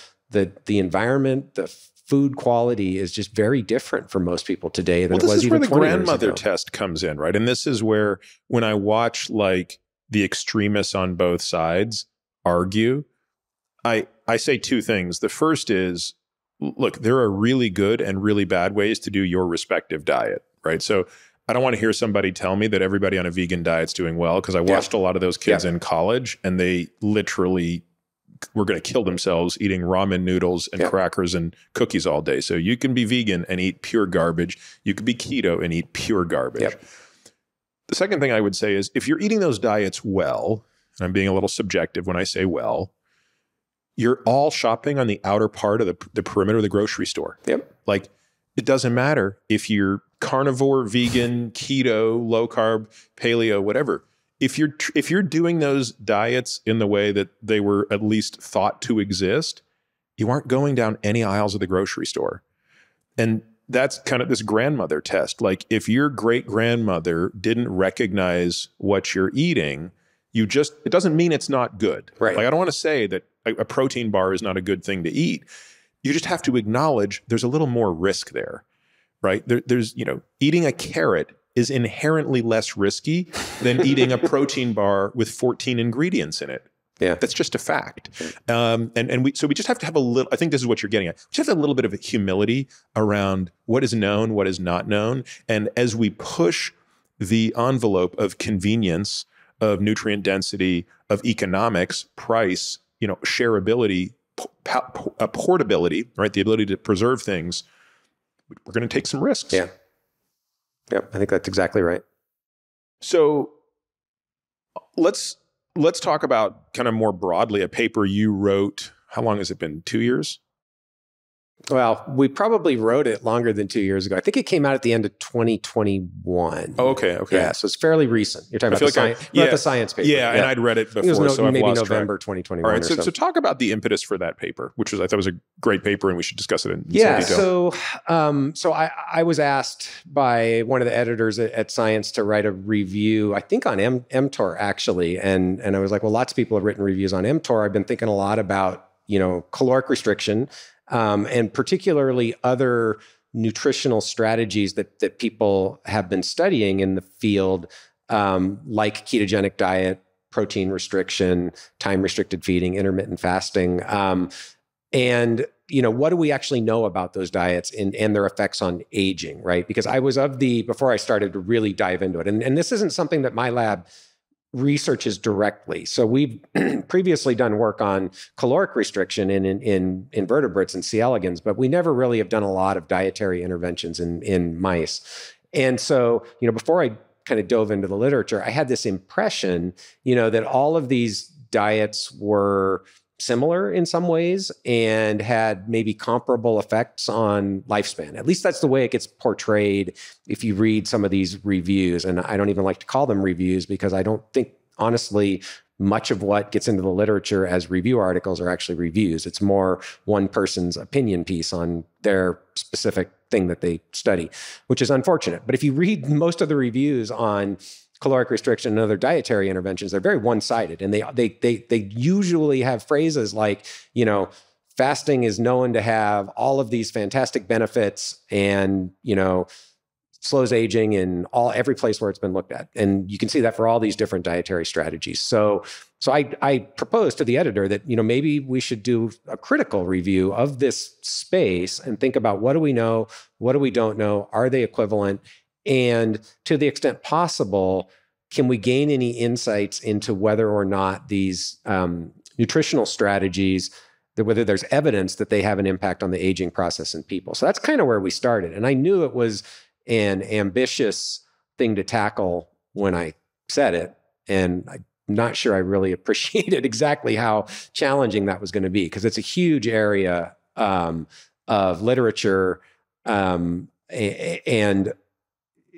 environment, the food quality is just very different for most people today than it was even 20 years ago. Well, this is where the grandmother test comes in, right? And this is where, when I watch like the extremists on both sides argue, I say two things. The first is, look, there are really good and really bad ways to do your respective diet, right? So I don't want to hear somebody tell me that everybody on a vegan diet's doing well, because I watched a lot of those kids in college and they literally were going to kill themselves eating ramen noodles and crackers and cookies all day. So you can be vegan and eat pure garbage. You could be keto and eat pure garbage. Yep. The second thing I would say is, if you're eating those diets well, and I'm being a little subjective when I say well, you're all shopping on the outer part of the perimeter of the grocery store. Yep. Like, it doesn't matter if you're carnivore, vegan, keto, low carb, paleo, whatever. If you're doing those diets in the way that they were at least thought to exist, you aren't going down any aisles of the grocery store. And that's kind of this grandmother test. Like, if your great-grandmother didn't recognize what you're eating, it doesn't mean it's not good. Right. Like, I don't want to say that a protein bar is not a good thing to eat. You just have to acknowledge there's a little more risk there, right? There's, you know, eating a carrot is inherently less risky than eating a protein bar with 14 ingredients in it. Yeah. That's just a fact. So we just have to have a little, I think this is what you're getting at. We just have a little bit of a humility around what is known, what is not known. And as we push the envelope of convenience, of nutrient density, of economics, price, you know, shareability, portability, right? The ability to preserve things, we're going to take some risks. Yeah. Yep, I think that's exactly right. So let's talk about kind of more broadly a paper you wrote. How long has it been? 2 years? Well, we probably wrote it longer than 2 years ago. I think it came out at the end of 2021. Oh, okay, okay. Yeah, so it's fairly recent. You're talking about, about the Science paper. Yeah, and I'd read it before, maybe November 2021 or something. So talk about the impetus for that paper, which was, I thought was a great paper, and we should discuss it in some detail. So I was asked by one of the editors at Science to write a review, I think on mTOR actually, and I was like, well, lots of people have written reviews on mTOR. I've been thinking a lot about, you know, caloric restriction, and particularly other nutritional strategies that people have been studying in the field, like ketogenic diet, protein restriction, time-restricted feeding, intermittent fasting. And, you know, what do we actually know about those diets and their effects on aging, right? Because I was of the, before I started to really dive into it, and this isn't something that my lab researches directly. So we've previously done work on caloric restriction in invertebrates and C. elegans, but we never really have done a lot of dietary interventions in mice. And so, you know, before I kind of dove into the literature, I had this impression, you know, that all of these diets were similar in some ways and had maybe comparable effects on lifespan. At least that's the way it gets portrayed if you read some of these reviews. And I don't even like to call them reviews because I don't think, honestly, much of what gets into the literature as review articles are actually reviews. It's more one person's opinion piece on their specific thing that they study, which is unfortunate. But if you read most of the reviews on caloric restriction and other dietary interventions, they're very one-sided. And they usually have phrases like, you know, fasting is known to have all of these fantastic benefits and, you know, slows aging in every place where it's been looked at. And you can see that for all these different dietary strategies. So I proposed to the editor that, you know, maybe we should do a critical review of this space and think about what do we know, what do we don't know, are they equivalent? And to the extent possible, can we gain any insights into whether or not these nutritional strategies, whether there's evidence that they have an impact on the aging process in people? So that's kind of where we started. And I knew it was an ambitious thing to tackle when I said it. And I'm not sure I really appreciated exactly how challenging that was going to be, because it's a huge area of literature and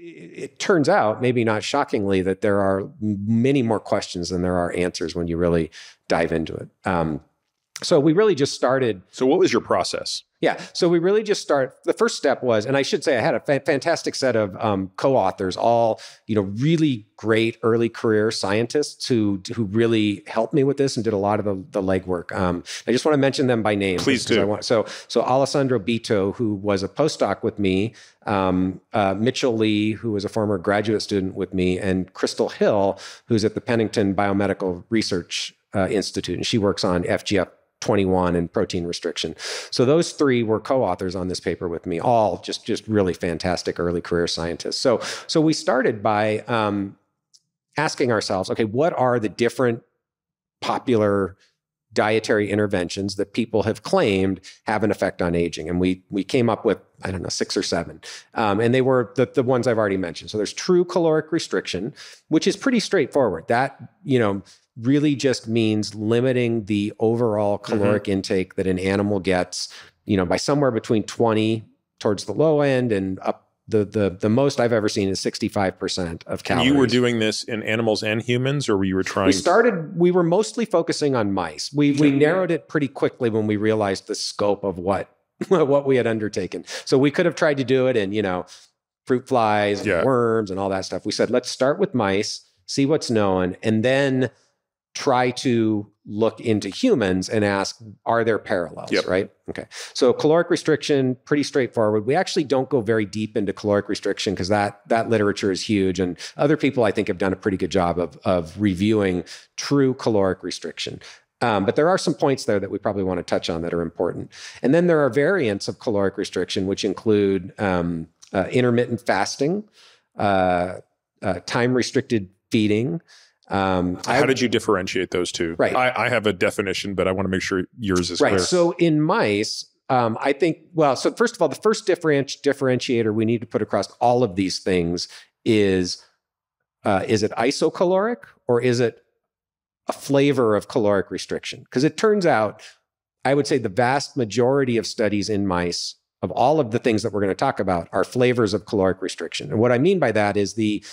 it turns out, maybe not shockingly, that there are many more questions than there are answers when you really dive into it. So we really just started. So what was your process? Yeah. So we really just the first step was, and I should say I had a fantastic set of co-authors, all, you know, really great early career scientists who really helped me with this and did a lot of the legwork. I just want to mention them by name. Please do. So Alessandro Bito, who was a postdoc with me, Mitchell Lee, who was a former graduate student with me, and Crystal Hill, who's at the Pennington Biomedical Research Institute, and she works on FGF21 and protein restriction. So those three were co-authors on this paper with me, all just really fantastic early career scientists. So we started by asking ourselves, okay, what are the different popular dietary interventions that people have claimed have an effect on aging? And we came up with, I don't know, 6 or 7. And they were the ones I've already mentioned. So there's true caloric restriction, which is pretty straightforward. That, you know, really just means limiting the overall caloric intake that an animal gets, you know, by somewhere between 20 towards the low end and up the most I've ever seen is 65% of calories. And you were doing this in animals and humans, or you were trying? We were mostly focusing on mice. We narrowed it pretty quickly when we realized the scope of what we had undertaken. So we could have tried to do it in, you know, fruit flies and worms and all that stuff. We said, let's start with mice, see what's known, and then try to look into humans and ask, are there parallels, right? Okay. So caloric restriction, pretty straightforward. We actually don't go very deep into caloric restriction because that literature is huge. And other people, I think, have done a pretty good job of reviewing true caloric restriction. But there are some points there that we probably want to touch on that are important. And then there are variants of caloric restriction, which include intermittent fasting, time-restricted feeding. How did you differentiate those two? Right. I have a definition, but I want to make sure yours is clear. So in mice, I think, well, so first of all, the first differentiator we need to put across all of these things is it isocaloric or is it a flavor of caloric restriction? Because it turns out I would say the vast majority of studies in mice of all of the things that we're going to talk about are flavors of caloric restriction. And what I mean by that is the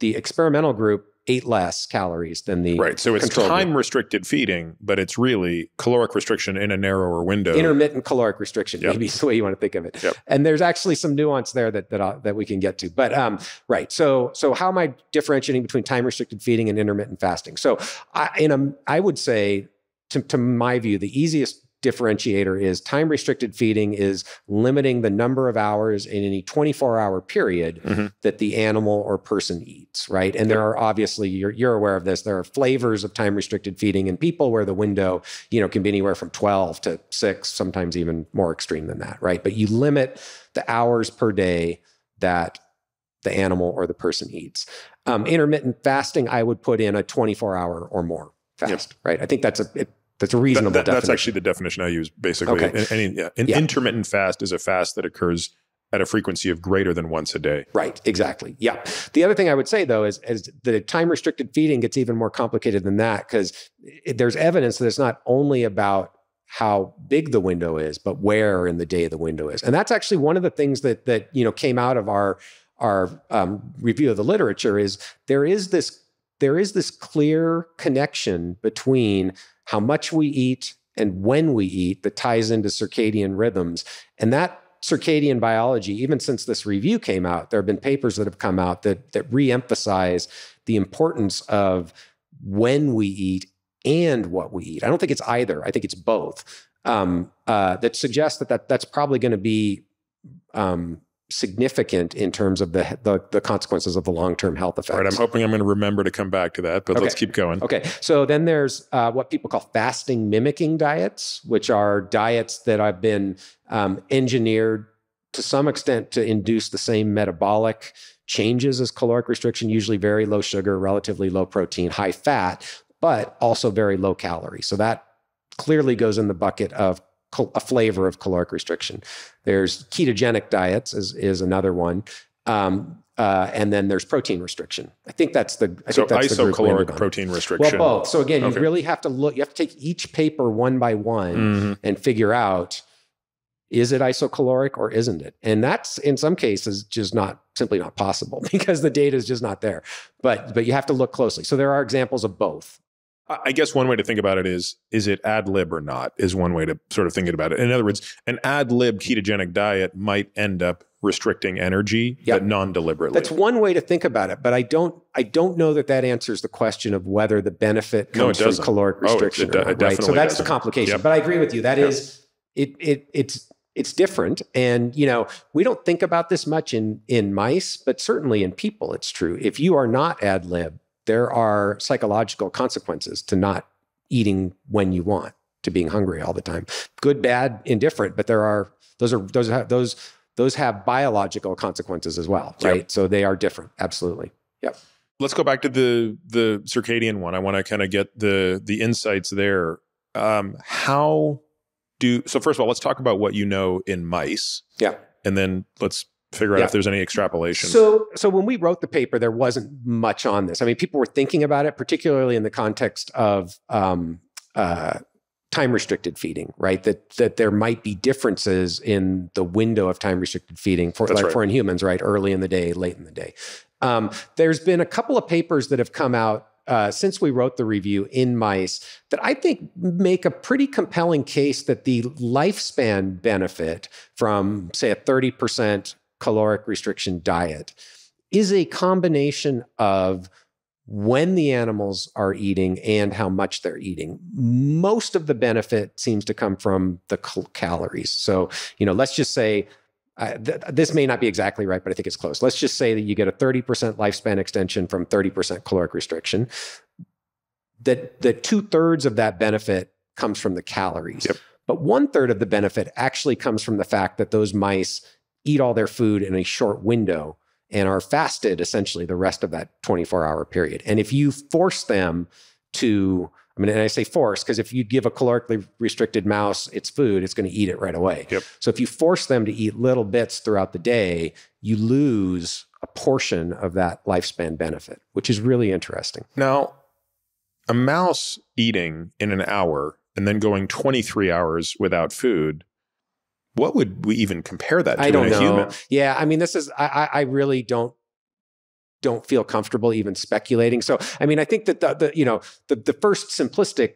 experimental group ate less calories than the right. So it's time-restricted feeding, but it's really caloric restriction in a narrower window. Intermittent caloric restriction, yep. Maybe is the way you want to think of it. Yep. And there's actually some nuance there that we can get to. But right. So how am I differentiating between time-restricted feeding and intermittent fasting? So I would say, to my view, the easiest differentiator is time-restricted feeding is limiting the number of hours in any 24-hour period mm-hmm. that the animal or person eats, right? And there are obviously, you're aware of this, there are flavors of time-restricted feeding in people where the window, can be anywhere from 12 to 6, sometimes even more extreme than that, right? But you limit the hours per day that the animal or the person eats. Intermittent fasting, I would put in a 24-hour or more fast, right? I think that's a reasonable definition. That's actually the definition I use, basically. Okay. An intermittent fast is a fast that occurs at a frequency of greater than once a day. Right, exactly. Yeah. The other thing I would say, though, is the time-restricted feeding gets even more complicated than that, because there's evidence that it's not only about how big the window is, but where in the day the window is. And that's actually one of the things that came out of our review of the literature is there is this clear connection between how much we eat and when we eat that ties into circadian rhythms. And that circadian biology, even since this review came out, there have been papers that have come out that reemphasize the importance of when we eat and what we eat. I don't think it's either. I think it's both. That suggests that's probably going to be significant in terms of the consequences of the long-term health effects. All right, I'm hoping I'm going to remember to come back to that, but let's keep going. Okay, so then there's what people call fasting mimicking diets, which are diets that have been engineered to some extent to induce the same metabolic changes as caloric restriction, usually very low sugar, relatively low protein, high fat, but also very low calorie. So that clearly goes in the bucket of a flavor of caloric restriction. There's ketogenic diets is another one. And then there's protein restriction. I think that's the isocaloric protein restriction. Well, both. So again, you really have to look, you have to take each paper one by one mm-hmm. and figure out, is it isocaloric or isn't it? And that's in some cases just simply not possible because the data is just not there. But you have to look closely. So there are examples of both. I guess one way to think about it is it ad lib or not, is one way to sort of think about it. In other words, an ad lib ketogenic diet might end up restricting energy, yep. but non-deliberately. That's one way to think about it, but I don't know that answers the question of whether the benefit comes from caloric restriction or not, right? So that's the complication, yep. but I agree with you. That yep. is, it's different. And, we don't think about this much in mice, but certainly in people, it's true. If you are not ad lib, there are psychological consequences to not eating when you want, to being hungry all the time. Good, bad, indifferent, but those have biological consequences as well, right? Yep. So they are different, absolutely. Yep. Let's go back to the circadian one. I want to kind of get the insights there. So first of all, let's talk about what in mice. Yeah. And then let's figure out if there's any extrapolation. So when we wrote the paper, there wasn't much on this. I mean, people were thinking about it, particularly in the context of time-restricted feeding, right? That there might be differences in the window of time-restricted feeding for in humans, right? Early in the day, late in the day. There's been a couple of papers that have come out since we wrote the review in mice that I think make a pretty compelling case that the lifespan benefit from, say, a 30% caloric restriction diet is a combination of when the animals are eating and how much they're eating. Most of the benefit seems to come from the calories. So, let's just say, this may not be exactly right, but I think it's close. Let's just say that you get a 30% lifespan extension from 30% caloric restriction, that the 2/3 of that benefit comes from the calories. Yep. But 1/3 of the benefit actually comes from the fact that those mice eat all their food in a short window and are fasted essentially the rest of that 24-hour period. And if you force them to, and I say force because if you give a calorically restricted mouse its food, it's going to eat it right away. Yep. So if you force them to eat little bits throughout the day, you lose a portion of that lifespan benefit, which is really interesting. Now, a mouse eating in an hour and then going 23 hours without food, what would we even compare that to? I don't know. Human? Yeah, I mean, this is, I really don't feel comfortable even speculating. So, I mean, I think that the first simplistic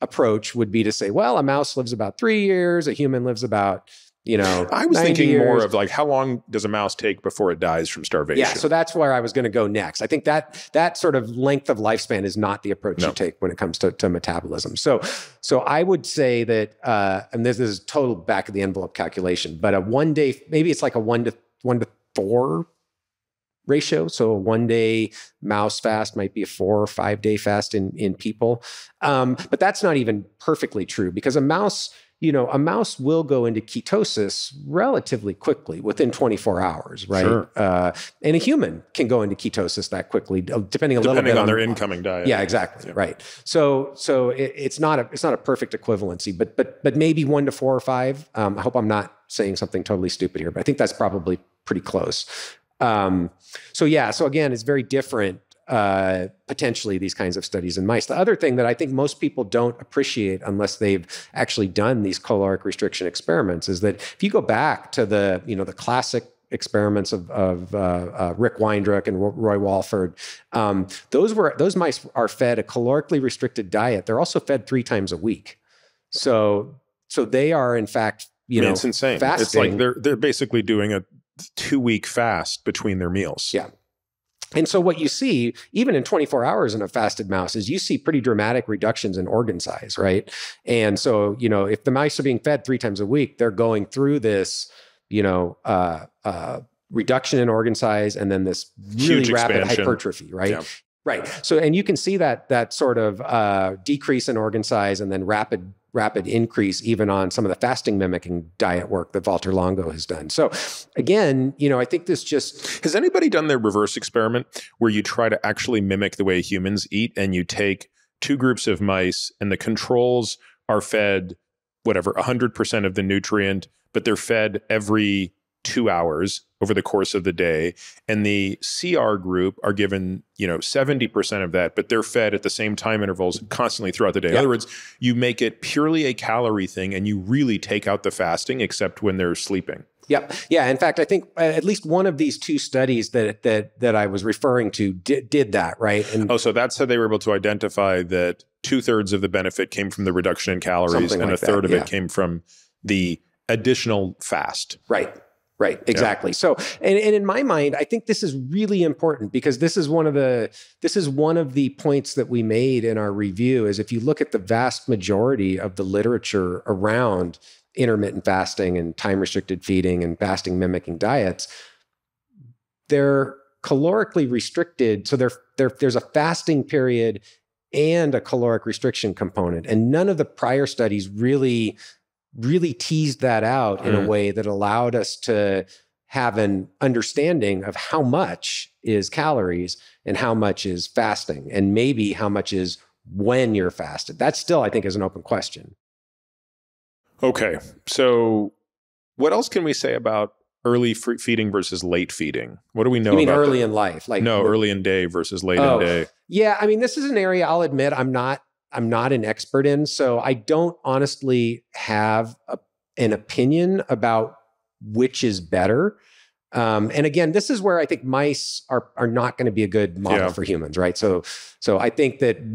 approach would be to say, well, a mouse lives about 3 years, a human lives about, you know, I was thinking years. More of like, how long does a mouse take before it dies from starvation? Yeah, so that's where I was going to go next. I think that that sort of length of lifespan is not the approach you take when it comes to metabolism. So I would say that, and this is total back of the envelope calculation, but a 1 day, maybe it's like a 1 to 4 ratio. So a 1 day mouse fast might be a 4 or 5 day fast in people. But that's not even perfectly true, because a mouse, you know, a mouse will go into ketosis relatively quickly within 24 hours, right? Sure. And a human can go into ketosis that quickly, depending a little bit on their incoming diet. Yeah, exactly, right. So it's not a perfect equivalency, but maybe 1 to 4 or 5. I hope I'm not saying something totally stupid here, but I think that's probably pretty close. So yeah, so again, it's very different. Potentially these kinds of studies in mice. The other thing that I think most people don't appreciate unless they've actually done these caloric restriction experiments is that if you go back to the, you know, the classic experiments of Rick Weindruck and Roy Walford, those mice are fed a calorically restricted diet. They're also fed 3 times a week. So they are in fact, you know, it's insane. Fasting. It's like they're basically doing a 2-week fast between their meals. Yeah. And so what you see, even in 24 hours in a fasted mouse, is you see pretty dramatic reductions in organ size, right? And so, you know, if the mice are being fed 3 times a week, they're going through this, you know, reduction in organ size and then this really huge rapid expansion. Hypertrophy, right? Yeah. Right. So, and you can see that sort of decrease in organ size and then rapid increase even on some of the fasting mimicking diet work that Walter Longo has done. So again, you know, I think this just... Has anybody done their reverse experiment where you try to actually mimic the way humans eat and you take 2 groups of mice and the controls are fed, whatever, 100% of the nutrient, but they're fed every 2 hours over the course of the day. And the CR group are given, you know, 70% of that, but they're fed at the same time intervals constantly throughout the day. Yeah. In other words, you make it purely a calorie thing and you really take out the fasting except when they're sleeping. Yep. Yeah. In fact, I think at least one of these 2 studies that I was referring to did that, right? And so that's how they were able to identify that 2/3 of the benefit came from the reduction in calories and like a third of it came from the additional fast. Right. Right, exactly. Yeah. So, and in my mind, I think this is really important because this is one of the points that we made in our review is if you look at the vast majority of the literature around intermittent fasting and time-restricted feeding and fasting mimicking diets, they're calorically restricted. So there's a fasting period and a caloric restriction component. And none of the prior studies really teased that out in a way that allowed us to have an understanding of how much is calories and how much is fasting, and maybe how much is when you're fasted. That still, I think, is an open question. Okay. So what else can we say about early feeding versus late feeding? What do we know about that? You mean early in life? Like early in day versus late in day. Yeah. I mean, this is an area I'll admit I'm not an expert in, so I don't honestly have an opinion about which is better. And again, this is where I think mice are not going to be a good model for humans, right? So I think that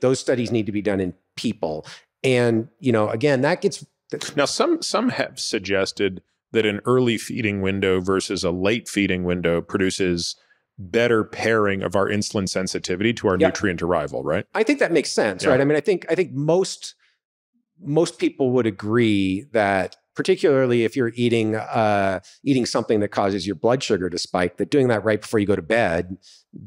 those studies need to be done in people. And, you know, again, that gets... Now, some have suggested that an early feeding window versus a late feeding window produces better pairing of our insulin sensitivity to our nutrient arrival, right? I think that makes sense, right? I mean, I think most people would agree that, particularly if you're eating eating something that causes your blood sugar to spike, that doing that right before you go to bed,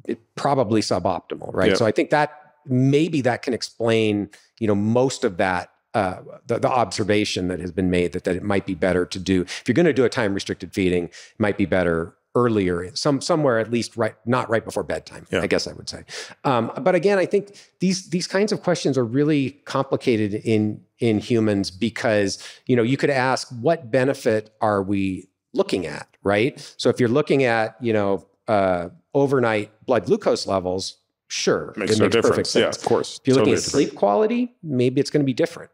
it's probably suboptimal, right? Yeah. So I think that maybe that can explain, you know, most of that the observation that has been made that it might be better to do if you're going to do a time restricted feeding, it might be better earlier, somewhere at least not right before bedtime, I guess I would say. But again, I think these kinds of questions are really complicated in humans because, you know, you could ask, what benefit are we looking at, right? So if you're looking at, you know, overnight blood glucose levels, sure. Makes no difference. Yeah, of course. If you're looking at sleep quality, maybe it's going to be different.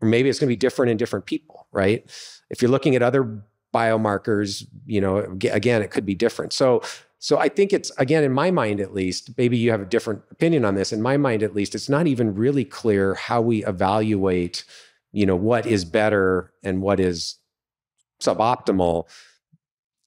Or maybe it's going to be different in different people, right? If you're looking at other biomarkers, you know, again, it could be different. So I think it's, again, in my mind at least, maybe you have a different opinion on this. In my mind at least, it's not even really clear how we evaluate, you know, what is better and what is suboptimal.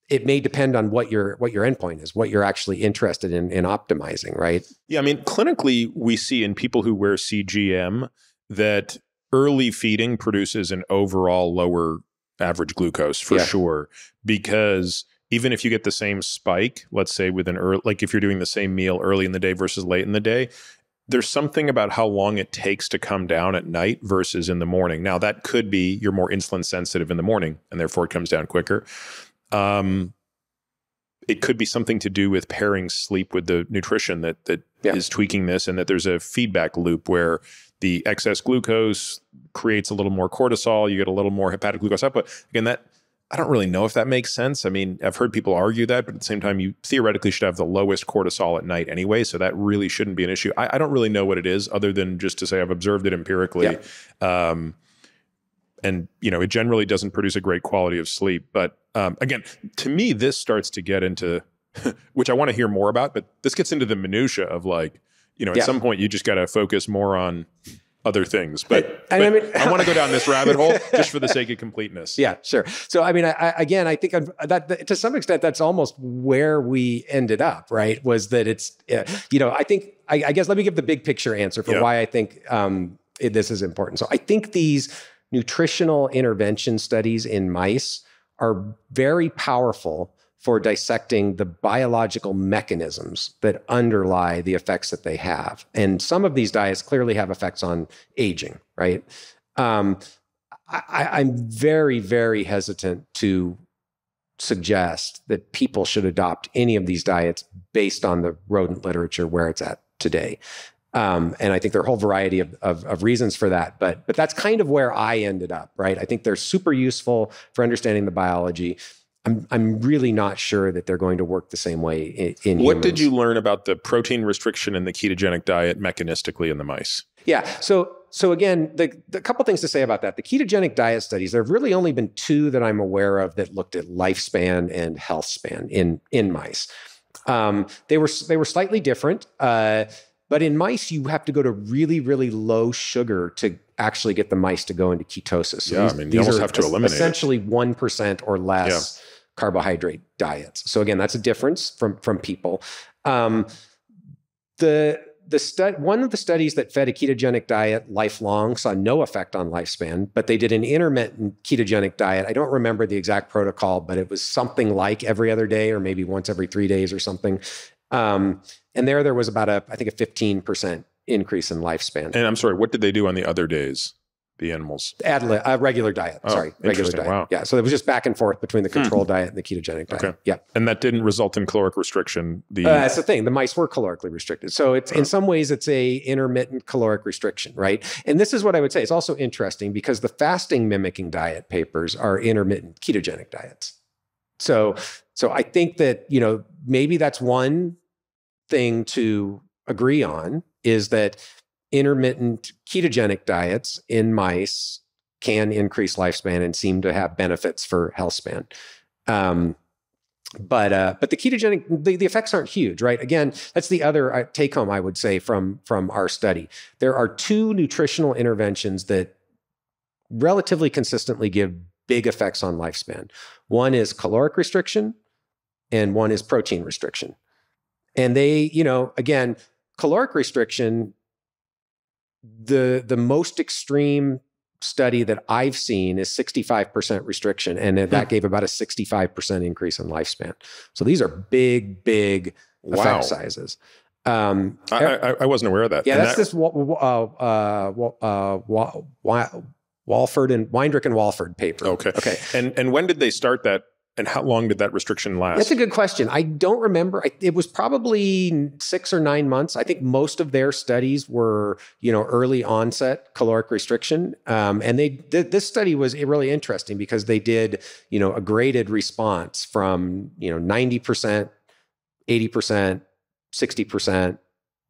It may depend on what your endpoint is, what you're actually interested in optimizing, right? Yeah, I mean, clinically, we see in people who wear CGM that early feeding produces an overall lower average glucose for sure, because even if you get the same spike, let's say with an early, like if you're doing the same meal early in the day versus late in the day, there's something about how long it takes to come down at night versus in the morning. Now that could be you're more insulin sensitive in the morning and therefore it comes down quicker. It could be something to do with pairing sleep with the nutrition that is tweaking this, and that there's a feedback loop where the excess glucose creates a little more cortisol, you get a little more hepatic glucose output. Again, that I don't really know if that makes sense. I mean, I've heard people argue that, but at the same time, you theoretically should have the lowest cortisol at night anyway, so that really shouldn't be an issue. I don't really know what it is, other than just to say I've observed it empirically. Yeah. And, you know, it generally doesn't produce a great quality of sleep. But again, to me, this starts to get into, which I want to hear more about, but this gets into the minutia of, like, you know, at some point you just got to focus more on other things. But I mean, I want to go down this rabbit hole just for the sake of completeness. Yeah, sure. So, I mean, I think that to some extent, that's almost where we ended up, right? Was that it's, you know, I think, I guess, let me give the big picture answer for why I think this is important. So I think these nutritional intervention studies in mice are very powerful for dissecting the biological mechanisms that underlie the effects that they have. And some of these diets clearly have effects on aging, right? I'm very, very hesitant to suggest that people should adopt any of these diets based on the rodent literature where it's at today. And I think there are a whole variety of reasons for that, but that's kind of where I ended up, right? I think they're super useful for understanding the biology. I'm really not sure that they're going to work the same way in humans. What did you learn about the protein restriction and the ketogenic diet mechanistically in the mice? Yeah, so again, the couple things to say about that. The ketogenic diet studies, there have really only been two that I'm aware of that looked at lifespan and health span in mice. They were slightly different. But in mice, you have to go to really, really low sugar to actually get the mice to go into ketosis. So yeah, you almost have to eliminate essentially 1% or less carbohydrate diets. So again, that's a difference from people. One of the studies that fed a ketogenic diet lifelong saw no effect on lifespan, but they did an intermittent ketogenic diet. I don't remember the exact protocol, but it was something like every other day or maybe once every 3 days or something. And there was about I think a 15% increase in lifespan. And I'm sorry, what did they do on the other days, the animals? Regular diet, regular diet. Wow. Yeah, so it was just back and forth between the control diet and the ketogenic diet. Okay. Yeah. And that didn't result in caloric restriction? That's the thing, the mice were calorically restricted. So it's in some ways, it's a intermittent caloric restriction, right? And this is what I would say, it's also interesting because the fasting mimicking diet papers are intermittent ketogenic diets. So I think that, you know, maybe that's one thing to agree on, is that intermittent ketogenic diets in mice can increase lifespan and seem to have benefits for health span. But the ketogenic, the effects aren't huge, right? Again, that's the other take home I would say from our study. There are two nutritional interventions that relatively consistently give big effects on lifespan. One is caloric restriction and one is protein restriction. And they, you know, again, caloric restriction, the most extreme study that I've seen is 65% restriction. And that gave about a 65% increase in lifespan. So these are big, big effect sizes. I wasn't aware of that. Yeah, and that's Walford and Weindrich and Walford paper. Okay. And when did they start that? And how long did that restriction last? That's a good question. I don't remember. It was probably 6 or 9 months. I think most of their studies were, you know, early onset caloric restriction. And this study was really interesting because they did, you know, a graded response from, you know, 90%, 80%, 60%,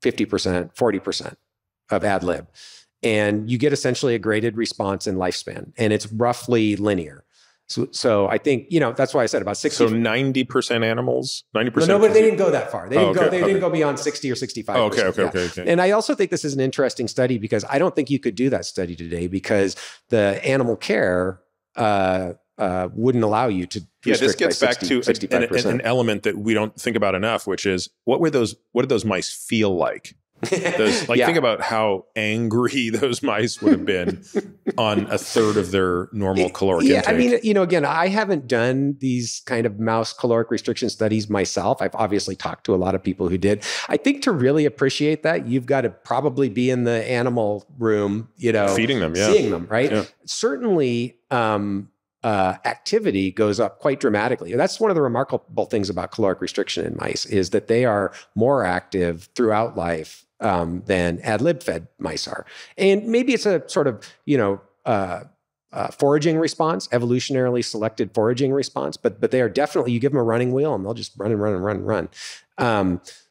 50%, 40% of ad lib. And you get essentially a graded response in lifespan, and it's roughly linear. So I think, you know, that's why I said about 60. So 90% animals, 90%. No, but they didn't go that far. They didn't didn't go beyond 60 or 65%. Oh, okay. And I also think this is an interesting study because I don't think you could do that study today because the animal care wouldn't allow you to. Yeah, this gets back to an element that we don't think about enough, which is what did those mice feel like? Think about how angry those mice would have been on a third of their normal caloric intake. I mean, you know, again, I haven't done these kind of mouse caloric restriction studies myself. I've obviously talked to a lot of people who did. I think to really appreciate that, you've got to probably be in the animal room, you know. Feeding them, yeah. Seeing them, right? Yeah. Certainly, activity goes up quite dramatically. That's one of the remarkable things about caloric restriction in mice is that they are more active throughout life than ad lib fed mice are. And maybe it's a sort of, you know, foraging response, evolutionarily selected foraging response, but they are definitely, you give them a running wheel and they'll just run.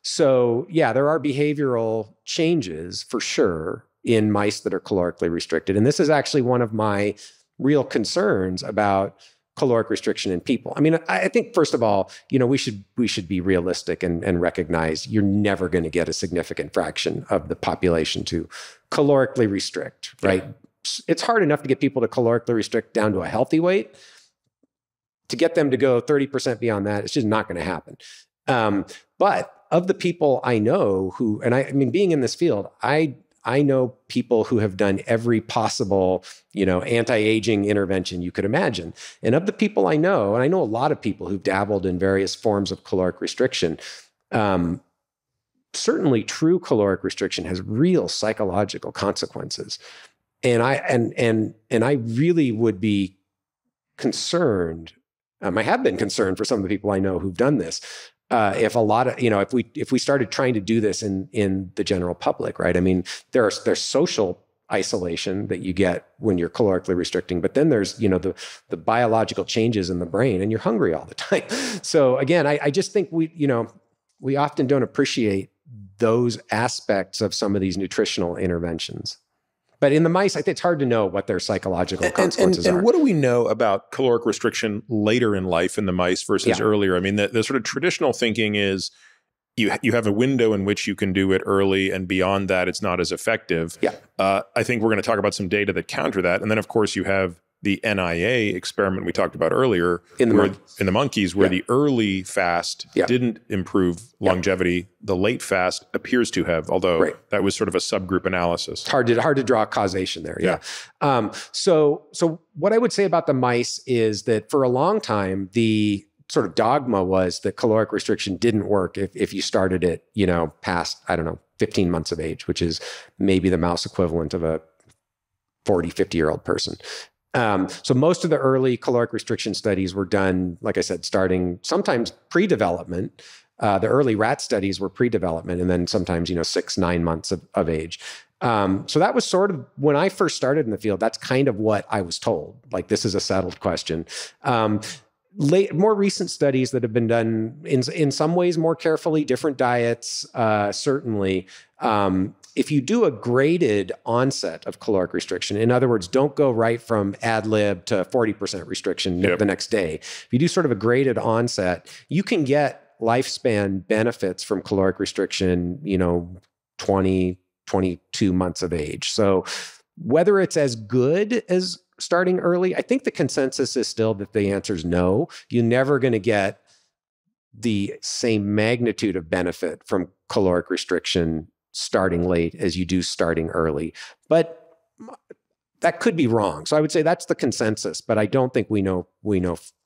So yeah, there are behavioral changes for sure in mice that are calorically restricted. And this is actually one of my real concerns about caloric restriction in people. I mean, I think first of all, you know, we should be realistic and recognize you're never going to get a significant fraction of the population to calorically restrict, right? Yeah. It's hard enough to get people to calorically restrict down to a healthy weight. To get them to go 30% beyond that, it's just not going to happen. But of the people I know who, and I mean, being in this field, I know people who have done every possible, you know, anti-aging intervention you could imagine. And of the people I know, and I know a lot of people who've dabbled in various forms of caloric restriction, certainly true caloric restriction has real psychological consequences. And I really would be concerned. I have been concerned for some of the people I know who've done this. If a lot of, you know, if we started trying to do this in the general public, right? I mean, there's social isolation that you get when you're calorically restricting, but then there's, you know, the biological changes in the brain and you're hungry all the time. So again, I just think we often don't appreciate those aspects of some of these nutritional interventions. But in the mice, I think it's hard to know what their psychological consequences are. And what do we know about caloric restriction later in life in the mice versus earlier? I mean, the sort of traditional thinking is you have a window in which you can do it early, and beyond that, it's not as effective. Yeah. I think we're going to talk about some data that counter that. And then, of course, you have the NIA experiment we talked about earlier in the monkeys where the early fast didn't improve longevity. The late fast appears to have, although that was sort of a subgroup analysis. It's hard to draw causation there. Yeah. So what I would say about the mice is that for a long time, the sort of dogma was that caloric restriction didn't work if you started it, you know, past, I don't know, 15 months of age, which is maybe the mouse equivalent of a 40, 50-year-old person. So most of the early caloric restriction studies were done, like I said, starting sometimes pre-development. The early rat studies were pre-development and then sometimes, you know, 6, 9 months of age. So that was sort of, when I first started in the field, that's kind of what I was told. Like, this is a settled question. More recent studies that have been done in some ways more carefully, different diets, certainly. If you do a graded onset of caloric restriction, in other words, don't go right from ad lib to 40% restriction the next day. If you do sort of a graded onset, you can get lifespan benefits from caloric restriction, you know, 20, 22 months of age. So whether it's as good as starting early, I think the consensus is still that the answer is no. You're never going to get the same magnitude of benefit from caloric restriction starting late as you do starting early. But that could be wrong. So I would say that's the consensus, but I don't think we know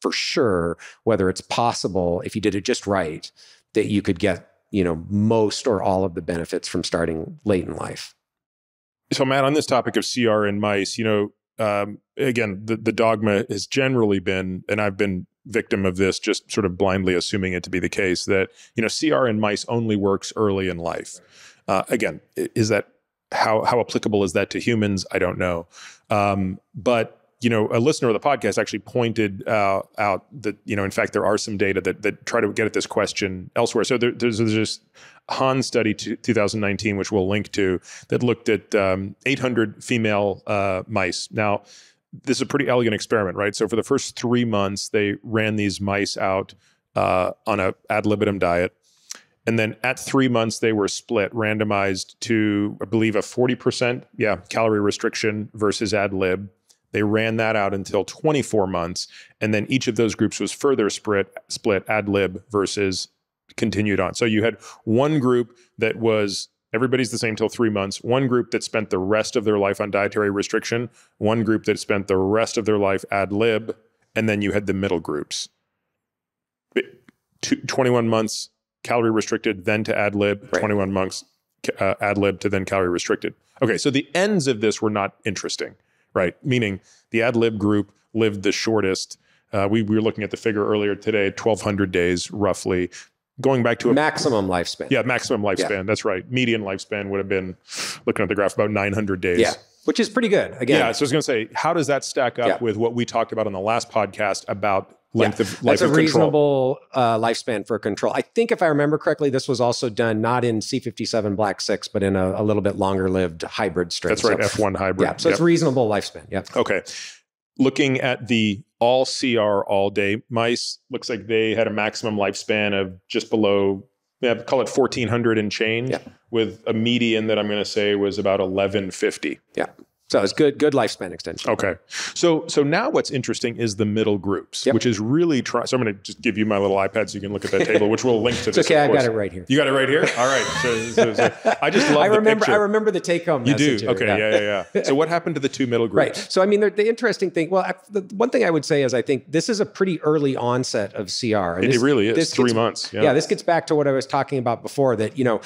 for sure whether it's possible, if you did it just right, that you could get, you know, most or all of the benefits from starting late in life. So Matt, on this topic of CR in mice, you know, again, the dogma has generally been, and I've been victim of this, just sort of blindly assuming it to be the case, that, you know, CR in mice only works early in life. Again, is that how applicable is that to humans? I don't know. But you know, a listener of the podcast actually pointed out that, you know, in fact, there are some data that try to get at this question elsewhere. So there's this Hahn study 2019, which we'll link to, that looked at 800 female mice. Now, this is a pretty elegant experiment, right? So for the first 3 months, they ran these mice out on a ad libitum diet. And then at 3 months, they were split, randomized to, I believe, a 40% calorie restriction versus ad lib. They ran that out until 24 months. And then each of those groups was further split ad lib versus continued on. So you had one group that was, everybody's the same till 3 months, one group that spent the rest of their life on dietary restriction, one group that spent the rest of their life ad lib, and then you had the middle groups. 21 months calorie restricted, then to ad lib, right. 21 months ad lib to then calorie restricted. Okay, so the ends of this were not interesting. Right, meaning the ad lib group lived the shortest. We were looking at the figure earlier today, 1,200 days roughly, going back to a maximum lifespan. Yeah, maximum lifespan. Yeah. That's right. Median lifespan would have been, looking at the graph, about 900 days. Yeah, which is pretty good. Again, yeah. So I was going to say, how does that stack up with what we talked about on the last podcast about length of life? That's a reasonable lifespan for control. I think if I remember correctly, this was also done not in C57 Black 6, but in a little bit longer lived hybrid strain. That's right, so, F1 hybrid. Yeah, so it's reasonable lifespan, Okay. Looking at the all CR all day mice, looks like they had a maximum lifespan of just below, call it 1,400 and change, with a median that I'm going to say was about 1,150. Yeah. So it's good lifespan extension. Okay. So now what's interesting is the middle groups, which is really trying. So I'm going to just give you my little iPad so you can look at that table, which we'll link to. It's this, okay. I got it right here. You got it right here? All right. So I just love the picture. I remember the take-home message. You do? Okay. Yeah. So what happened to the two middle groups? Right. So, I mean, the interesting thing, the one thing I would say is I think this is a pretty early onset of CR. It really is. 3 months. Yeah. This gets back to what I was talking about before, that, you know,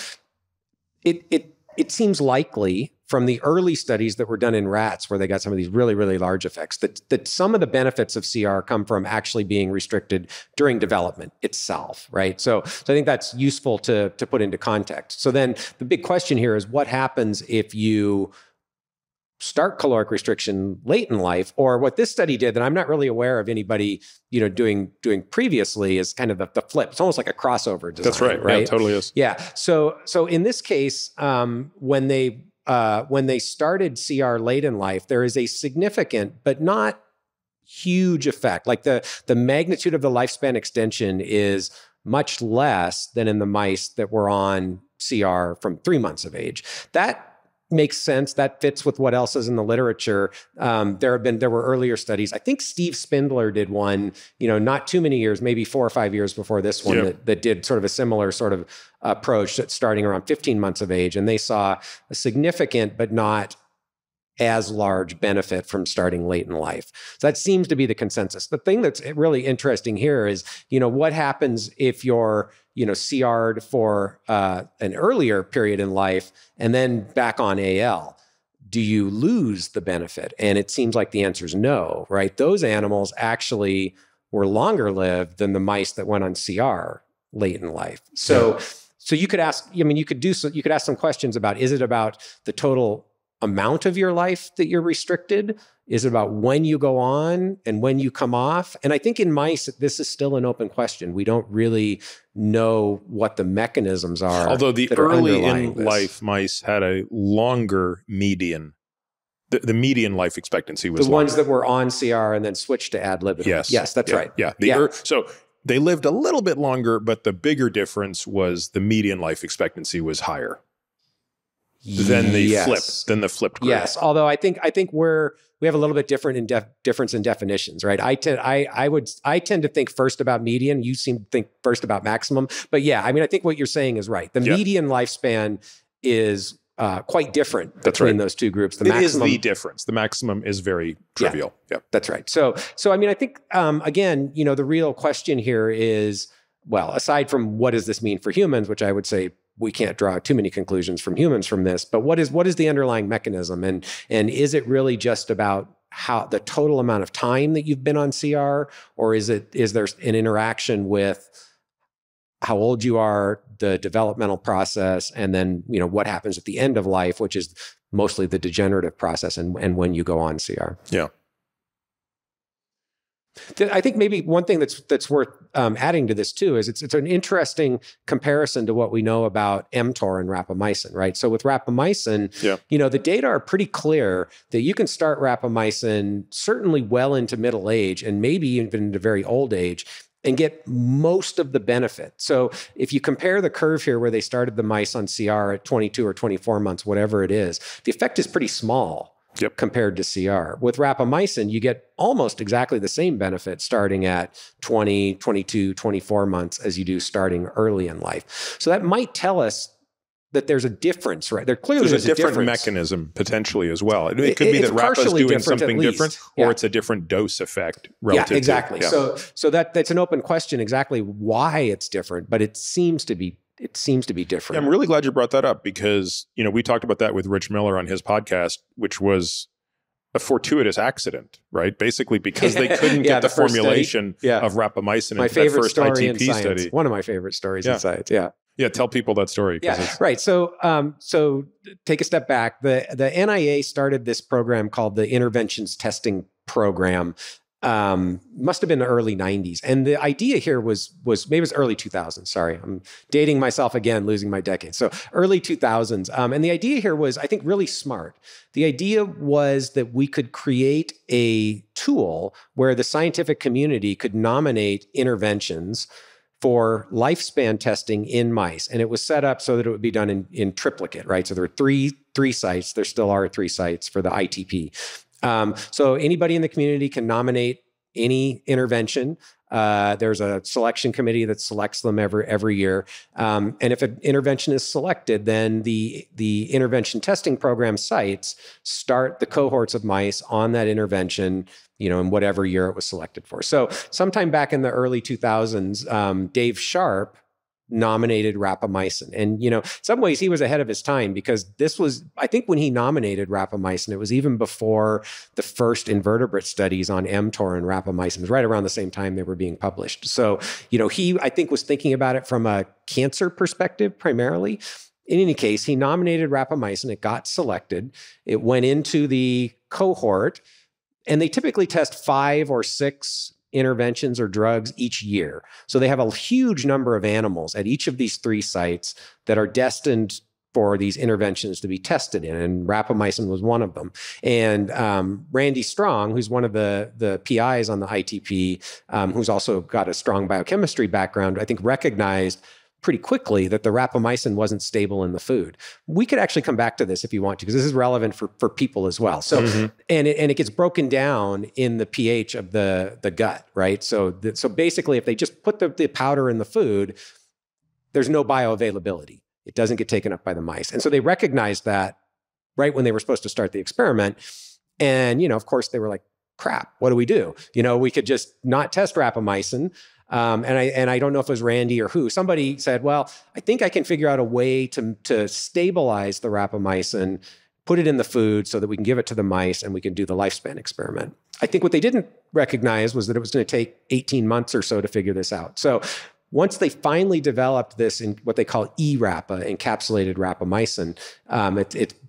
it seems likely from the early studies that were done in rats where they got some of these really, really large effects, that some of the benefits of CR come from actually being restricted during development itself, right? So I think that's useful to put into context. So then the big question here is what happens if you start caloric restriction late in life, or what this study did that I'm not really aware of anybody, you know, doing previously is kind of the flip. It's almost like a crossover design. That's right. Yeah, it totally is. Yeah. So in this case, when they started CR late in life, there is a significant but not huge effect. Like the magnitude of the lifespan extension is much less than in the mice that were on CR from 3 months of age. That makes sense. That fits with what else is in the literature. There were earlier studies. I think Steve Spindler did one, you know, not too many years, maybe 4 or 5 years before this one, that did sort of a similar sort of approach that's starting around 15 months of age. And they saw a significant, but not as large benefit from starting late in life. So that seems to be the consensus. The thing that's really interesting here is, you know, what happens if you're, you know, CR'd for an earlier period in life and then back on AL? Do you lose the benefit? And it seems like the answer is no, right? Those animals actually were longer lived than the mice that went on CR late in life. So you could ask, I mean, you could ask some questions about, is it about the total amount of your life that you're restricted? Is it about when you go on and when you come off? And I think in mice, this is still an open question. We don't really know what the mechanisms are. Although the early in life mice had a longer median. The median life expectancy was the ones that were on CR and then switched to ad libitum. Yes, that's right. Yeah. So they lived a little bit longer, but the bigger difference was the median life expectancy was higher than the flipped group. Yes, although I think we have a little bit different difference in definitions, right? I tend to think first about median. You seem to think first about maximum. But yeah, I mean, I think what you're saying is right. The median lifespan is quite different between those two groups. The maximum is the difference. The maximum is very trivial. Yeah, that's right. So I mean, I think again, you know, the real question here is, well, aside from what does this mean for humans, which I would say we can't draw too many conclusions from humans from this, but what is the underlying mechanism? And is it really just about how the total amount of time that you've been on CR, or is there an interaction with how old you are, the developmental process, and then, you know, what happens at the end of life, which is mostly the degenerative process and when you go on CR? Yeah. I think maybe one thing that's worth adding to this too is it's an interesting comparison to what we know about mTOR and rapamycin, right? So with rapamycin, you know, the data are pretty clear that you can start rapamycin certainly well into middle age and maybe even into very old age and get most of the benefit. So if you compare the curve here where they started the mice on CR at 22 or 24 months, whatever it is, the effect is pretty small. Yep. Compared to CR. With rapamycin, you get almost exactly the same benefit starting at 20, 22, 24 months as you do starting early in life. So that might tell us that there's a difference, right? There clearly is a different mechanism potentially as well. It could be that RAPA is doing something different, or it's a different dose effect relative. Yeah, exactly. So that's an open question exactly why it's different, but it seems to be different. Yeah, I'm really glad you brought that up because, you know, we talked about that with Rich Miller on his podcast, which was a fortuitous accident, right? Basically because they couldn't get the formulation of rapamycin in that first ITP study. One of my favorite stories in Science, yeah, tell people that story. Yeah, right. So, so take a step back. The NIA started this program called the Interventions Testing Program. Must have been the early 90s. And the idea here was maybe it was early 2000s. Sorry, I'm dating myself again, losing my decade. So early 2000s. And the idea here was, I think, really smart. The idea was that we could create a tool where the scientific community could nominate interventions for lifespan testing in mice. And it was set up so that it would be done in triplicate, right? So there were three sites. There still are three sites for the ITP. So anybody in the community can nominate any intervention. There's a selection committee that selects them every year. And if an intervention is selected, then the intervention testing program sites start the cohorts of mice on that intervention, you know, in whatever year it was selected for. So sometime back in the early 2000s, Dave Sharp nominated rapamycin. And, you know, in some ways he was ahead of his time because this was, I think when he nominated rapamycin, it was even before the first invertebrate studies on mTOR and rapamycin, right around the same time they were being published. So, you know, he, I think, was thinking about it from a cancer perspective primarily. In any case, he nominated rapamycin, it got selected, it went into the cohort, and they typically test 5 or 6 interventions or drugs each year. So they have a huge number of animals at each of these three sites that are destined for these interventions to be tested in, and rapamycin was one of them. And Randy Strong, who's one of the PIs on the ITP, who's also got a strong biochemistry background, I think recognized pretty quickly that the rapamycin wasn't stable in the food. We could actually come back to this if you want to, because this is relevant for people as well. So, and it gets broken down in the pH of the gut, right? So, so basically if they just put the powder in the food, there's no bioavailability. It doesn't get taken up by the mice. And so they recognized that right when they were supposed to start the experiment. And, you know, of course they were like, crap, what do we do? You know, we could just not test rapamycin. And I don't know if it was Randy or who, somebody said, well, I think I can figure out a way to stabilize the rapamycin, put it in the food so that we can give it to the mice and we can do the lifespan experiment. I think what they didn't recognize was that it was going to take 18 months or so to figure this out. So once they finally developed this in what they call E-RAPA, encapsulated rapamycin,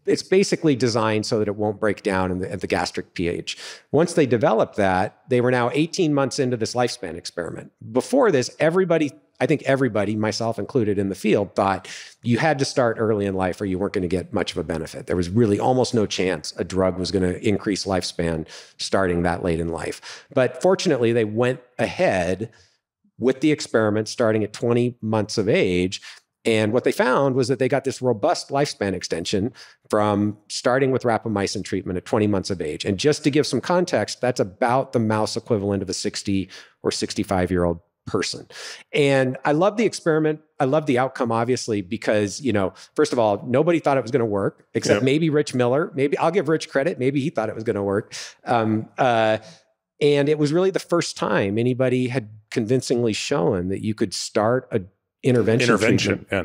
it's basically designed so that it won't break down at the gastric pH. Once they developed that, they were now 18 months into this lifespan experiment. Before this, everybody, I think everybody, myself included in the field, thought you had to start early in life or you weren't going to get much of a benefit. There was really almost no chance a drug was going to increase lifespan starting that late in life. But fortunately, they went ahead with the experiment starting at 20 months of age. And what they found was that they got this robust lifespan extension from starting with rapamycin treatment at 20 months of age. And just to give some context, that's about the mouse equivalent of a 60 or 65-year-old person. And I love the experiment. I love the outcome, obviously, because, you know, first of all, nobody thought it was going to work, except maybe Rich Miller. Maybe I'll give Rich credit. Maybe he thought it was going to work. And it was really the first time anybody had convincingly shown that you could start a intervention,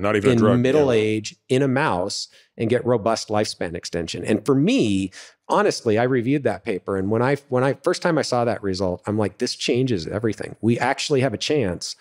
not even a drug, in middle age in a mouse and get robust lifespan extension. And for me, honestly, I reviewed that paper, and when I first time I saw that result, I'm like, this changes everything. We actually have a chance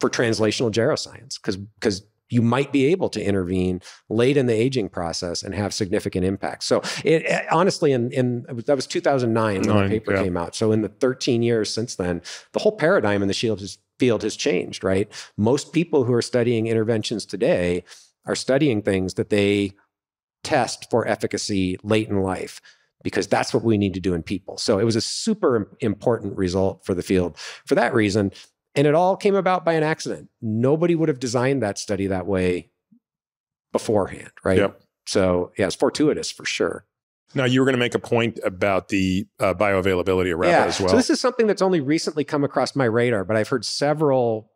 for translational geroscience because you might be able to intervene late in the aging process and have significant impact. So it honestly, that was 2009 when the paper came out. So in the 13 years since then, the whole paradigm in the field has changed, right? Most people who are studying interventions today are studying things that they test for efficacy late in life, because that's what we need to do in people. So it was a super important result for the field for that reason. And it all came about by an accident. Nobody would have designed that study that way beforehand, right? Yep. So yeah, it's fortuitous for sure. Now, you were going to make a point about the bioavailability of RAPA as well. So this is something that's only recently come across my radar, but I've heard several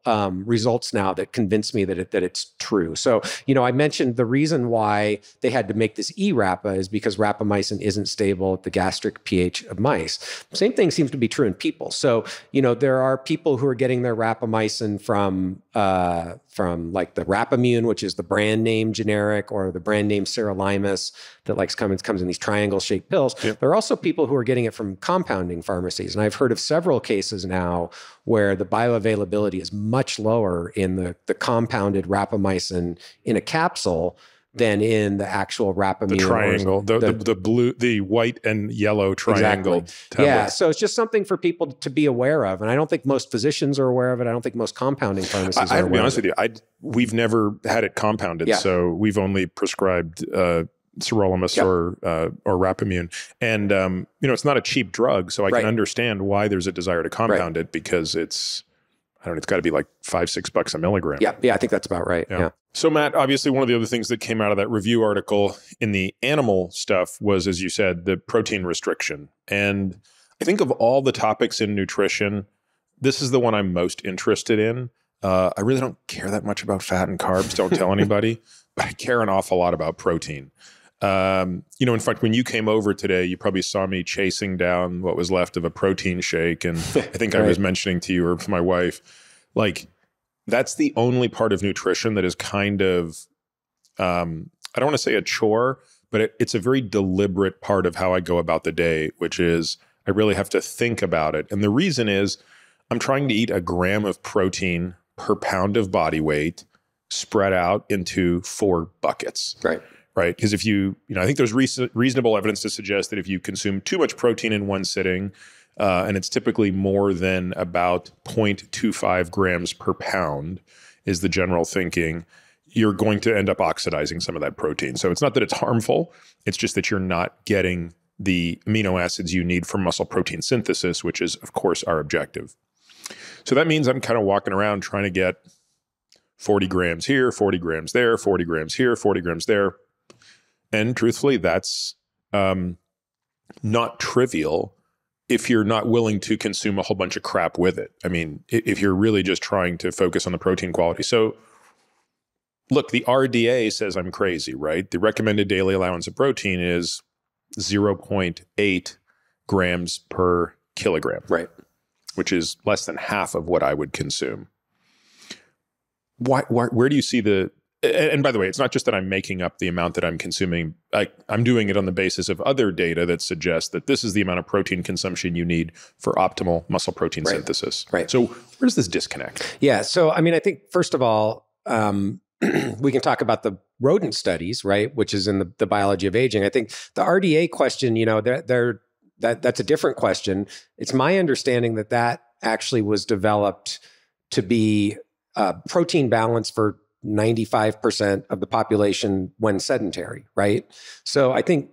results now that convince me that it's true. So, you know, I mentioned the reason why they had to make this E-RAPA is because rapamycin isn't stable at the gastric pH of mice. Same thing seems to be true in people. So, you know, there are people who are getting their rapamycin from like the Rapamune, which is the brand name generic, or the brand name Sirolimus that comes in these triangle-shaped pills. Yep. There are also people who are getting it from compounding pharmacies. And I've heard of several cases now where the bioavailability is much lower in the compounded rapamycin in a capsule than in the actual Rapamune. The triangle, the blue, the white and yellow triangle. Exactly. Yeah, so it's just something for people to be aware of. And I don't think most physicians are aware of it. I don't think most compounding pharmacies are aware of it. I have to be honest with you, we've never had it compounded. Yeah. So we've only prescribed Sirolimus or Rapamune. And, you know, it's not a cheap drug. So I can understand why there's a desire to compound it, because it's, I don't know, it's got to be like $5, $6 a milligram. Yeah, yeah, I think that's about right. Yeah. So Matt, obviously one of the other things that came out of that review article in the animal stuff was, as you said, the protein restriction. And I think of all the topics in nutrition, this is the one I'm most interested in. I really don't care that much about fat and carbs, don't tell anybody, but I care an awful lot about protein. You know, in fact, when you came over today, you probably saw me chasing down what was left of a protein shake. And I think I was mentioning to you or to my wife, like, that's the only part of nutrition that is kind of, I don't want to say a chore, but it's a very deliberate part of how I go about the day, which is I really have to think about it. And the reason is I'm trying to eat a gram of protein per pound of body weight spread out into 4 buckets. Right. Right, because if you know, I think there's reasonable evidence to suggest that if you consume too much protein in one sitting, and it's typically more than about 0.25 grams per pound is the general thinking, you're going to end up oxidizing some of that protein. So it's not that it's harmful, it's just that you're not getting the amino acids you need for muscle protein synthesis, which is, of course, our objective. So that means I'm kind of walking around trying to get 40 grams here, 40 grams there, 40 grams here, 40 grams there. And truthfully, that's not trivial if you're not willing to consume a whole bunch of crap with it. I mean, if you're really just trying to focus on the protein quality. So look, the RDA says I'm crazy, right? The recommended daily allowance of protein is 0.8 grams per kilogram, right? Which is less than half of what I would consume. Why, where do you see the... And by the way, it's not just that I'm making up the amount that I'm consuming. I'm doing it on the basis of other data that suggests that this is the amount of protein consumption you need for optimal muscle protein synthesis. Right. So where's this disconnect? Yeah. So, I mean, I think, first of all, we can talk about the rodent studies, right, which is in the biology of aging. I think the RDA question, you know, that's a different question. It's my understanding that that actually was developed to be protein balance for 95% of the population when sedentary, right? So I think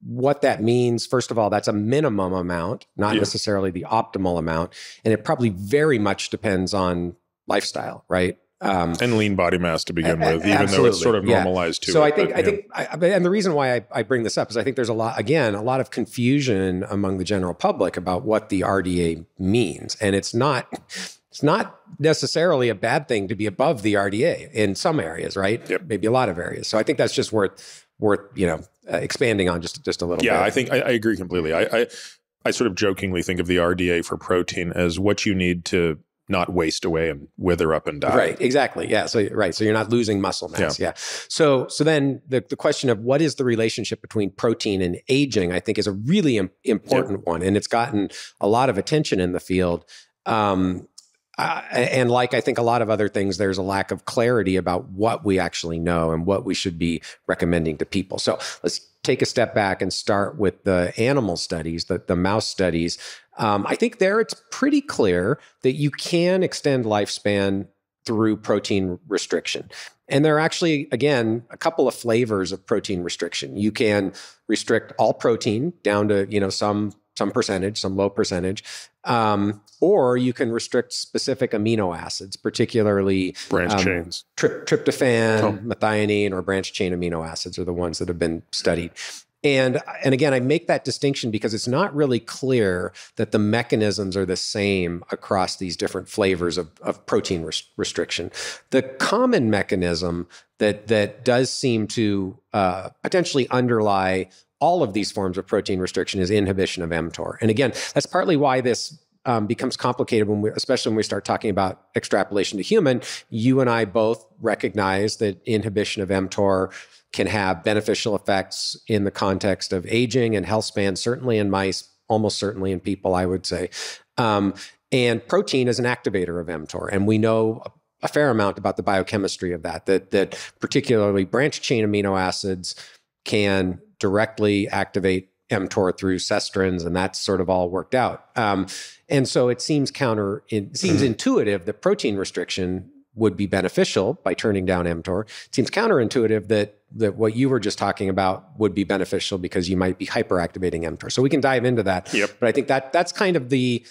what that means, first of all, that's a minimum amount, not necessarily the optimal amount. And it probably very much depends on lifestyle, right? And lean body mass to begin with, even though it's sort of normalized too. So I think, and the reason why I bring this up is I think there's a lot of confusion among the general public about what the RDA means. And it's not necessarily a bad thing to be above the RDA in some areas, right? Yep. Maybe a lot of areas. So I think that's just worth you know, expanding on just a little bit. Yeah, I think I agree completely. I sort of jokingly think of the RDA for protein as what you need to not waste away and wither up and die. Right, exactly. Yeah, so so you're not losing muscle mass. Yeah. So then the question of what is the relationship between protein and aging, I think, is a really important one, and it's gotten a lot of attention in the field. And like I think a lot of other things, there's a lack of clarity about what we actually know and what we should be recommending to people. So let's take a step back and start with the animal studies, the mouse studies. I think there it's pretty clear that you can extend lifespan through protein restriction. And there are actually, again, a couple of flavors of protein restriction. You can restrict all protein down to, you know, some percentage, some low percentage, or you can restrict specific amino acids, particularly branched chains, tryptophan, methionine, or branched chain amino acids are the ones that have been studied. And again, I make that distinction because it's not really clear that the mechanisms are the same across these different flavors of protein restriction. The common mechanism that does seem to potentially underlie all of these forms of protein restriction is inhibition of mTOR. And again, that's partly why this becomes complicated, especially when we start talking about extrapolation to human. You and I both recognize that inhibition of mTOR can have beneficial effects in the context of aging and health span, certainly in mice, almost certainly in people, I would say. And protein is an activator of mTOR. And we know a fair amount about the biochemistry of that particularly branched chain amino acids can directly activate mTOR through cestrins, and that's sort of all worked out. And so it seems intuitive that protein restriction would be beneficial by turning down mTOR. It seems counterintuitive that what you were just talking about would be beneficial because you might be hyperactivating mTOR. So we can dive into that. Yep. But I think that's kind of the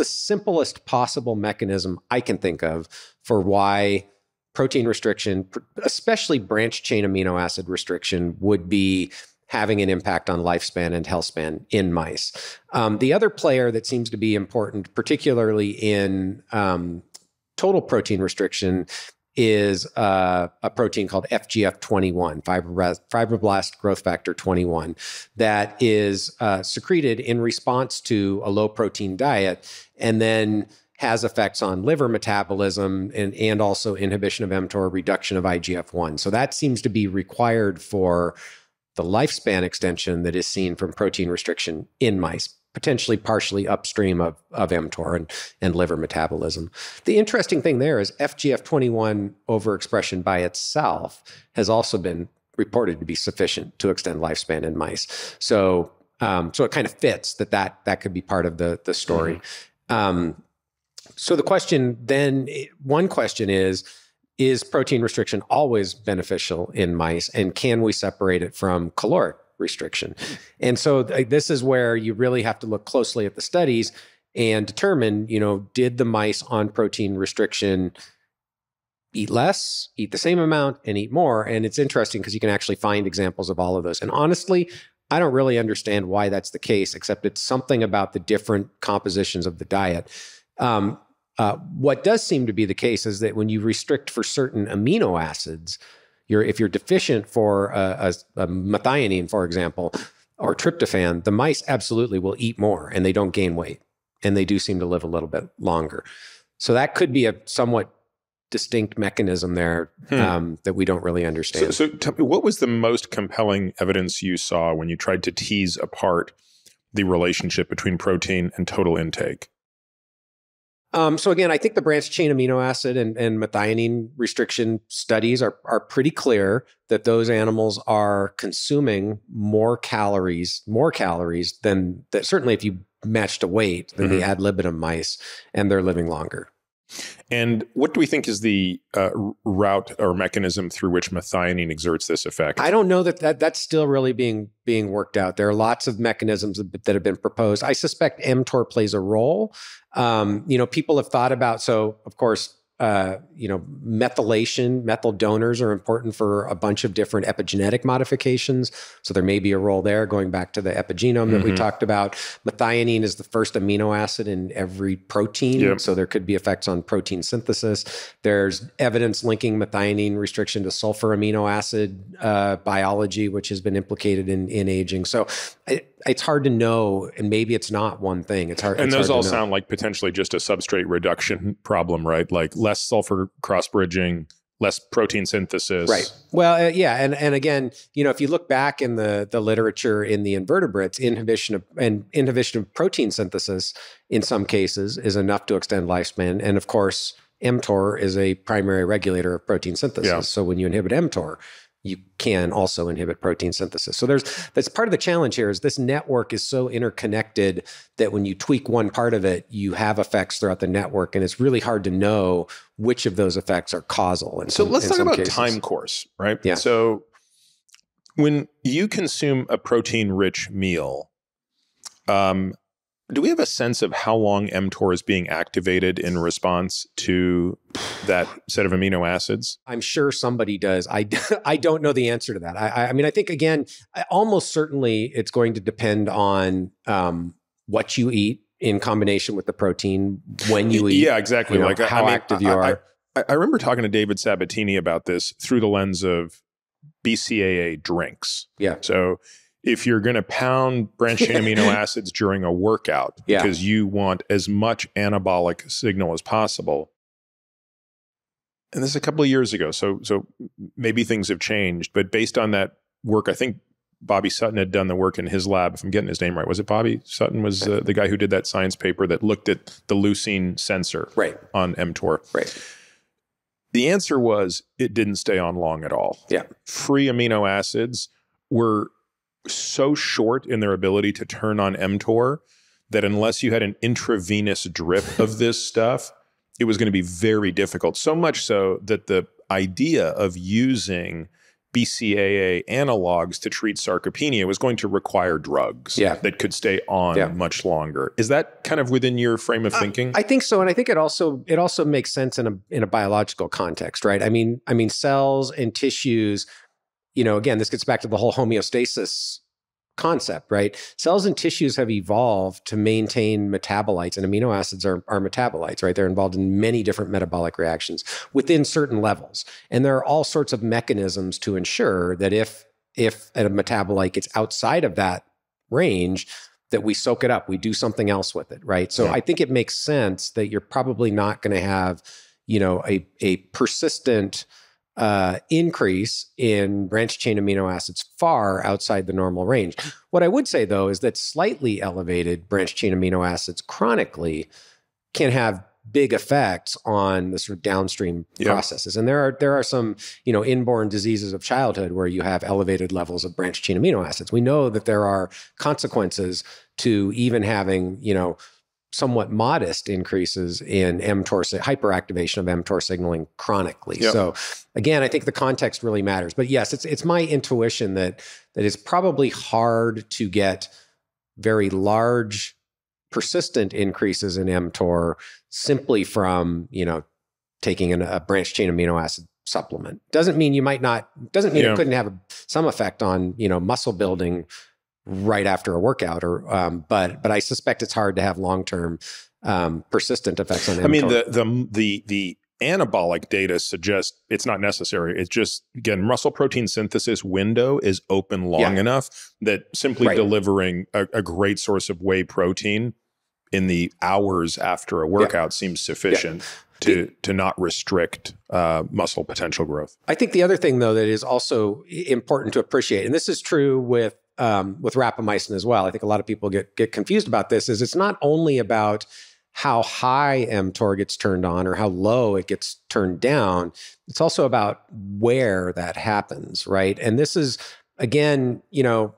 simplest possible mechanism I can think of for why protein restriction, especially branched chain amino acid restriction, would be having an impact on lifespan and health span in mice. The other player that seems to be important, particularly in total protein restriction, is a protein called FGF21, fibroblast growth factor 21, that is secreted in response to a low protein diet, and then has effects on liver metabolism and also inhibition of mTOR, reduction of IGF-1. So that seems to be required for the lifespan extension that is seen from protein restriction in mice, potentially partially upstream of mTOR and liver metabolism. The interesting thing there is FGF21 overexpression by itself has also been reported to be sufficient to extend lifespan in mice. So it kind of fits that could be part of the story. Mm-hmm. So the question then, one question is protein restriction always beneficial in mice, and can we separate it from caloric restriction? And so this is where you really have to look closely at the studies and determine, you know, did the mice on protein restriction eat less, eat the same amount, and eat more? And it's interesting because you can actually find examples of all of those. And honestly, I don't really understand why that's the case, except it's something about the different compositions of the diet. What does seem to be the case is that when you restrict for certain amino acids, if you're deficient for a methionine, for example, or tryptophan, the mice absolutely will eat more and they don't gain weight, and they do seem to live a little bit longer. So that could be a somewhat distinct mechanism there that we don't really understand. So tell me, what was the most compelling evidence you saw when you tried to tease apart the relationship between protein and total intake? So again, I think the branched chain amino acid and methionine restriction studies are pretty clear that those animals are consuming more calories than that. Certainly, if you matched a weight, than the ad libitum mice, and they're living longer. And what do we think is the route or mechanism through which methionine exerts this effect? I don't know that's still really being worked out. There are lots of mechanisms that have been proposed. I suspect mTOR plays a role. You know, people have thought about, so of course, you know, methyl donors are important for a bunch of different epigenetic modifications. So there may be a role there, going back to the epigenome that we talked about. Methionine is the first amino acid in every protein. Yep. So there could be effects on protein synthesis. There's evidence linking methionine restriction to sulfur amino acid biology, which has been implicated in aging. So it's hard to know, and maybe it's not one thing. It's hard. And those all sound like potentially just a substrate reduction problem, right? Like less sulfur cross-bridging, less protein synthesis. Right. Well, yeah. And again, you know, if you look back in the literature in the invertebrates, inhibition of protein synthesis in some cases is enough to extend lifespan. And of course, mTOR is a primary regulator of protein synthesis. Yeah. So when you inhibit mTOR, you can also inhibit protein synthesis. So that's part of the challenge here is this network is so interconnected that when you tweak one part of it, you have effects throughout the network. And it's really hard to know which of those effects are causal. So let's talk about time course, right? Yeah. So when you consume a protein-rich meal, do we have a sense of how long mTOR is being activated in response to that set of amino acids? I'm sure somebody does. I don't know the answer to that. I mean, I think, again, almost certainly it's going to depend on what you eat in combination with the protein, when you eat. Yeah, exactly. You know, like how active you are. I remember talking to David Sabatini about this through the lens of BCAA drinks. Yeah. So if you're going to pound branched chain amino acids during a workout, yeah, because you want as much anabolic signal as possible. And this is a couple of years ago, so maybe things have changed. But based on that work, I think Bobby Sutton had done the work in his lab, if I'm getting his name right. Was it Bobby Sutton was the guy who did that Science paper that looked at the leucine sensor on mTOR? Right. The answer was it didn't stay on long at all. Yeah. Free amino acids were so short in their ability to turn on mTOR that unless you had an intravenous drip of this stuff, it was going to be very difficult. So much so that the idea of using BCAA analogs to treat sarcopenia was going to require drugs that could stay on much longer. Is that kind of within your frame of thinking? I think so, and I think it also makes sense in a biological context, right? I mean cells and tissues. You know, again, this gets back to the whole homeostasis concept, right? Cells and tissues have evolved to maintain metabolites, and amino acids are metabolites, right? They're involved in many different metabolic reactions within certain levels. And there are all sorts of mechanisms to ensure that if a metabolite gets outside of that range, that we soak it up, we do something else with it, right? So I think it makes sense that you're probably not going to have, you know, a persistent increase in branched chain amino acids far outside the normal range. What I would say, though, is that slightly elevated branched chain amino acids chronically can have big effects on the sort of downstream processes. And there are some, you know, inborn diseases of childhood where you have elevated levels of branched chain amino acids. We know that there are consequences to even having, you know, somewhat modest increases in mTOR, hyperactivation of mTOR signaling chronically. Yep. So again, I think the context really matters. But yes, it's my intuition that it's probably hard to get very large, persistent increases in mTOR simply from, you know, taking a branched chain amino acid supplement. Doesn't mean you might not, doesn't mean it couldn't have some effect on, you know, muscle building right after a workout, or but I suspect it's hard to have long-term persistent effects on mTOR. I mean, the anabolic data suggests it's not necessary. It's just, again, muscle protein synthesis window is open long enough that simply delivering a great source of whey protein in the hours after a workout seems sufficient to not restrict muscle potential growth. I think the other thing, though, that is also important to appreciate, and this is true with rapamycin as well. I think a lot of people get confused about this, is it's not only about how high mTOR gets turned on or how low it gets turned down. It's also about where that happens, right? And this is, again, you know,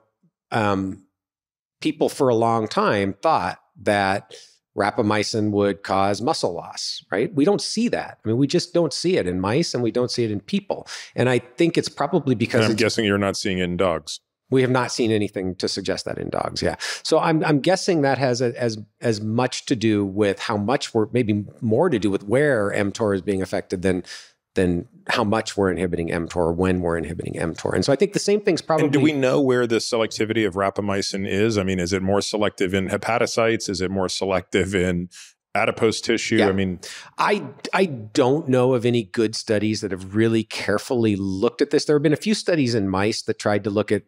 people for a long time thought that rapamycin would cause muscle loss, right? We don't see that. I mean, we just don't see it in mice and we don't see it in people. And I think it's probably because— I'm guessing you're not seeing it in dogs. We have not seen anything to suggest that in dogs, So I'm guessing that has as much to do with how much we're, maybe more to do with where mTOR is being affected than how much we're inhibiting mTOR, when we're inhibiting mTOR. And so I think the same thing's probably— And do we know where the selectivity of rapamycin is? I mean, is it more selective in hepatocytes? Is it more selective in adipose tissue? Yeah. I mean, I don't know of any good studies that have really carefully looked at this. There have been a few studies in mice that tried to look at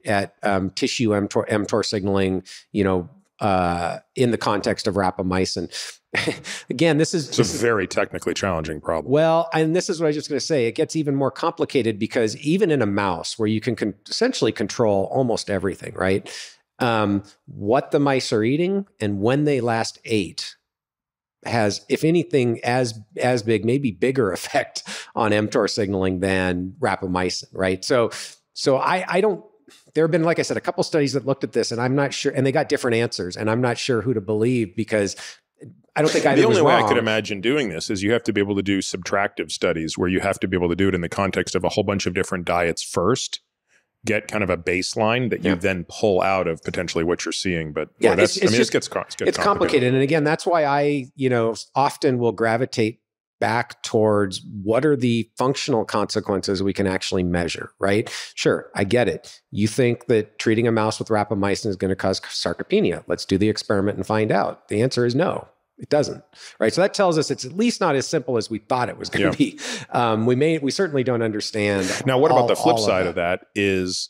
tissue mTOR signaling, you know, in the context of rapamycin. Again, this is a very technically challenging problem. Well, and this is what I was just going to say. It gets even more complicated because even in a mouse where you can essentially control almost everything, right? What the mice are eating and when they last ate has, if anything, as big, maybe bigger effect on mTOR signaling than rapamycin, right? So I don't, there have been, like I said, a couple studies that looked at this and I'm not sure, and they got different answers and I'm not sure who to believe because I don't think either was wrong. The only way I could imagine doing this is you have to be able to do subtractive studies where you have to be able to do it in the context of a whole bunch of different diets first, get kind of a baseline that you then pull out of potentially what you're seeing. But yeah, it gets complicated. And again, that's why I, you know, often will gravitate back towards what are the functional consequences we can actually measure, right? Sure, I get it. You think that treating a mouse with rapamycin is going to cause sarcopenia. Let's do the experiment and find out. The answer is no, it doesn't, right? So that tells us it's at least not as simple as we thought it was going to be. We certainly don't understand. Now, what about the flip side of that is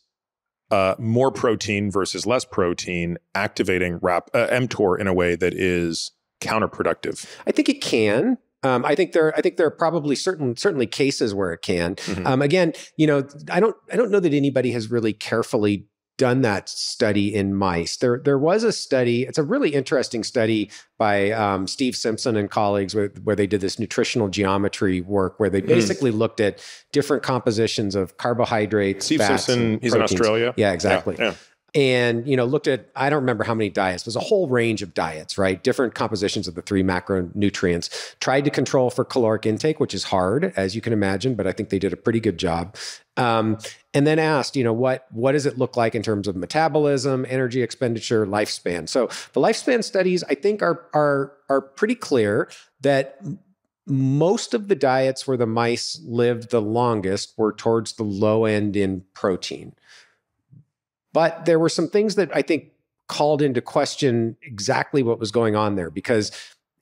more protein versus less protein activating mTOR in a way that is counterproductive? I think it can. I think there are probably certainly cases where it can. Again, you know, I don't know that anybody has really carefully done that study in mice. There was a study. It's a really interesting study by Steve Simpson and colleagues where they did this nutritional geometry work where they basically looked at different compositions of carbohydrates. Steve Simpson, he's in Australia. Yeah, exactly. Yeah. And, you know, looked at, I don't remember how many diets, it was a whole range of diets, right? Different compositions of the three macronutrients, tried to control for caloric intake, which is hard, as you can imagine, but I think they did a pretty good job. And then asked, you know, what does it look like in terms of metabolism, energy expenditure, lifespan? So the lifespan studies, I think, are pretty clear that most of the diets where the mice lived the longest were towards the low end in protein. But there were some things that I think called into question exactly what was going on there, because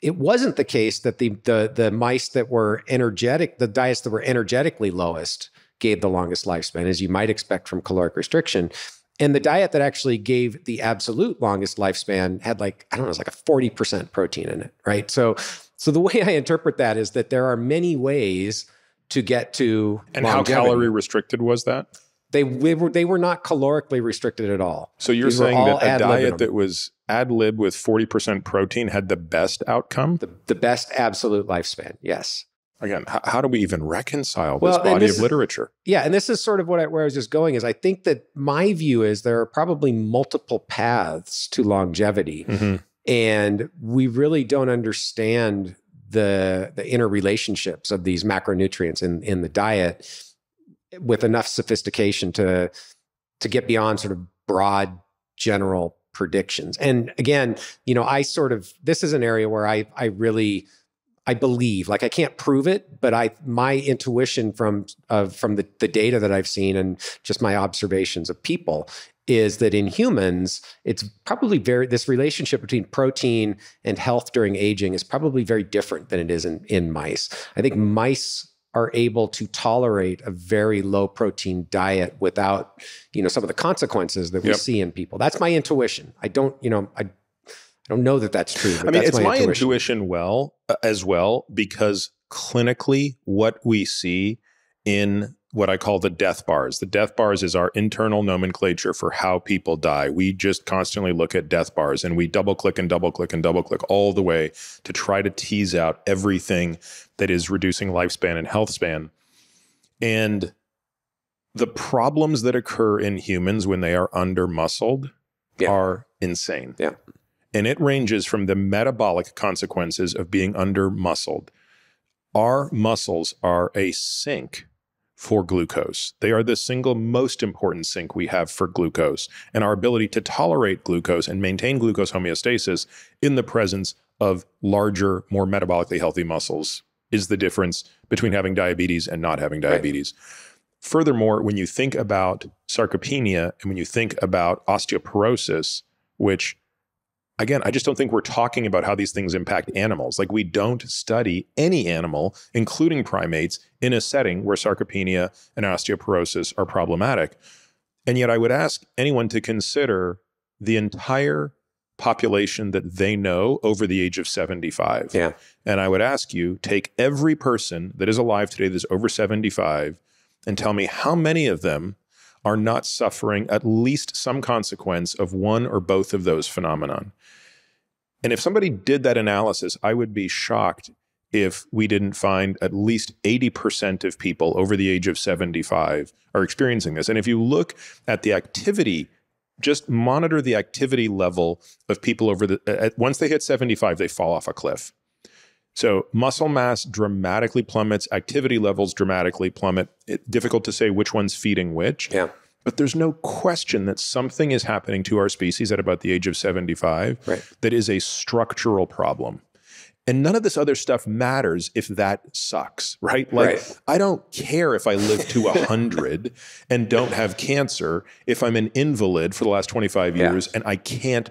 it wasn't the case that the mice that were energetic, the diets that were energetically lowest gave the longest lifespan, as you might expect from caloric restriction. And the diet that actually gave the absolute longest lifespan had like, I don't know, it was like a 40% protein in it, right? So the way I interpret that is that there are many ways to get to longevity. And how calorie restricted was that? They were not calorically restricted at all. So you're saying that a diet that was ad lib with 40% protein had the best outcome? The best absolute lifespan, yes. Again, how do we even reconcile this body of literature? Yeah, and this is sort of where I was just going is I think that my view is there are probably multiple paths to longevity. And we really don't understand the interrelationships of these macronutrients in the diet with enough sophistication to get beyond sort of broad general predictions. And again, you know, this is an area where I believe, like I can't prove it, but my intuition from the data that I've seen and just my observations of people is that in humans, it's probably this relationship between protein and health during aging is probably very different than it is in mice. I think mice are able to tolerate a very low protein diet without, you know, some of the consequences that we see in people. That's my intuition. I don't know that that's true. But I mean, it's my intuition as well, because clinically what we see in what I call the death bars. The death bars is our internal nomenclature for how people die. We just constantly look at death bars and we double click and double click and double click all the way to try to tease out everything that is reducing lifespan and health span. And the problems that occur in humans when they are under-muscled are insane. Yeah. And it ranges from the metabolic consequences of being under-muscled. Our muscles are a sink for glucose. They are the single most important sink we have for glucose, and our ability to tolerate glucose and maintain glucose homeostasis in the presence of larger, more metabolically healthy muscles is the difference between having diabetes and not having diabetes. Right. Furthermore, when you think about sarcopenia and when you think about osteoporosis, which again, I just don't think we're talking about how these things impact animals. Like, we don't study any animal, including primates, in a setting where sarcopenia and osteoporosis are problematic. And yet I would ask anyone to consider the entire population that they know over the age of 75. Yeah. And I would ask you, take every person that is alive today that's over 75 and tell me how many of them are not suffering at least some consequence of one or both of those phenomenon. And if somebody did that analysis, I would be shocked if we didn't find at least 80% of people over the age of 75 are experiencing this. And if you look at the activity, just monitor the activity level of people over the, once they hit 75, they fall off a cliff. So muscle mass dramatically plummets, activity levels dramatically plummet. It's difficult to say which one's feeding which. Yeah. But there's no question that something is happening to our species at about the age of 75 that is a structural problem. And none of this other stuff matters if that sucks, right? Like, I don't care if I live to 100 and don't have cancer, if I'm an invalid for the last 25 years and I can't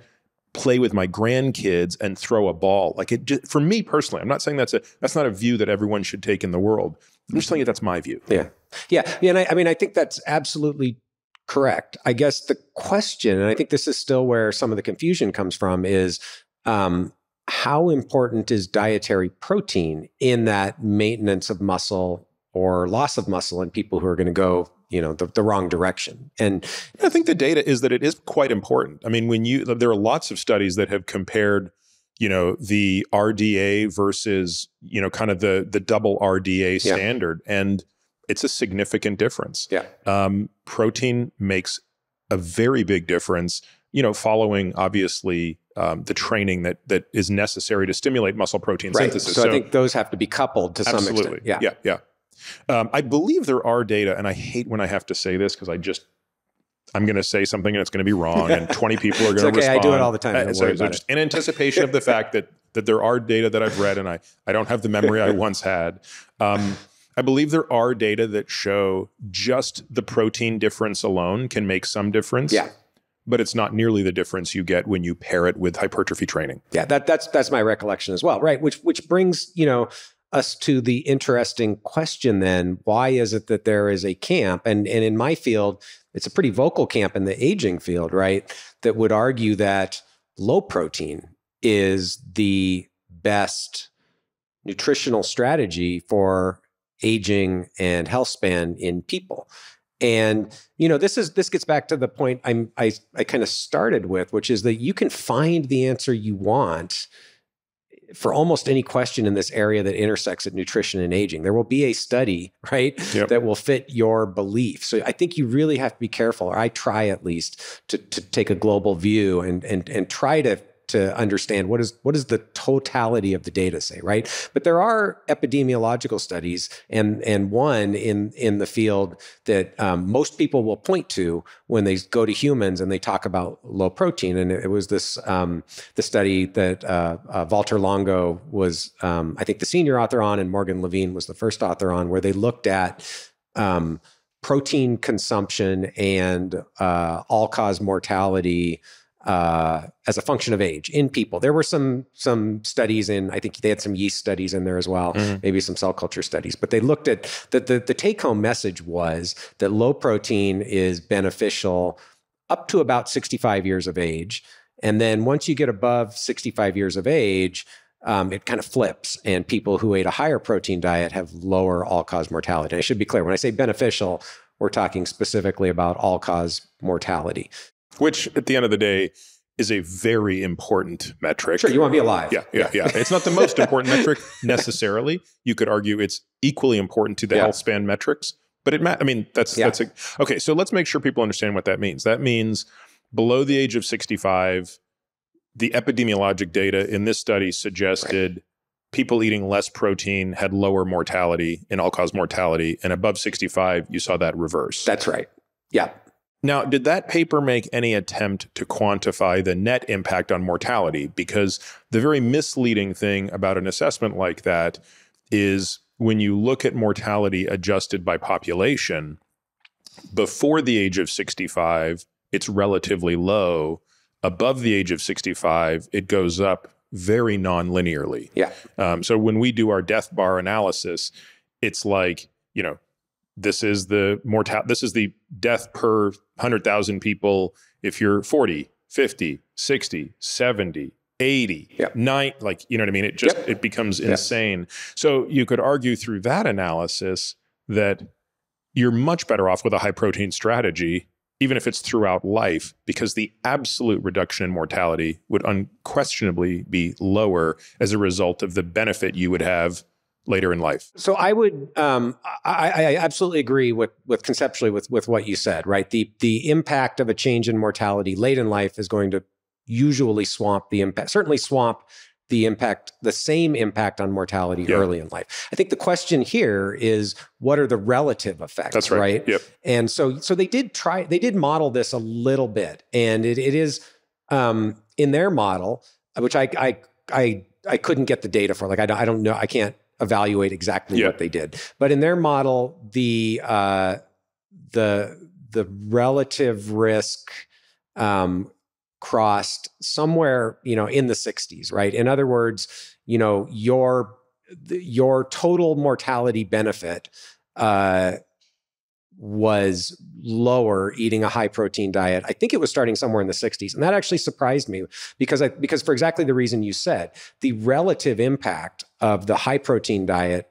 play with my grandkids and throw a ball. Like, it just, for me personally, I'm not saying that's not a view that everyone should take in the world. I'm just telling you that's my view. Yeah. Yeah. And I mean, I think that's absolutely true. Correct. I guess the question, and I think this is still where some of the confusion comes from, is how important is dietary protein in that maintenance of muscle or loss of muscle in people who are going to go, you know, the wrong direction? And I think the data is that it is quite important. I mean, when you, there are lots of studies that have compared, you know, the RDA versus, you know, kind of the double RDA standard. And it's a significant difference. Yeah. Protein makes a very big difference, you know, following obviously the training that is necessary to stimulate muscle protein synthesis. So I think those have to be coupled to some extent. Yeah. I believe there are data, and I hate when I have to say this because I'm going to say something and it's going to be wrong and 20 people are going to respond. I do it all the time. Just in anticipation of the fact that there are data that I've read and I don't have the memory I once had. I believe there are data that show just the protein difference alone can make some difference. Yeah. But it's not nearly the difference you get when you pair it with hypertrophy training. Yeah, that's my recollection as well, right? Which brings, you know, us to the interesting question then, why is it that there is a camp, and in my field, it's a pretty vocal camp in the aging field, right, that would argue that low protein is the best nutritional strategy for aging and health span in people. And, you know, this gets back to the point I kind of started with, which is that you can find the answer you want for almost any question in this area that intersects at nutrition and aging. There will be a study, right, that will fit your belief. So I think you really have to be careful, or I try at least, to take a global view and try to understand what is the totality of the data say, right? But there are epidemiological studies and one in the field that most people will point to when they go to humans and they talk about low protein. And it was this the study that Walter Longo was, I think, the senior author on, and Morgan Levine was the first author on, where they looked at protein consumption and all-cause mortality as a function of age in people. There were some studies in, I think they had some yeast studies in there as well, maybe some cell culture studies, but they looked at, the take-home message was that low protein is beneficial up to about 65 years of age. And then once you get above 65 years of age, it kind of flips, and people who ate a higher protein diet have lower all-cause mortality. And I should be clear, when I say beneficial, we're talking specifically about all-cause mortality. Which, at the end of the day, is a very important metric. Sure, you want to be alive. Yeah. It's not the most important metric necessarily. You could argue it's equally important to the health span metrics, but I mean, that's a, okay. So let's make sure people understand what that means. That means below the age of 65, the epidemiologic data in this study suggested people eating less protein had lower mortality and all-cause mortality, and above 65, you saw that reverse. That's right. Yeah. Now, did that paper make any attempt to quantify the net impact on mortality? Because the very misleading thing about an assessment like that is when you look at mortality adjusted by population, before the age of 65, it's relatively low. Above the age of 65, it goes up very non-linearly. Yeah. So when we do our death bar analysis, it's like, you know, this is the death per 100,000 people if you're 40. 50, 60, 70, 80, yep. 90, like, you know what I mean? It just, yep. it becomes insane. Yep. So you could argue through that analysis that you're much better off with a high protein strategy, even if it's throughout life, because the absolute reduction in mortality would unquestionably be lower as a result of the benefit you would have later in life. So I would, I absolutely agree with conceptually with what you said, right? The impact of a change in mortality late in life is going to usually swamp the impact, certainly swamp the impact, the same impact on mortality yeah. early in life. I think the question here is, what are the relative effects? That's right. Yep. And so they did try, they did model this a little bit, and it is in their model, which I couldn't get the data for. Like I don't know, I can't evaluate exactly yep. what they did, but in their model, the relative risk crossed somewhere, you know, in the 60s, right? In other words, you know, your total mortality benefit was lower eating a high protein diet. I think it was starting somewhere in the 60s, and that actually surprised me because for exactly the reason you said, the relative impact of the high protein diet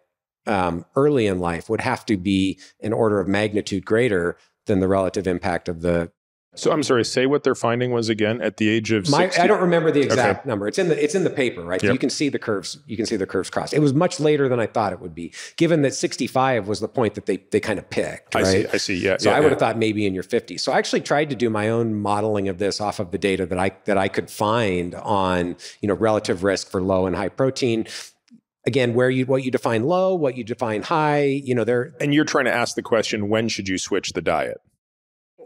early in life would have to be an order of magnitude greater than the relative impact of the. So I'm sorry, say what their finding was again at the age of 60. I don't remember the exact okay. number. It's in the paper, right? Yep. So you can see the curves. You can see the curves crossed. It was much later than I thought it would be, given that 65 was the point that they kind of picked, right? I see. Yeah. So yeah, I would have thought maybe in your 50s. So I actually tried to do my own modeling of this off of the data that I could find on, you know, relative risk for low and high protein. Again, what you define low, what you define high, you know, and you're trying to ask the question, when should you switch the diet?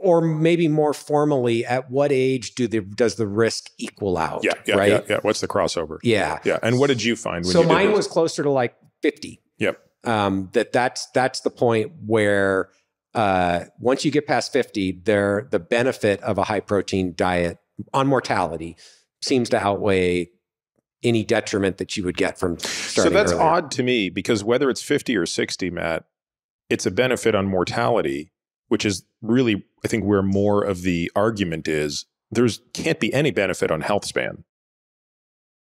Or maybe more formally, at what age does the risk equal out? Yeah, right? Yeah. What's the crossover? Yeah. And what did you find? When so you did mine this? Was closer to like 50. Yep. That's the point where once you get past 50, the benefit of a high protein diet on mortality seems to outweigh any detriment that you would get from starting. So that's earlier. Odd to me, because whether it's 50 or 60, Matt, it's a benefit on mortality, which is really, I think, where more of the argument is. There's can't be any benefit on health span.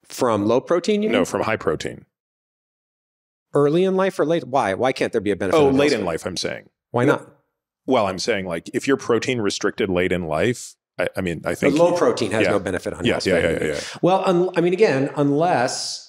From low protein, you mean? No, from high protein. Early in life or late? Why? Why can't there be a benefit? Oh, late in life, I'm saying. Why not? Well, I'm saying, like, if you're protein restricted late in life, I mean, I think— but low protein has yeah. no benefit on health span. Yeah. Well, I mean, again, unless—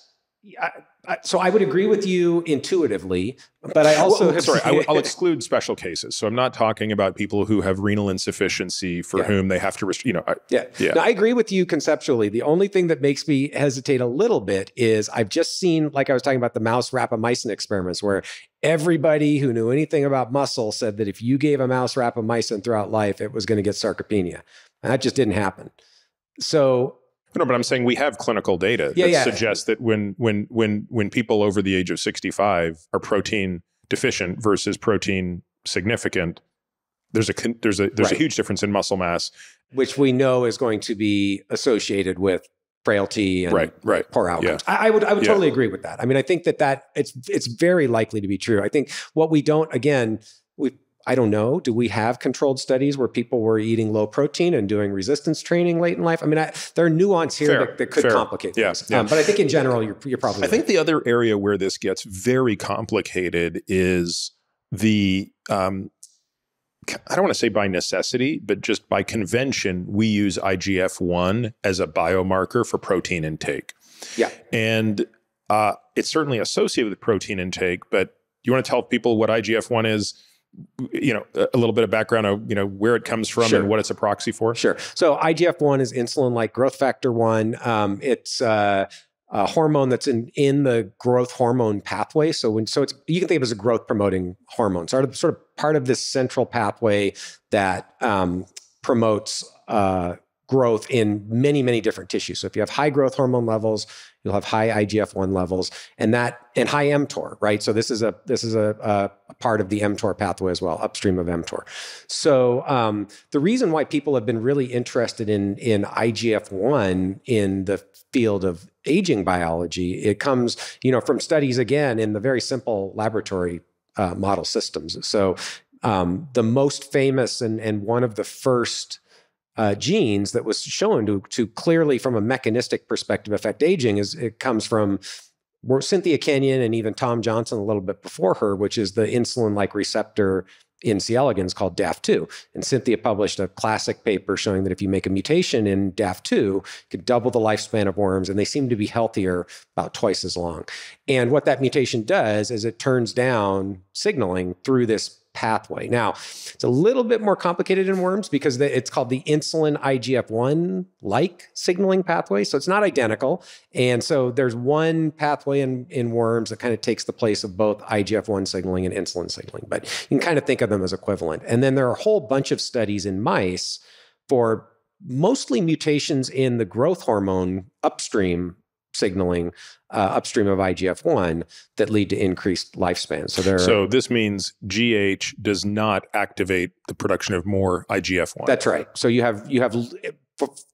so I would agree with you intuitively, but I also have... Sorry, I'll exclude special cases. So I'm not talking about people who have renal insufficiency for yeah. whom they have to, you know... No, I agree with you conceptually. The only thing that makes me hesitate a little bit is I've just seen, like I was talking about, the mouse rapamycin experiments, where everybody who knew anything about muscle said that if you gave a mouse rapamycin throughout life, it was going to get sarcopenia. And that just didn't happen. So... No, but I'm saying we have clinical data that suggests that when people over the age of 65 are protein deficient versus protein significant, there's a huge difference in muscle mass, which we know is going to be associated with frailty and poor outcomes. Yeah. I would totally agree with that. I mean, I think that it's very likely to be true. I think what we don't, again, I don't know. Do we have controlled studies where people were eating low protein and doing resistance training late in life? I mean, there are nuance here that could complicate things. Yeah. But I think in general, you're probably right. I think the other area where this gets very complicated is the, I don't want to say by necessity, but just by convention, we use IGF-1 as a biomarker for protein intake. Yeah. And it's certainly associated with protein intake, but you want to tell people what IGF-1 is? You know, a little bit of background of, you know, where it comes from and what it's a proxy for? Sure. So IGF-1 is insulin-like growth factor 1. It's a hormone that's in the growth hormone pathway. So it's, you can think of it as a growth promoting hormone, sort of part of this central pathway that promotes growth in many, many different tissues. So if you have high growth hormone levels, you'll have high IGF-1 levels and high mTOR, right? So this is a part of the mTOR pathway as well, upstream of mTOR. So the reason why people have been really interested in IGF-1 in the field of aging biology, it comes, you know, from studies again in the very simple laboratory model systems. So the most famous and one of the first genes that was shown to clearly, from a mechanistic perspective, affect aging. Is it comes from Cynthia Kenyon and even Tom Johnson a little bit before her, which is the insulin-like receptor in C. elegans called DAF2. And Cynthia published a classic paper showing that if you make a mutation in DAF2, you could double the lifespan of worms, and they seem to be healthier about twice as long. And what that mutation does is it turns down signaling through this pathway. Now, it's a little bit more complicated in worms because it's called the insulin IGF-1-like signaling pathway. So it's not identical. And so there's one pathway in worms that kind of takes the place of both IGF-1 signaling and insulin signaling, but you can kind of think of them as equivalent. And then there are a whole bunch of studies in mice for mostly mutations in the growth hormone upstream signaling, upstream of IGF-1, that lead to increased lifespan. So this means GH does not activate the production of more IGF-1. That's right. So you have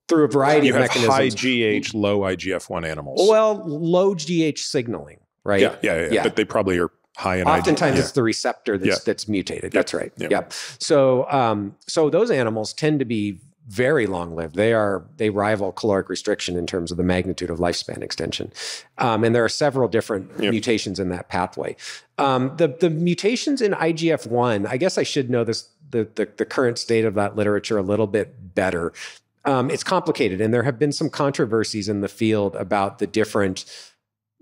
through a variety of mechanisms. High GH, low IGF-1 animals. Well, low GH signaling, right? Yeah. But they probably are high in IGF-1. Oftentimes it's the receptor that's mutated. Yep. That's right. Yep. So so those animals tend to be very long-lived. They rival caloric restriction in terms of the magnitude of lifespan extension. And there are several different mutations in that pathway. The mutations in IGF-1, I guess I should know this, the current state of that literature a little bit better. It's complicated, and there have been some controversies in the field about the different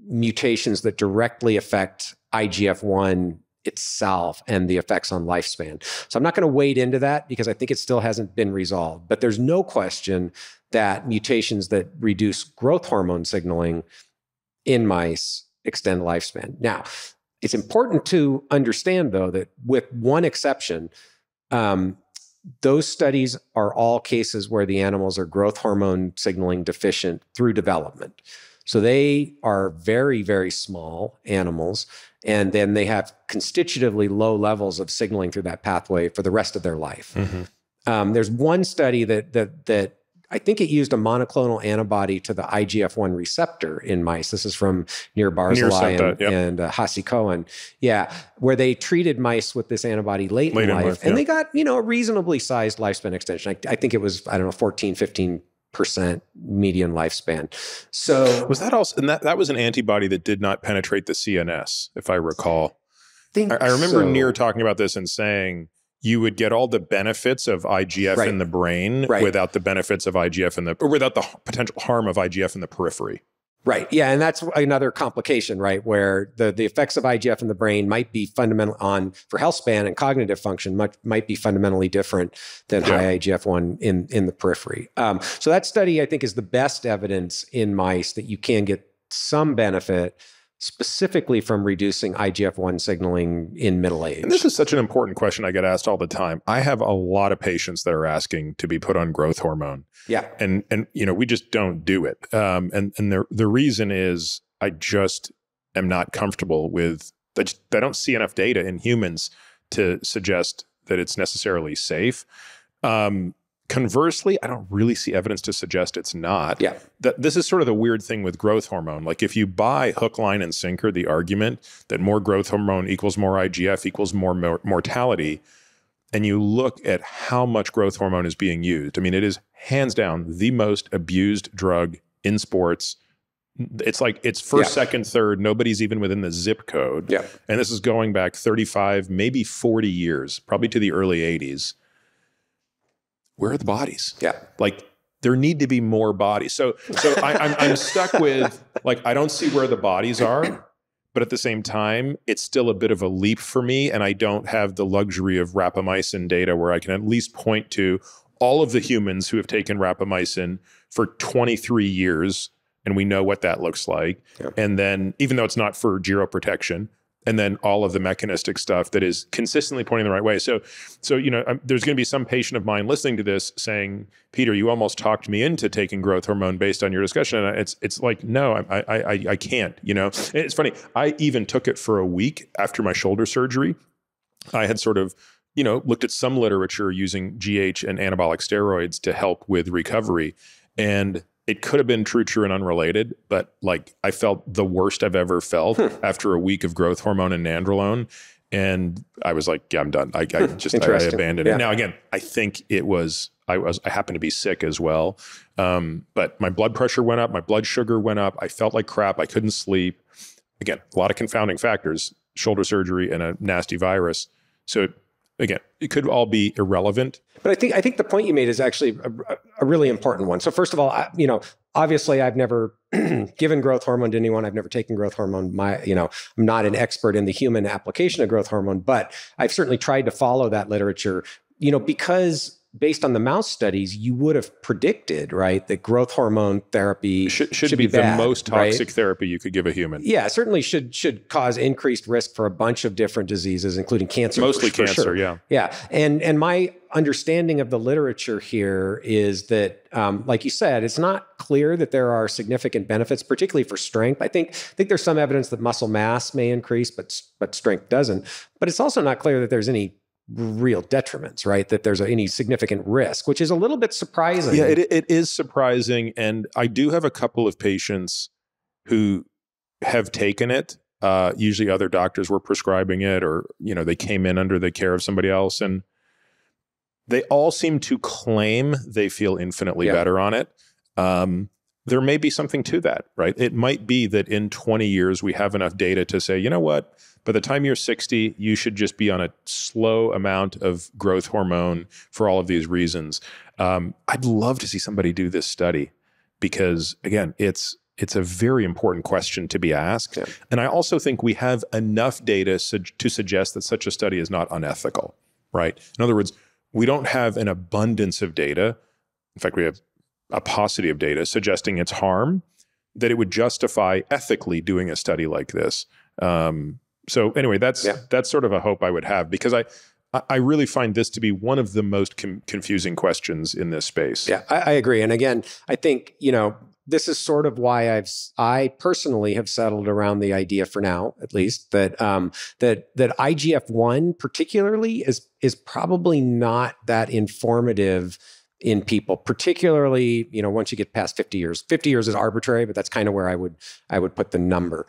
mutations that directly affect IGF-1 itself and the effects on lifespan. So I'm not going to wade into that because I think it still hasn't been resolved. But there's no question that mutations that reduce growth hormone signaling in mice extend lifespan. Now, it's important to understand, though, that with one exception, those studies are all cases where the animals are growth hormone signaling deficient through development. So they are very, very small animals, and then they have constitutively low levels of signaling through that pathway for the rest of their life. Mm-hmm. There's one study that I think it used a monoclonal antibody to the IGF-1 receptor in mice. This is from Nir Barzilai and Hasi Cohen. Yeah, where they treated mice with this antibody late in life. And they got, a reasonably sized lifespan extension. I think it was, 14, 15% median lifespan. So was that also, and that was an antibody that did not penetrate the CNS, if I recall. I remember Nir talking about this and saying you would get all the benefits of IGF in the brain without the benefits of IGF or without the potential harm of IGF in the periphery. Right. Yeah. And that's another complication, right? Where the effects of IGF in the brain might be fundamental for health span and cognitive function might be fundamentally different than high IGF-1 in the periphery. So that study, I think, is the best evidence in mice that you can get some benefit specifically from reducing IGF-1 signaling in middle age. And this is such an important question I get asked all the time. I have a lot of patients that are asking to be put on growth hormone. Yeah. And we just don't do it. And the reason is I just am not comfortable with, I don't see enough data in humans to suggest that it's necessarily safe. Conversely, I don't really see evidence to suggest it's not. Yeah. This is sort of the weird thing with growth hormone. Like if you buy hook, line, and sinker the argument that more growth hormone equals more IGF equals more mortality, and you look at how much growth hormone is being used, I mean, it is hands down the most abused drug in sports. It's like it's first, second, third. Nobody's even within the zip code. Yeah. And this is going back 35, maybe 40 years, probably to the early 80s. Where are the bodies? Yeah. Like there need to be more bodies. So I'm stuck with, like, I don't see where the bodies are, but at the same time, it's still a bit of a leap for me. And I don't have the luxury of rapamycin data where I can at least point to all of the humans who have taken rapamycin for 23 years. And we know what that looks like. Yeah. And then even though it's not for geroprotection, and then all of the mechanistic stuff that is consistently pointing the right way. So there's going to be some patient of mine listening to this saying, Peter, you almost talked me into taking growth hormone based on your discussion. And it's like, no, I can't, And it's funny. I even took it for a week after my shoulder surgery. I had sort of, looked at some literature using GH and anabolic steroids to help with recovery. And it could have been true and unrelated, but like I felt the worst I've ever felt after a week of growth hormone and nandrolone. And I was like, yeah, I'm done. I abandoned it. Now, again, I think it was, I happened to be sick as well. But my blood pressure went up. My blood sugar went up. I felt like crap. I couldn't sleep. Again, a lot of confounding factors, shoulder surgery and a nasty virus. So again, it could all be irrelevant. But I think the point you made is actually a really important one. So first of all, obviously I've never given growth hormone to anyone. I've never taken growth hormone. I'm not an expert in the human application of growth hormone, but I've certainly tried to follow that literature, because based on the mouse studies, you would have predicted, right, that growth hormone therapy should be bad, the most toxic therapy you could give a human. Yeah, certainly should cause increased risk for a bunch of different diseases, including cancer. Mostly cancer, sure. Yeah. Yeah, and my understanding of the literature here is that, like you said, it's not clear that there are significant benefits, particularly for strength. I think there's some evidence that muscle mass may increase, but strength doesn't. But it's also not clear that there's any real detriments, right? That there's any significant risk, which is a little bit surprising. Yeah, it is surprising. And I do have a couple of patients who have taken it. Usually other doctors were prescribing it, or, they came in under the care of somebody else, and they all seem to claim they feel infinitely better on it. There may be something to that, right? It might be that in 20 years, we have enough data to say, you know what, by the time you're 60, you should just be on a slow amount of growth hormone for all of these reasons. I'd love to see somebody do this study because, again, it's a very important question to be asked. Yeah. And I also think we have enough data to suggest that such a study is not unethical, right? In other words, we don't have an abundance of data. In fact, we have a paucity of data suggesting its harm, that it would justify ethically doing a study like this. So anyway, that's sort of a hope I would have, because I really find this to be one of the most confusing questions in this space. Yeah, I agree. And again, I think, this is sort of why I personally have settled around the idea for now, at least, that that IGF-1 particularly is probably not that informative in people, particularly, once you get past 50 years. 50 years is arbitrary, but that's kind of where I would put the number.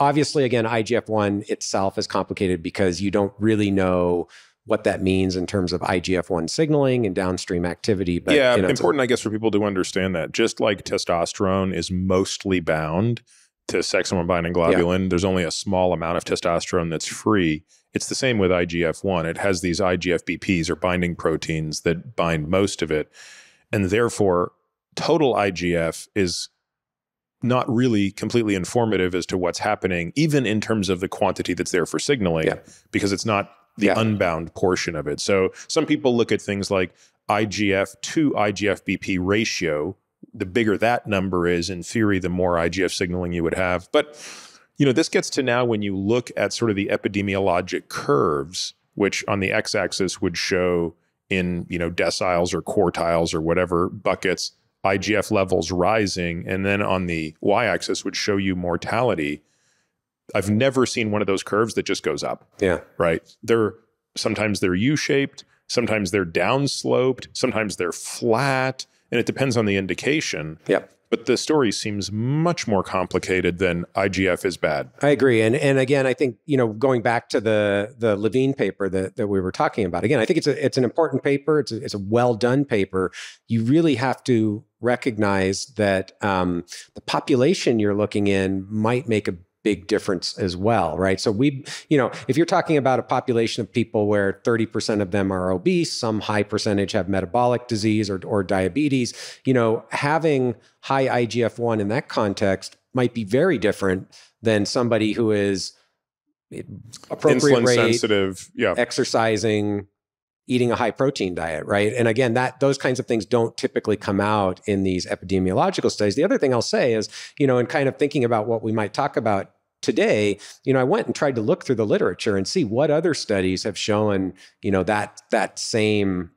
Obviously, again, IGF-1 itself is complicated because you don't really know what that means in terms of IGF-1 signaling and downstream activity. But, yeah, important, I guess, for people to understand that. Just like testosterone is mostly bound to sex hormone binding globulin, there's only a small amount of testosterone that's free. It's the same with IGF-1. It has these IGF-BPs, or binding proteins, that bind most of it. And therefore, total IGF is not really completely informative as to what's happening, even in terms of the quantity that's there for signaling, because it's not the unbound portion of it. So some people look at things like IGF to IGF-BP ratio. The bigger that number is, in theory, the more IGF signaling you would have. But this gets to now when you look at sort of the epidemiologic curves, which on the x-axis would show in, deciles or quartiles or whatever buckets, IGF levels rising. And then on the y-axis would show you mortality. I've never seen one of those curves that just goes up. Yeah. Right. Sometimes they're U-shaped, sometimes they're downsloped, sometimes they're flat, and it depends on the indication. Yeah. But the story seems much more complicated than IGF is bad. I agree. And again, I think, going back to the Levine paper that we were talking about, again, I think it's an important paper. It's a well-done paper. You really have to recognize that the population you're looking in might make a big difference as well, right? So if you're talking about a population of people where 30% of them are obese, some high percentage have metabolic disease or diabetes, having high IGF-1 in that context might be very different than somebody who is appropriate insulin rate, sensitive, exercising, eating a high protein diet, right? And again, those kinds of things don't typically come out in these epidemiological studies. The other thing I'll say is, in kind of thinking about what we might talk about today, I went and tried to look through the literature and see what other studies have shown, that same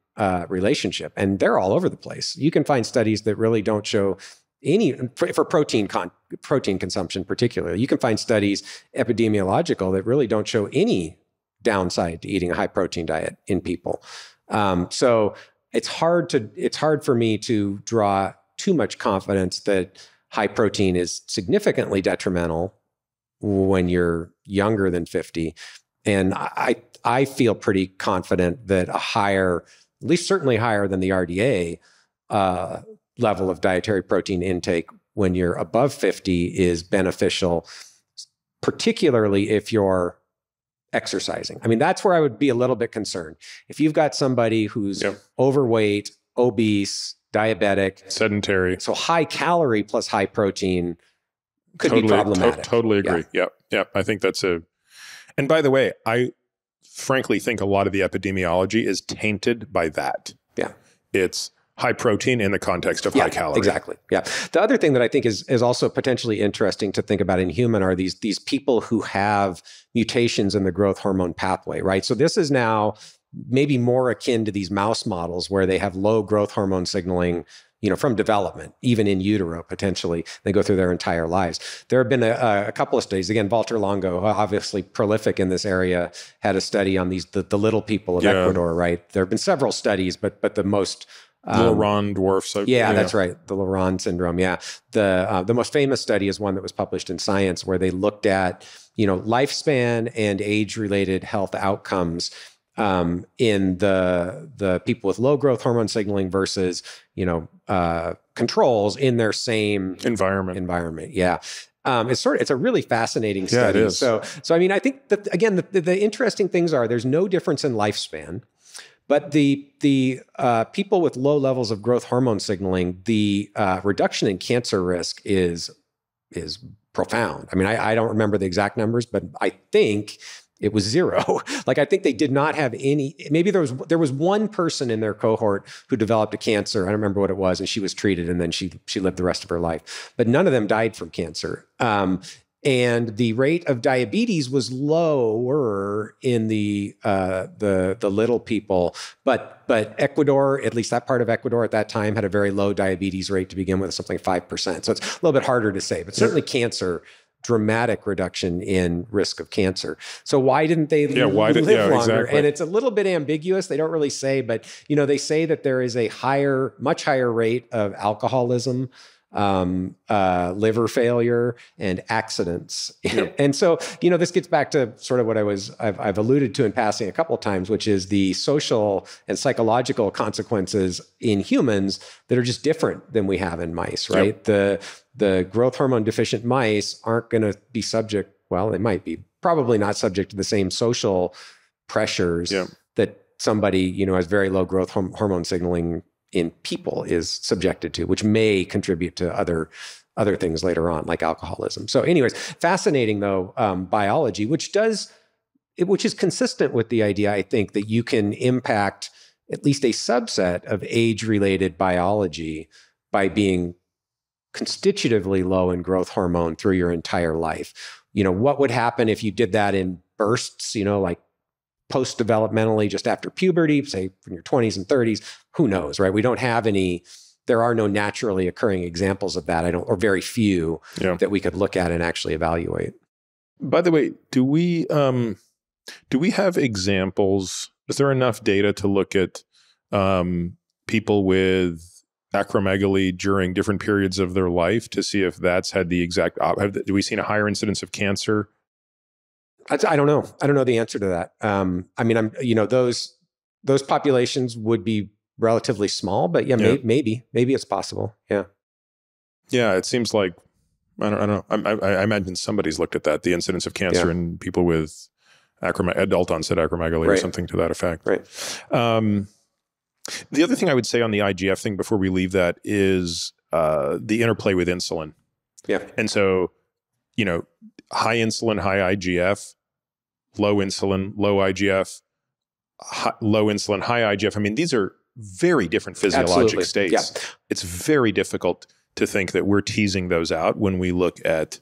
relationship. And they're all over the place. You can find studies that really don't show any, for protein consumption particularly. You can find studies, epidemiological, that really don't show any downside to eating a high protein diet in people. So it's hard for me to draw too much confidence that high protein is significantly detrimental when you're younger than 50. And I feel pretty confident that a higher, at least certainly higher than the RDA level of dietary protein intake when you're above 50 is beneficial, particularly if you're exercising. I mean, that's where I would be a little bit concerned. If you've got somebody who's overweight, obese, diabetic, sedentary, so high calorie plus high protein could be problematic. Totally agree. Yeah. Yep. I think that's a, and by the way, I frankly think a lot of the epidemiology is tainted by that. Yeah. It's high protein in the context of high calorie. Exactly. Yeah. The other thing that I think is also potentially interesting to think about in human are these people who have mutations in the growth hormone pathway, right? So this is now maybe more akin to these mouse models where they have low growth hormone signaling, you know, from development, even in utero, potentially, they go through their entire lives. There have been a couple of studies. Again, Walter Longo, obviously prolific in this area, had a study on the little people of Ecuador, right? There have been several studies, but the most... Laron dwarfs. Yeah, that's right. The Laron syndrome. Yeah. The most famous study is one that was published in Science where they looked at, you know, lifespan and age-related health outcomes in the people with low growth hormone signaling versus, you know, controls in their same environment. Yeah. It's a really fascinating study. Yeah, it is. So I mean, I think that again, the interesting things are there's no difference in lifespan, but the people with low levels of growth hormone signaling, the reduction in cancer risk is profound. I mean, I don't remember the exact numbers, but I think it was zero. Like, I think they did not have any, maybe there was one person in their cohort who developed a cancer. I don't remember what it was. And she was treated and then she lived the rest of her life, but none of them died from cancer. And the rate of diabetes was lower in the little people, but Ecuador, at least that part of Ecuador at that time, had a very low diabetes rate to begin with, something like 5%. So it's a little bit harder to say, but certainly cancer, dramatic reduction in risk of cancer. So why didn't they live longer? Exactly. And it's a little bit ambiguous. They don't really say, but you know, they say that there is a higher, much higher rate of alcoholism, liver failure, and accidents. Yep. And so, you know, this gets back to sort of what I've alluded to in passing a couple of times, which is the social and psychological consequences in humans that are just different than we have in mice, right? Yep. The growth hormone deficient mice aren't going to be subject, well, they might be, probably not subject to the same social pressures that somebody, you know, has very low growth hormone signaling in people is subjected to, which may contribute to other things later on, like alcoholism. So anyways, fascinating though, biology, which is consistent with the idea, I think, that you can impact at least a subset of age-related biology by being constitutively low in growth hormone through your entire life. You know, what would happen if you did that in bursts, you know, like post-developmentally, just after puberty, say in your 20s and 30s, who knows, right? We don't have any, there are no naturally occurring examples of that, or very few that we could look at and actually evaluate. By the way, do we have examples, is there enough data to look at people with acromegaly during different periods of their life to see if that's had the exact, do we seen a higher incidence of cancer? I don't know. I don't know the answer to that. I mean, you know, those populations would be relatively small, but maybe it's possible. Yeah. Yeah. It seems like, I don't know. I imagine somebody's looked at that, the incidence of cancer in people with adult onset acromegaly or something to that effect. Right. The other thing I would say on the IGF thing before we leave that is the interplay with insulin. Yeah. And so, you know, high insulin, high IGF, low insulin, low IGF, low insulin, high IGF. I mean, these are very different physiologic states. Yeah. It's very difficult to think that we're teasing those out when we look at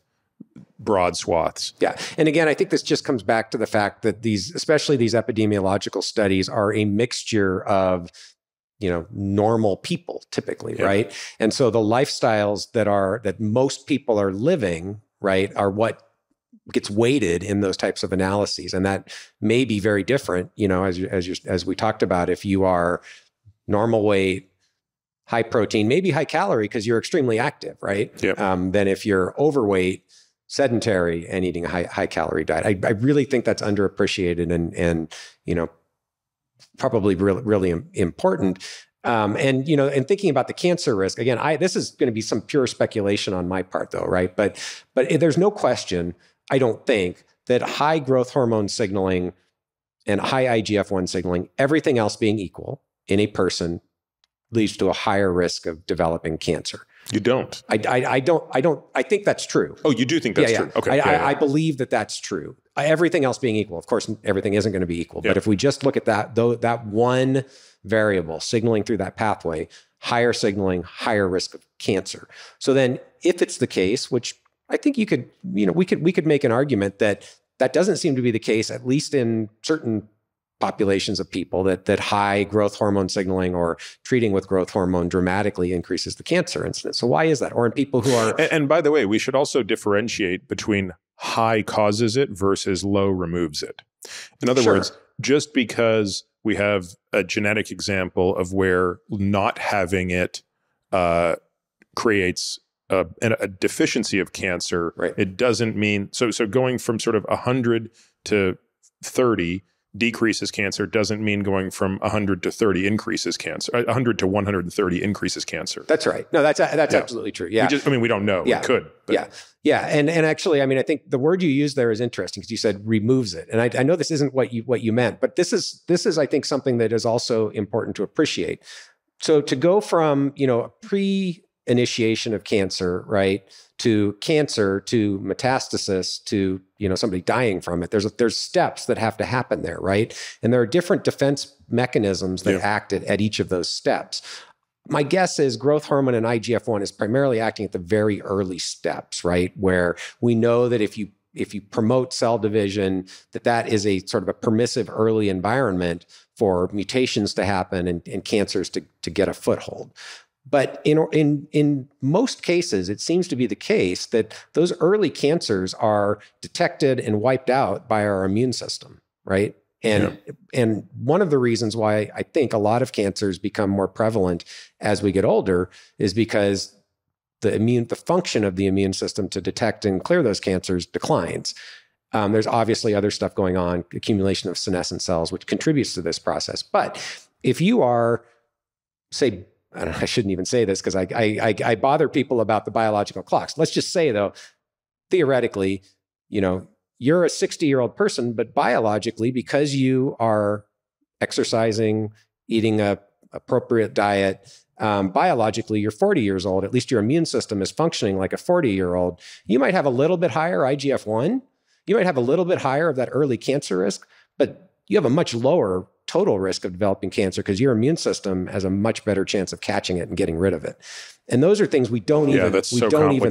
broad swaths. Yeah. And again, I think this just comes back to the fact that these, especially these epidemiological studies, are a mixture of, you know, normal people typically, right? And so the lifestyles that most people are living, right, are what gets weighted in those types of analyses. And that may be very different, you know, as we talked about, if you are normal weight, high protein, maybe high calorie, because you're extremely active, right? Yep. Then if you're overweight, sedentary and eating a high calorie diet. I really think that's underappreciated and you know, probably really important. And, you know, and thinking about the cancer risk, again, this is going to be some pure speculation on my part though, right? But there's no question, I don't think, that high growth hormone signaling and high IGF-1 signaling, everything else being equal in a person, leads to a higher risk of developing cancer. You don't? I think that's true. Oh, you do think that's true? Okay. I believe that that's true. Everything else being equal. Of course, everything isn't going to be equal. Yep. But if we just look at that, though, that one variable, signaling through that pathway, higher signaling, higher risk of cancer. So then if it's the case, which I think you could, you know, we could make an argument that that doesn't seem to be the case, at least in certain populations of people, that high growth hormone signaling or treating with growth hormone dramatically increases the cancer incidence. So why is that? Or in people who are... And by the way, we should also differentiate between high causes it versus low removes it. In other words, just because we have a genetic example of where not having it creates a deficiency of cancer, right, it doesn't mean... So going from sort of 100 to 30 decreases cancer doesn't mean going from 100 to 30 increases cancer. 100 to 130 increases cancer. That's right. No, that's absolutely true. Yeah. We don't know. Yeah. We could. But. Yeah. Yeah. And actually, I mean, I think the word you used there is interesting because you said removes it. And I know this isn't what you meant, but this is, I think, something that is also important to appreciate. So to go from, you know, pre-initiation of cancer, right, to cancer, to metastasis, to, you know, somebody dying from it, there's steps that have to happen there, right? And there are different defense mechanisms that act at each of those steps. My guess is growth hormone and IGF-1 is primarily acting at the very early steps, right? Where we know that if you promote cell division, that is a sort of a permissive early environment for mutations to happen and cancers to get a foothold. But in most cases, it seems to be the case that those early cancers are detected and wiped out by our immune system, right? And one of the reasons why I think a lot of cancers become more prevalent as we get older is because the function of the immune system to detect and clear those cancers declines. There's obviously other stuff going on, accumulation of senescent cells, which contributes to this process. But if you are, say, I shouldn't even say this because I bother people about the biological clocks. Let's just say, though, theoretically, you know, you're a 60-year-old person, but biologically, because you are exercising, eating an appropriate diet, biologically, you're 40 years old. At least your immune system is functioning like a 40-year-old. You might have a little bit higher IGF-1. You might have a little bit higher of that early cancer risk, but you have a much lower total risk of developing cancer because your immune system has a much better chance of catching it and getting rid of it. And those are things we don't even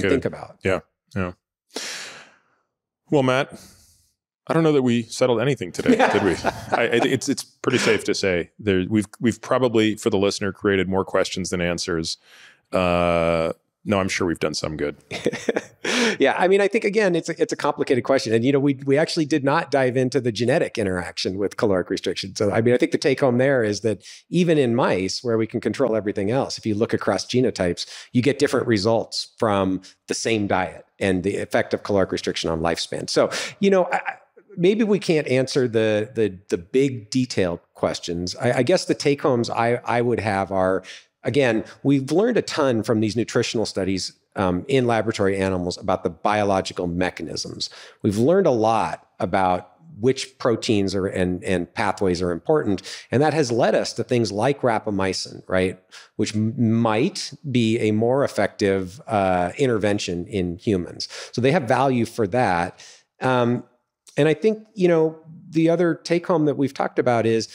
think about. Yeah. Yeah. Well, Matt, I don't know that we settled anything today, did we? It's pretty safe to say we've probably, for the listener, created more questions than answers. No, I'm sure we've done some good. Yeah. I mean, I think, again, it's a complicated question. And, you know, we actually did not dive into the genetic interaction with caloric restriction. So, I mean, I think the take home there is that even in mice, where we can control everything else, if you look across genotypes, you get different results from the same diet and the effect of caloric restriction on lifespan. So, you know, maybe we can't answer the big detailed questions. I guess the take homes I would have are, again, we've learned a ton from these nutritional studies in laboratory animals about the biological mechanisms. We've learned a lot about which proteins and pathways are important. And that has led us to things like rapamycin, right? Which might be a more effective intervention in humans. So they have value for that. And I think, you know, the other take home that we've talked about is,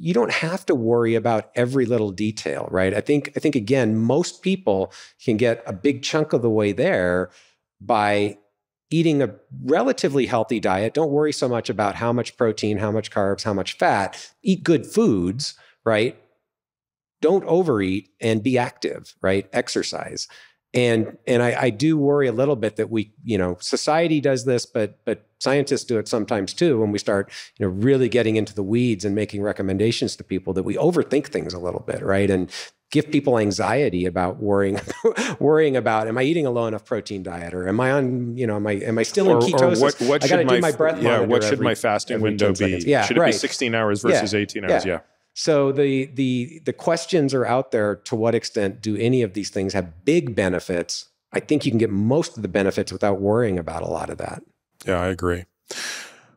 you don't have to worry about every little detail, right? I think again, most people can get a big chunk of the way there by eating a relatively healthy diet. Don't worry so much about how much protein, how much carbs, how much fat. Eat good foods, right? Don't overeat and be active, right? Exercise. And I do worry a little bit that we, you know, society does this, but scientists do it sometimes too, when we start, you know, really getting into the weeds and making recommendations to people, that we overthink things a little bit, right? And give people anxiety about worrying about, am I eating a low enough protein diet, or am I on, you know, am I still in ketosis? Or what I gotta do my breath monitor. Yeah, what should my fasting window be? Yeah, should it be 16 hours versus 18 hours? Yeah. So the questions are out there. To what extent do any of these things have big benefits? I think you can get most of the benefits without worrying about a lot of that. Yeah, I agree.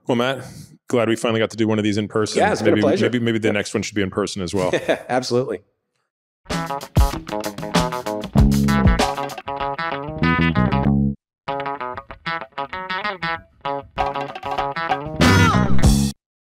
Well, Matt, glad we finally got to do one of these in person. Yeah, it's been a pleasure. Maybe the next one should be in person as well. Absolutely.